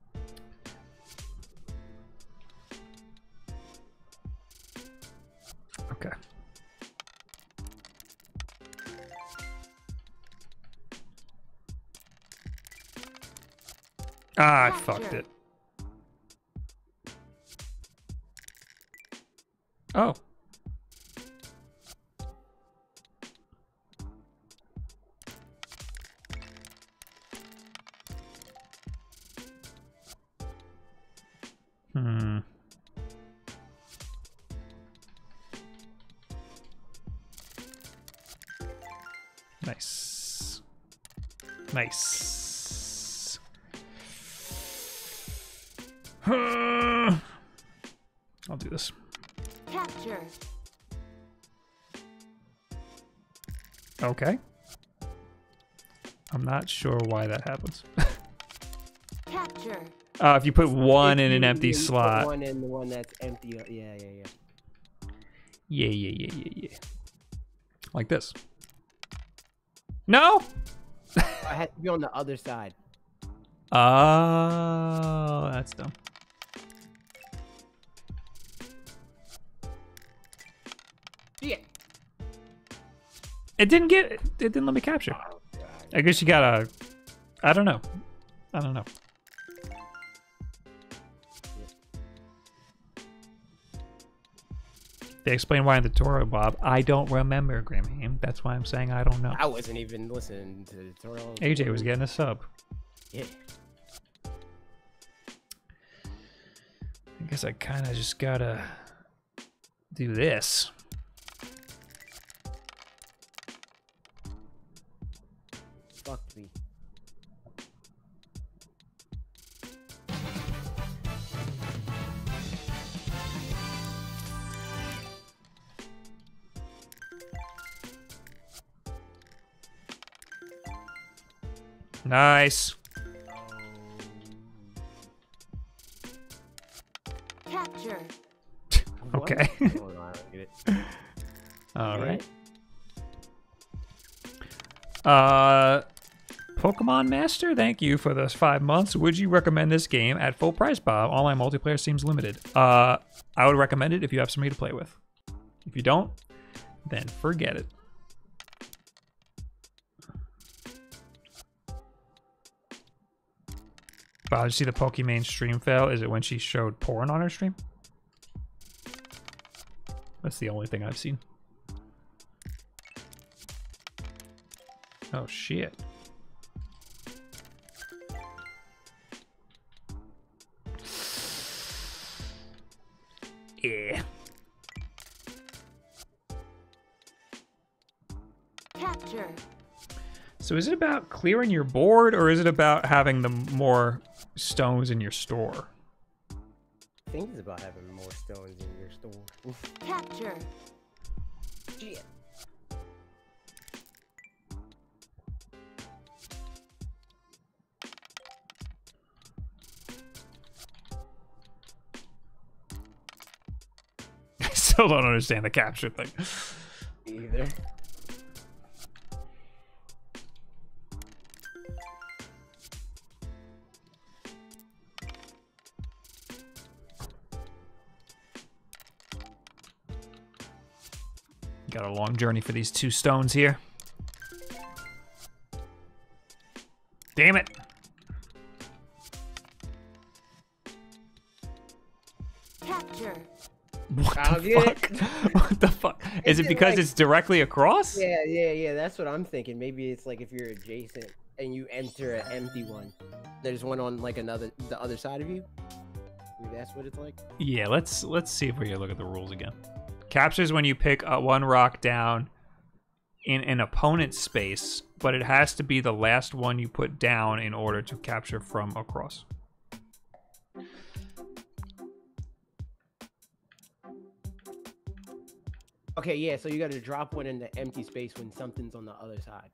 Nice. Okay. Ah, I fucked it. Oh. Nice. Nice. I'll do this. Capture. Okay. I'm not sure why that happens. Capture. If you put one in an empty slot. One in the one that's empty. Yeah. Like this. No. I had to be on the other side. Oh, that's dumb. Yeah. It didn't let me capture. I guess you gotta, I don't know. They explain why in the tutorial, Bob. I don't remember, Grammy. That's why I'm saying I don't know. I wasn't even listening to the tutorial. AJ was getting a sub. Yeah. I guess I kind of just gotta do this. Fuck me. Nice. Capture. Okay. All right. Pokemon Master, thank you for those 5 months. Would you recommend this game at full price, Bob? Online multiplayer seems limited. I would recommend it if you have somebody to play with. If you don't, then forget it. Bob, did you see the Pokimane stream fail? Is it when she showed porn on her stream? That's the only thing I've seen. Oh, shit. Yeah. Capture. So is it about clearing your board, or is it about having the more stones in your store? I think it's about having more stones in your store. Oof. Capture. Yeah. I still don't understand the capture thing. Me either. Got a long journey for these two stones here. Damn it! Capture. What the fuck? What the fuck? Is it because like, it's directly across? Yeah. That's what I'm thinking. Maybe it's like if you're adjacent and you enter an empty one, there's one on like another, the other side of you. Maybe that's what it's like. Yeah. Let's see if we can look at the rules again. Captures when you pick one rock down in an opponent's space, but it has to be the last one you put down in order to capture from across. Okay, yeah, so you got to drop one in the empty space when something's on the other side.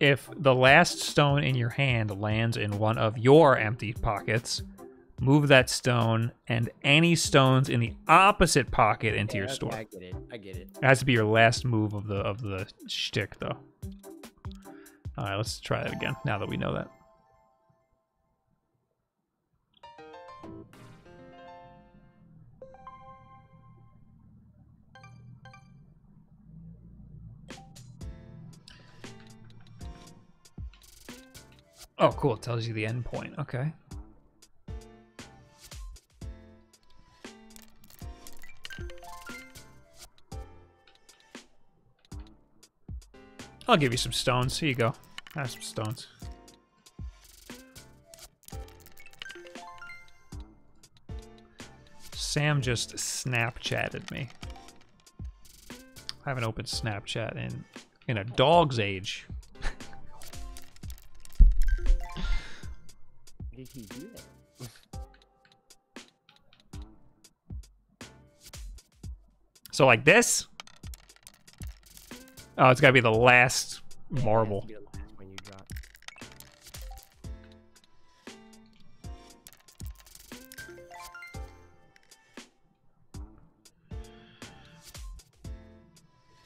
If the last stone in your hand lands in one of your empty pockets, move that stone and any stones in the opposite pocket into your store. I get it. I get it. It has to be your last move of the shtick, though. All right, let's try that again. Now that we know that. Oh, cool. It tells you the end point. Okay. I'll give you some stones. Here you go. Have some stones. Sam just Snapchatted me. I haven't opened Snapchat in a dog's age. Did he do that? So like this? Oh, it's gotta be the last marble. Yeah, the last one you drop.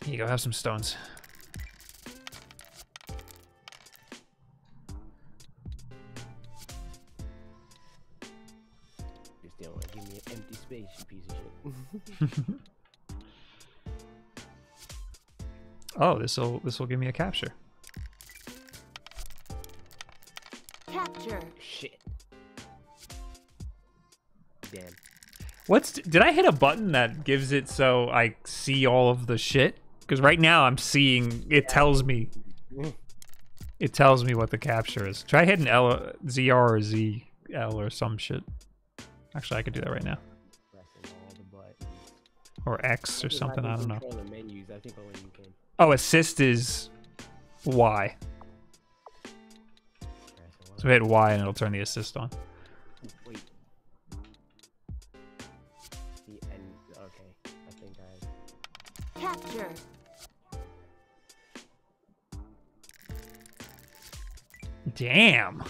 Here you go, have some stones. You still want to give me an empty space, you piece of shit. Oh, this will give me a capture. Capture. Shit. Damn. Did I hit a button that gives it so I see all of the shit? Because right now I'm seeing it tells me. It tells me what the capture is. Try hitting L ZR or ZL or some shit. Actually, I could do that right now. Or X or something, I don't know. Oh, assist is Y. So hit Y and it'll turn the assist on. Wait. The end. Okay, I think I capture. Damn.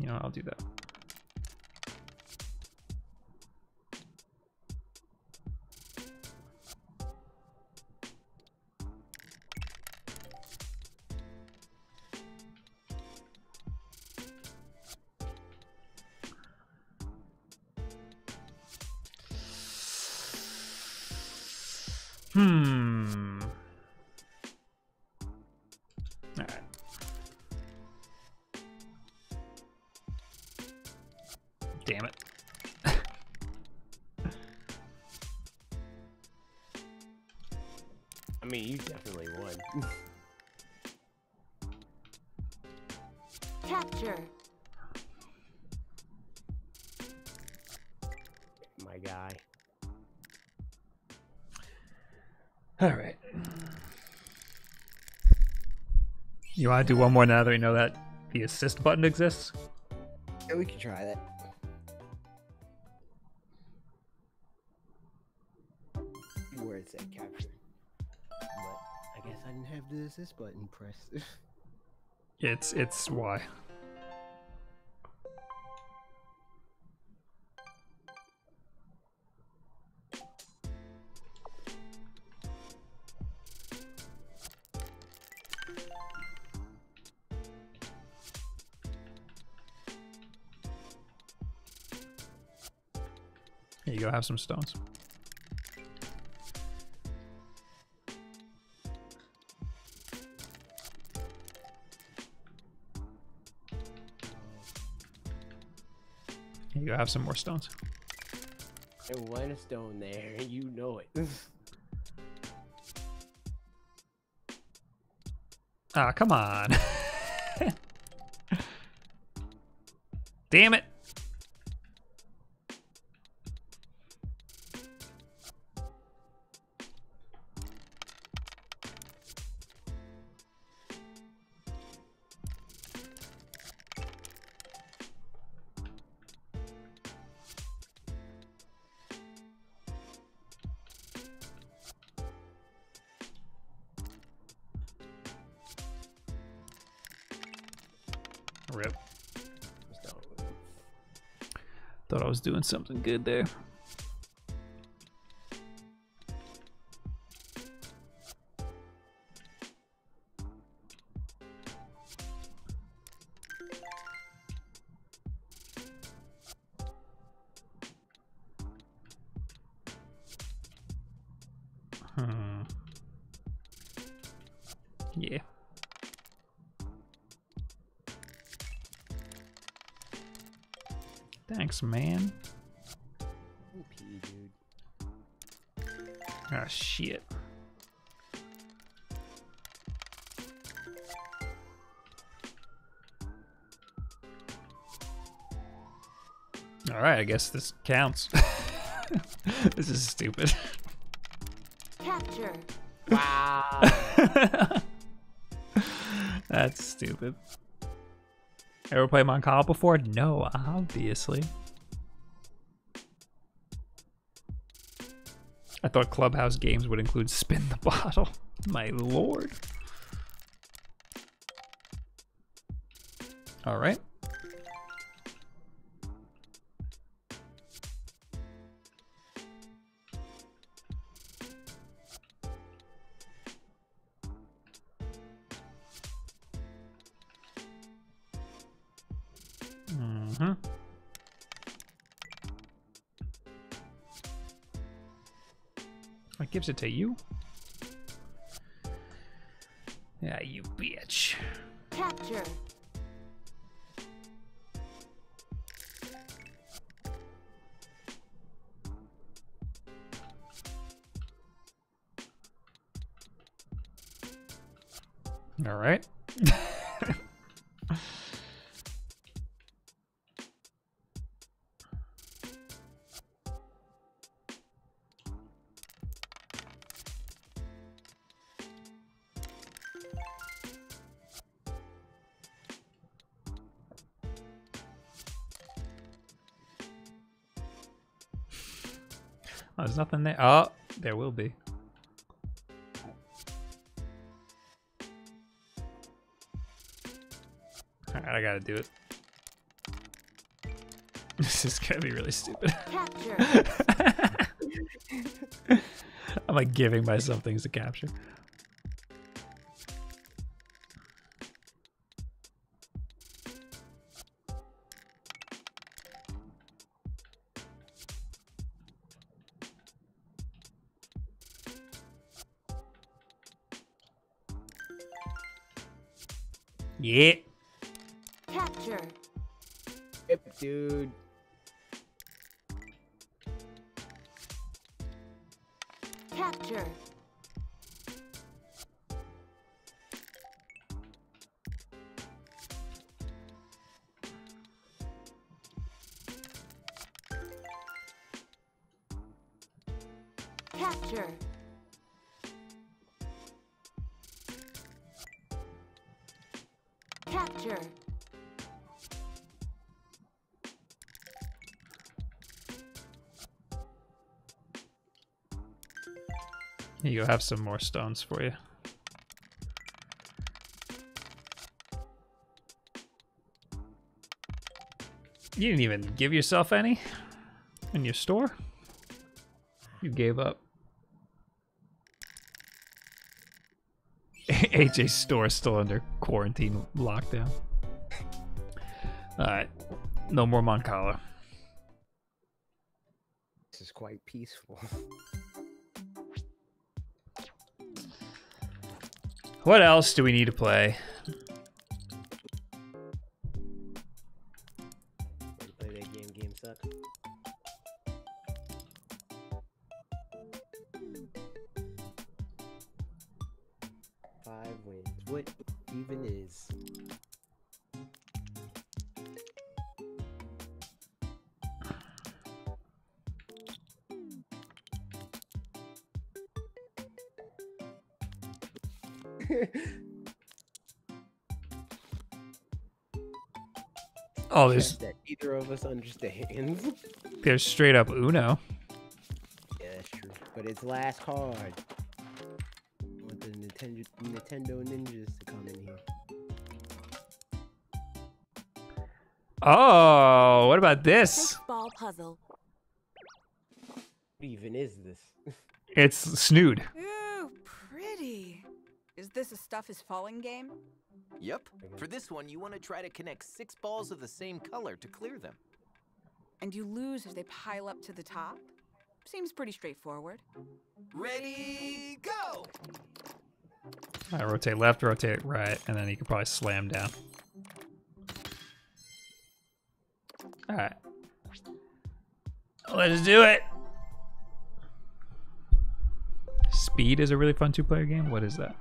You know, I'll do that. All right. You want to do one more now that we know that the assist button exists? Yeah, we can try that. Where it said capture. But I guess I didn't have the assist button pressed. It's why. Here you go, have some stones. Here you go, have some more stones. There wasn't a stone there, you know it. Ah, come on. Damn it. Rip. Thought I was doing something good there. Yeah. Thanks, man. OP, dude. Ah, shit. All right, I guess this counts. This is stupid. Capture. Wow. That's stupid. Ever played Monopoly before? No, obviously. I thought Clubhouse Games would include spin the bottle. My lord. All right. It gives it to you. Yeah, you bitch. Capture. All right. Oh, there's nothing there. Oh, there will be. All right, I gotta do it. This is gonna be really stupid. I'm like giving myself things to capture. Yeah. Capture. Yep, dude. Capture. Capture. Roger. Here you go, have some more stones for you. You didn't even give yourself any in your store. You gave up. AJ's store is still under quarantine lockdown. Alright, no more Moncala. This is quite peaceful. What else do we need to play? Play that game, game suck. Five wins. What even is? Oh, there's that either of us understands. There's straight up Uno. Yeah, that's true. But it's last card. I want the Nintendo ninjas to come in here. Oh, what about this? Ball puzzle. What even is this? It's Snood. Ooh, pretty. Is this a stuff is falling game? Yep. For this one, you want to try to connect 6 balls of the same color to clear them. And you lose if they pile up to the top? Seems pretty straightforward. Ready, go! All right, rotate left, rotate right, and then you can probably slam down. All right. Let's do it! Speed is a really fun 2-player game? What is that?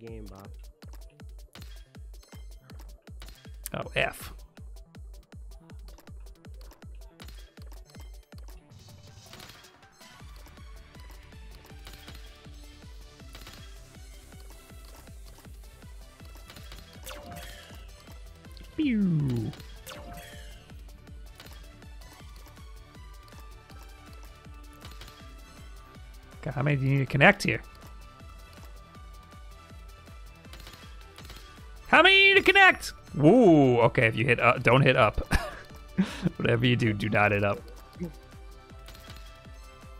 Game, Bob. Oh, F. Pew. God, how many do you need to connect here? How many you need to connect? Woo, okay, if you hit up, don't hit up. Whatever you do, do not hit up. What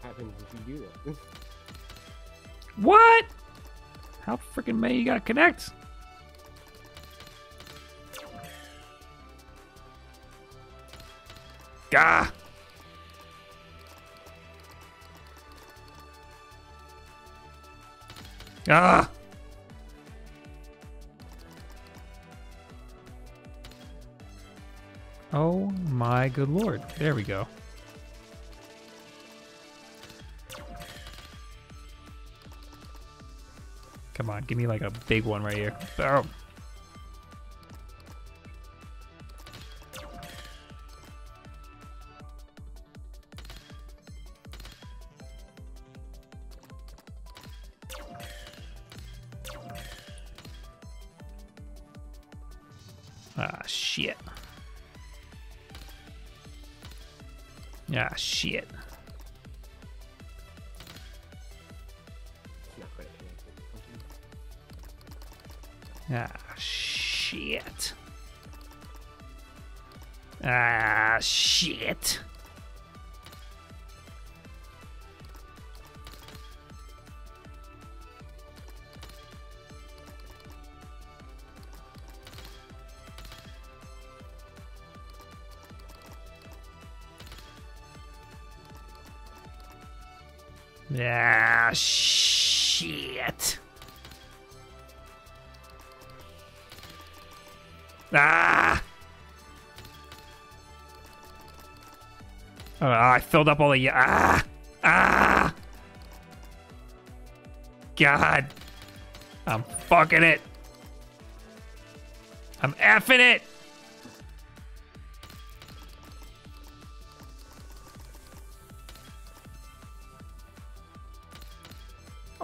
happens if you do that? What? How freaking many you gotta connect? Gah! Ah! Oh my good lord. There we go. Come on, give me like a big one right here. Boom. Ah, shit. Ah, shit. Ah, shit. Ah, shit. Ah, shit. Ah! Oh, I filled up all the... Ah! Ah! God. I'm fucking it. I'm effing it.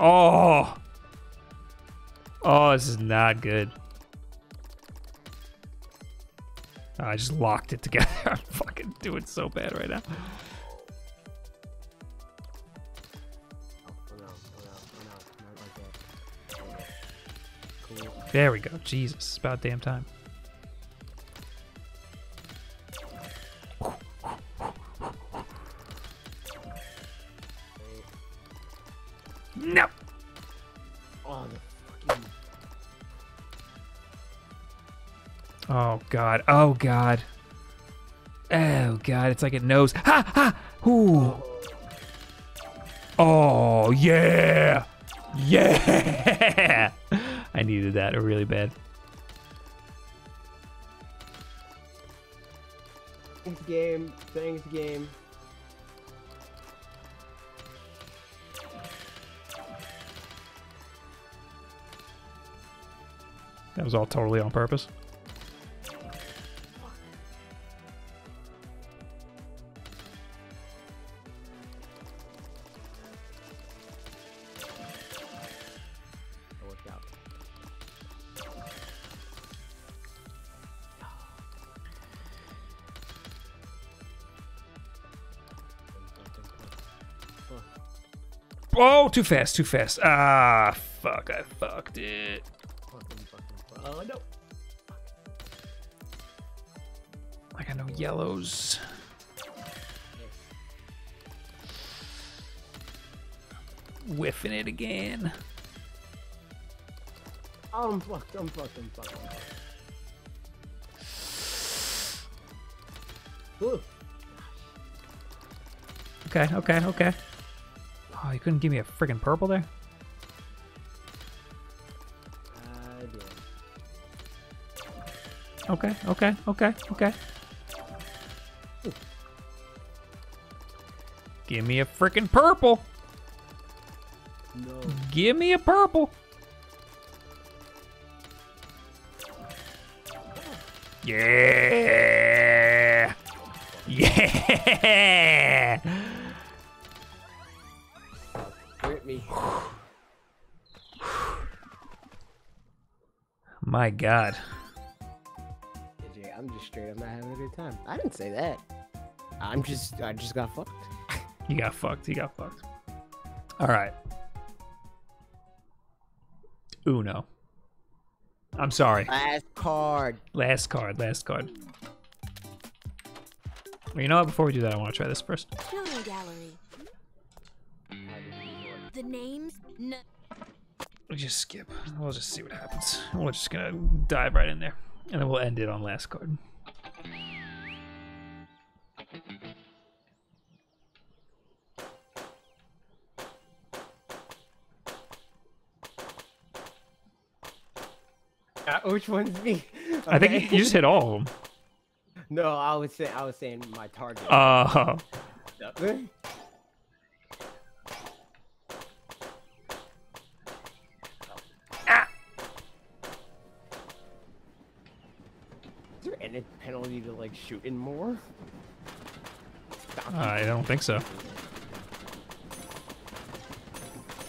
Oh, this is not good. I just locked it together. I'm fucking doing so bad right now. There we go. Jesus, it's about damn time. No. Oh, the fucking... oh god. Oh god. Oh god. It's like it knows. Ha ha. Ooh. Oh yeah. Yeah. I needed that really bad. Thanks game. Thanks game. That was all totally on purpose. Oh, too fast, too fast. Ah, fuck, I fucked it. Oh, no. I got no yellows. Whiffing it again. Oh, I'm fucked, I'm fucked, I'm fucked. Ooh. Okay, okay, okay. Oh, you couldn't give me a friggin' purple there? Okay, okay, okay, okay. Ooh. Give me a frickin' purple. No. Give me a purple. Yeah. Yeah. Hurt me. My God. I'm just straight up not having a good time. I didn't say that. I just got fucked. You got fucked. You got fucked. All right. Uno. I'm sorry. Last card. Last card. Last card. Well, you know what? Before we do that, I want to try this first. Villain gallery. The names. We just skip. We'll just see what happens. We're just gonna dive right in there. And then we'll end it on last card. Which one's me? Okay. I think you just hit all of them. No, I was saying my target. Oh. Any penalty to like shooting more? I don't think so.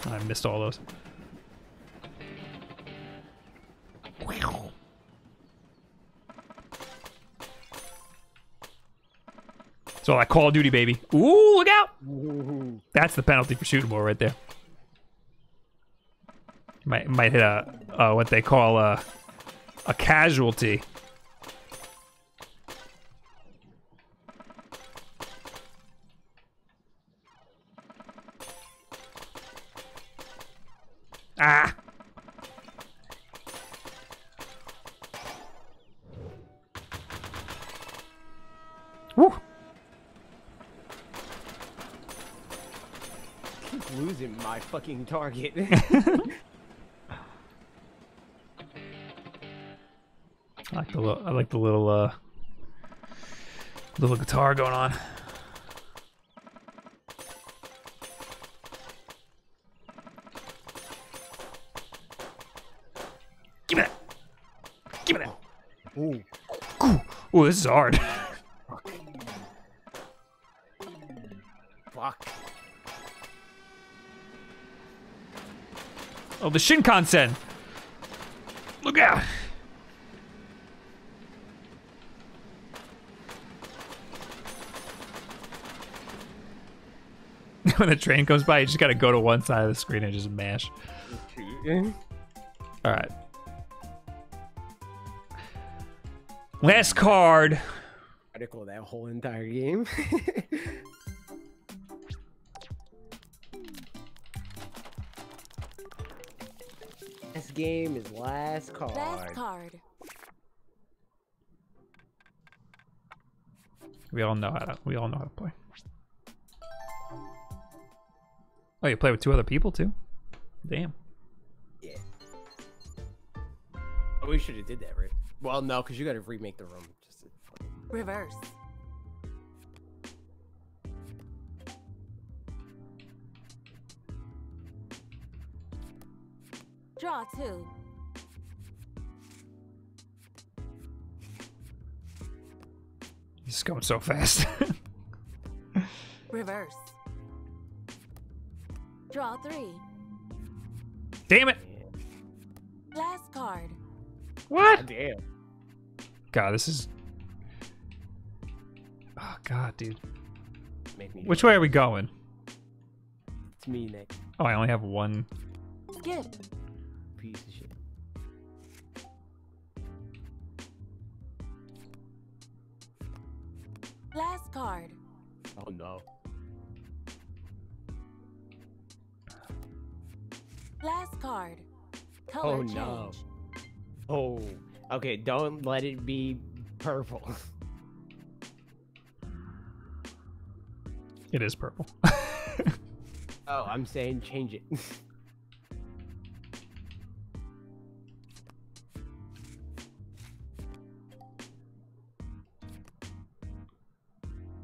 I missed all those. Wow. So like Call of Duty, baby. Ooh, look out! Ooh. That's the penalty for shooting more right there. Might hit a what they call a casualty. Ah! Woo! Keep losing my fucking target. I like the little little guitar going on. Ooh, this is hard. Fuck. Oh, the Shinkansen. Look out. when the train comes by, you just gotta go to one side of the screen and just mash. Okay. All right. Last card. Article that whole entire game. Last game is last card. Last card. We all know how to play. Oh, you play with two other people too? Damn. Yeah. Oh, we should have did that, right? Well, no, because you got to remake the room. Just to... Reverse. Draw two. He's going so fast. Reverse. Draw three. Damn it. Last card. What? God, damn. God, this is. Oh God, dude. Which way are we going? It's me, Nick. Oh, I only have one. Skip. Piece of shit. Last card. Oh no. Last card. Color change. No. Oh. Okay, don't let it be purple. It is purple. Oh, I'm saying change it.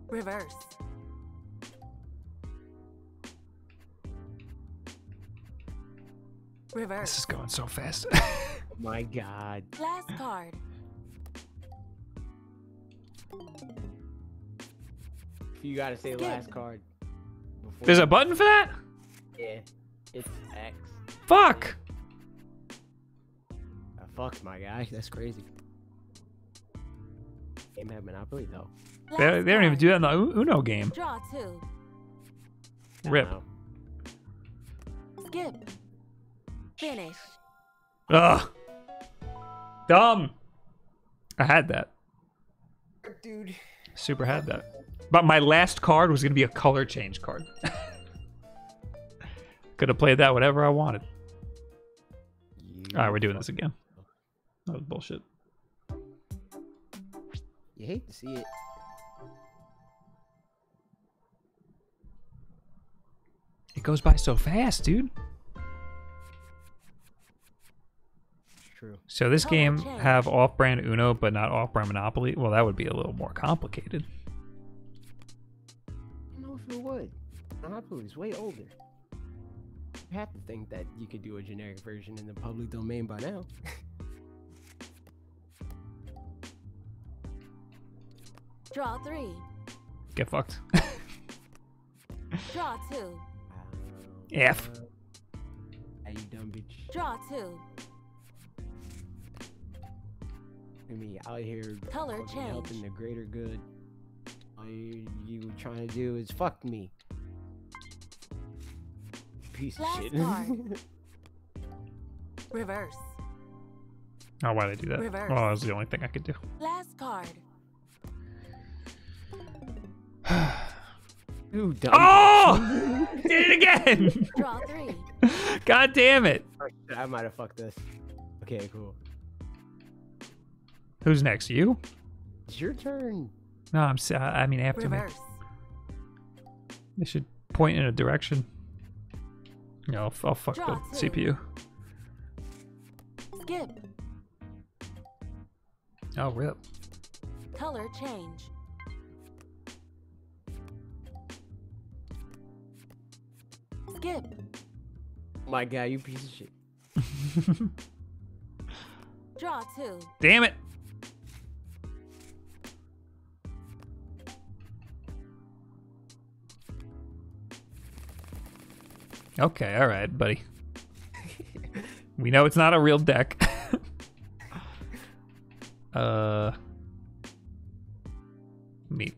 Reverse. Reverse. This is going so fast. Oh my God. Last card. You gotta say last card. There's a button for that? Yeah. It's X. Fuck. Oh, fuck, my guy. That's crazy. Game had Monopoly though. They don't even do that in the Uno game. Draw two. Rip. Skip. Finish. Ugh. Dumb. I had that. Dude. Super had that. But my last card was going to be a color change card. Could have played that whatever I wanted. Yeah. All right, we're doing this again. That was bullshit. You hate to see it. It goes by so fast, dude. True. So this game have off-brand Uno, but not off-brand Monopoly. Well, that would be a little more complicated. I don't know if it would. Monopoly's way older. You have to think that you could do a generic version in the public domain by now. Draw three. Get fucked. Draw two. F. Are you dumb bitch? Draw two. Me out here. Color change. Helping the greater good. All you trying to do is fuck me. Piece of shit. Reverse. Oh, why did I do that? Reverse. Oh, that was the only thing I could do. Last card. Ooh, dumb. Oh! Did it again! Draw three. God damn it! I might have fucked this. Okay, cool. Who's next? You? It's your turn. No, I'm. I mean, after Reverse. Me. They should point in a direction. No, I'll fuck Draw the two. CPU. Skip. Oh, rip. Color change. Skip. My guy, you piece of shit. Draw two. Damn it. Okay, all right, buddy. We know it's not a real deck. Me.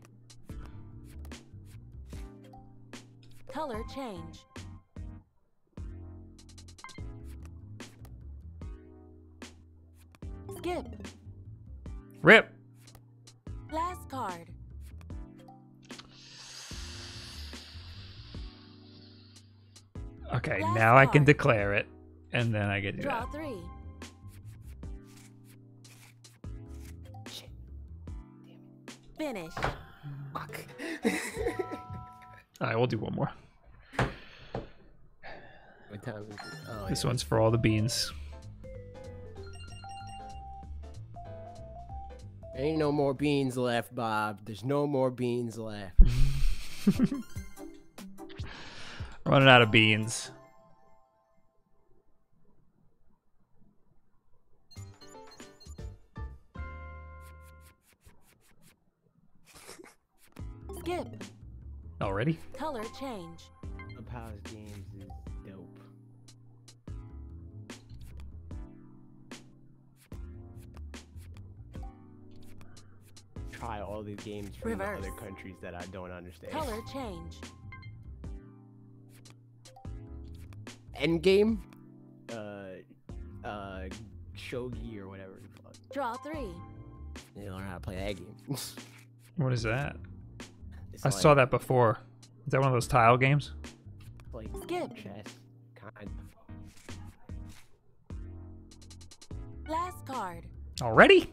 Color change. Skip. Rip. Last card. Okay, last now card. I can declare it, and then I get to draw three. Shit. Damn it. Finish. Fuck. All right, we'll do one more. What time is it? Oh, this one's for all the beans. Ain't no more beans left, Bob. There's no more beans left. Running out of beans. Skip. Already? Color change. Clubhouse Games is dope. Try all these games from the other countries that I don't understand. Color change. Endgame? Shogi or whatever. Draw three. They don't know how to play that game. What is that? It's I saw that before. Is that one of those tile games? Like skip. Chess. Kind of. Last card. Already?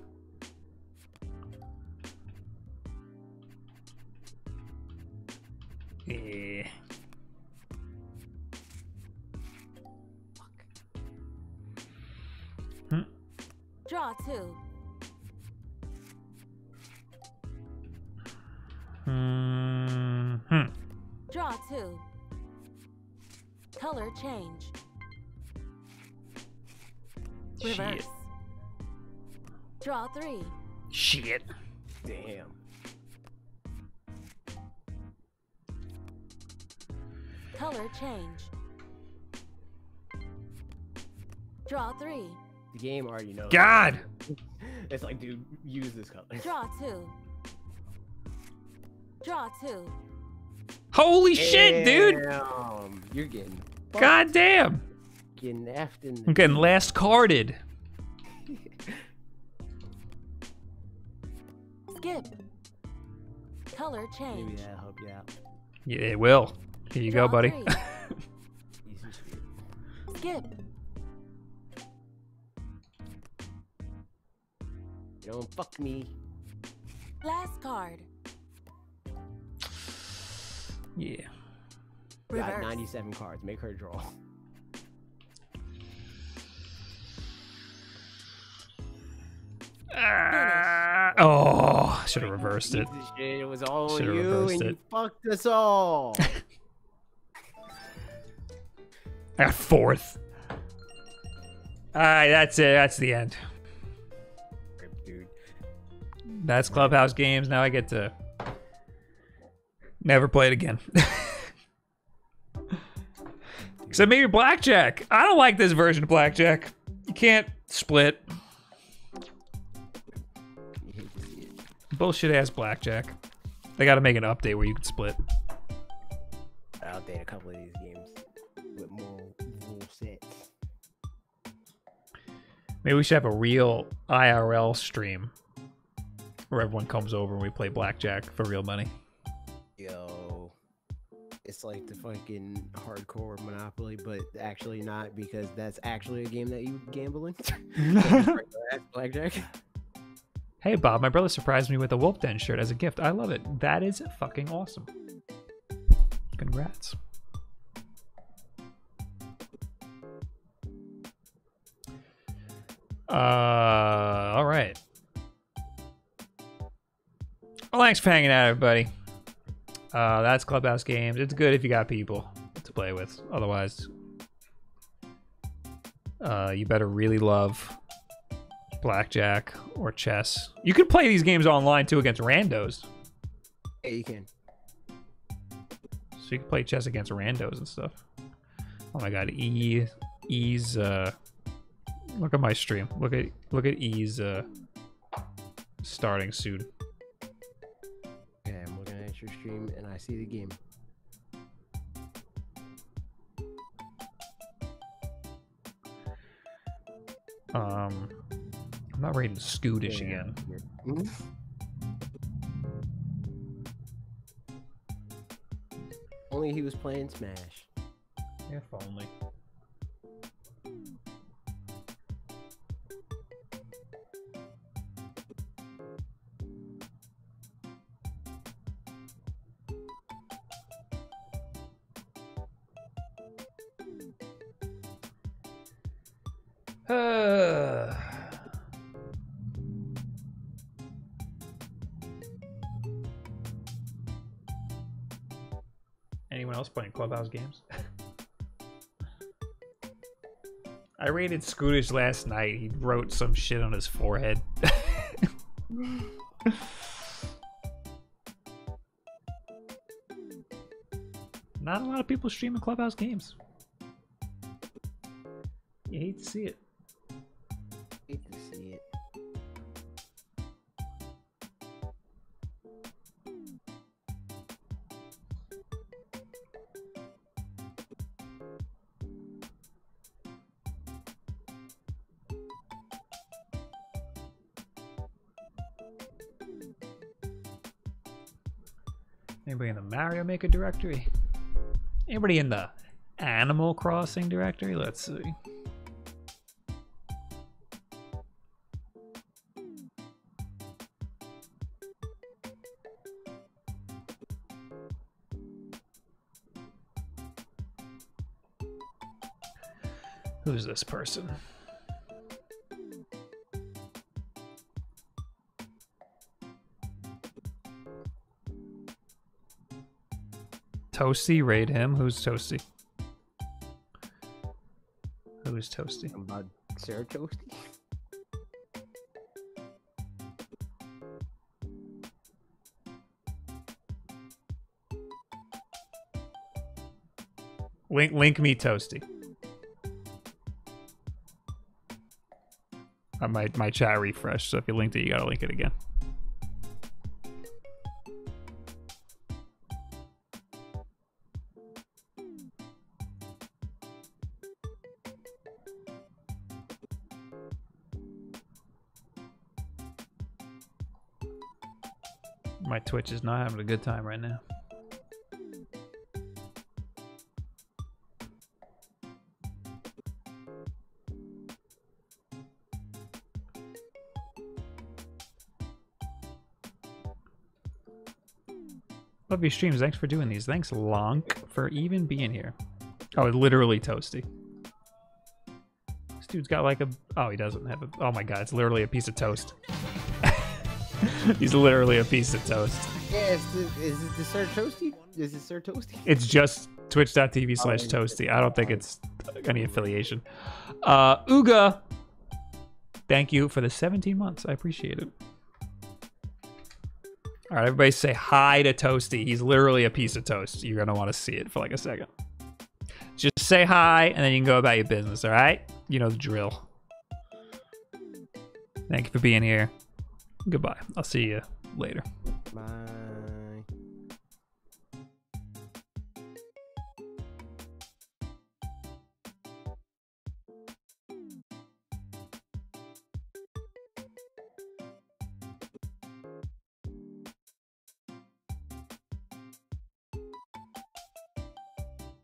Yeah. Hmm. Draw two. Mm-hmm. Draw two. Color change. Reverse. Shit. Draw three. Shit. Damn. Color change. Draw three. The game already knows. God. It's like, dude, use this color. Draw two. Draw two. Holy damn, shit, dude! You're getting fucked. God damn! Getting effed in the I'm getting last carded. Skip. Color change. Maybe that'll help you out. Yeah, it will. Here you draw go, buddy. Skip. Don't fuck me. Last card. Yeah. Reverse. Got 97 cards. Make her draw. Oh, should have reversed it. It was all should've you, and it. You fucked us all. I got fourth. All right, that's it. That's the end. Dude. That's Clubhouse Games. Now I get to. Never play it again. Except maybe blackjack. I don't like this version of blackjack. You can't split. Bullshit ass blackjack. They gotta make an update where you can split. I'll update a couple of these games with more rule sets. Maybe we should have a real IRL stream where everyone comes over and we play blackjack for real money. Yo, it's like the fucking hardcore Monopoly, but actually not, because that's actually a game that you gambling. Blackjack. Hey, Bob, my brother surprised me with a Wulff Den shirt as a gift. I love it. That is fucking awesome. Congrats. All right. Well, thanks for hanging out, everybody. That's Clubhouse Games. It's good if you got people to play with. Otherwise, you better really love blackjack or chess. You can play these games online too against randos. Yeah, you can. So you can play chess against randos and stuff. Oh my God, E's. Look at my stream. Look at E's starting soon. Your stream and I see the game. I'm not ready to Scootish again. Only he was playing Smash. If only. Anyone else playing Clubhouse games? I raided Scootish last night. He wrote some shit on his forehead. Not a lot of people streaming Clubhouse games. You hate to see it. Anybody in the Mario Maker directory? Anybody in the Animal Crossing directory? Let's see. Who's this person? Toasty, raid him. Who's Toasty? Who's Toasty? Sarah Toasty? Link me Toasty. My chat refreshed, so if you linked it, you gotta link it again. My Twitch is not having a good time right now. Love your streams. Thanks for doing these. Thanks, Lonk, for even being here. Oh, literally Toasty. This dude's got like a... Oh, he doesn't have a... Oh my god, it's literally a piece of toast. He's literally a piece of toast. Yeah, is it the Sir Toasty? Is it Sir Toasty? It's just twitch.tv/toasty. I don't think it's any affiliation. Uga, thank you for the 17 months. I appreciate it. All right, everybody say hi to Toasty. He's literally a piece of toast. You're going to want to see it for like a second. Just say hi, and then you can go about your business, all right? You know the drill. Thank you for being here. Goodbye. I'll see you later. Bye.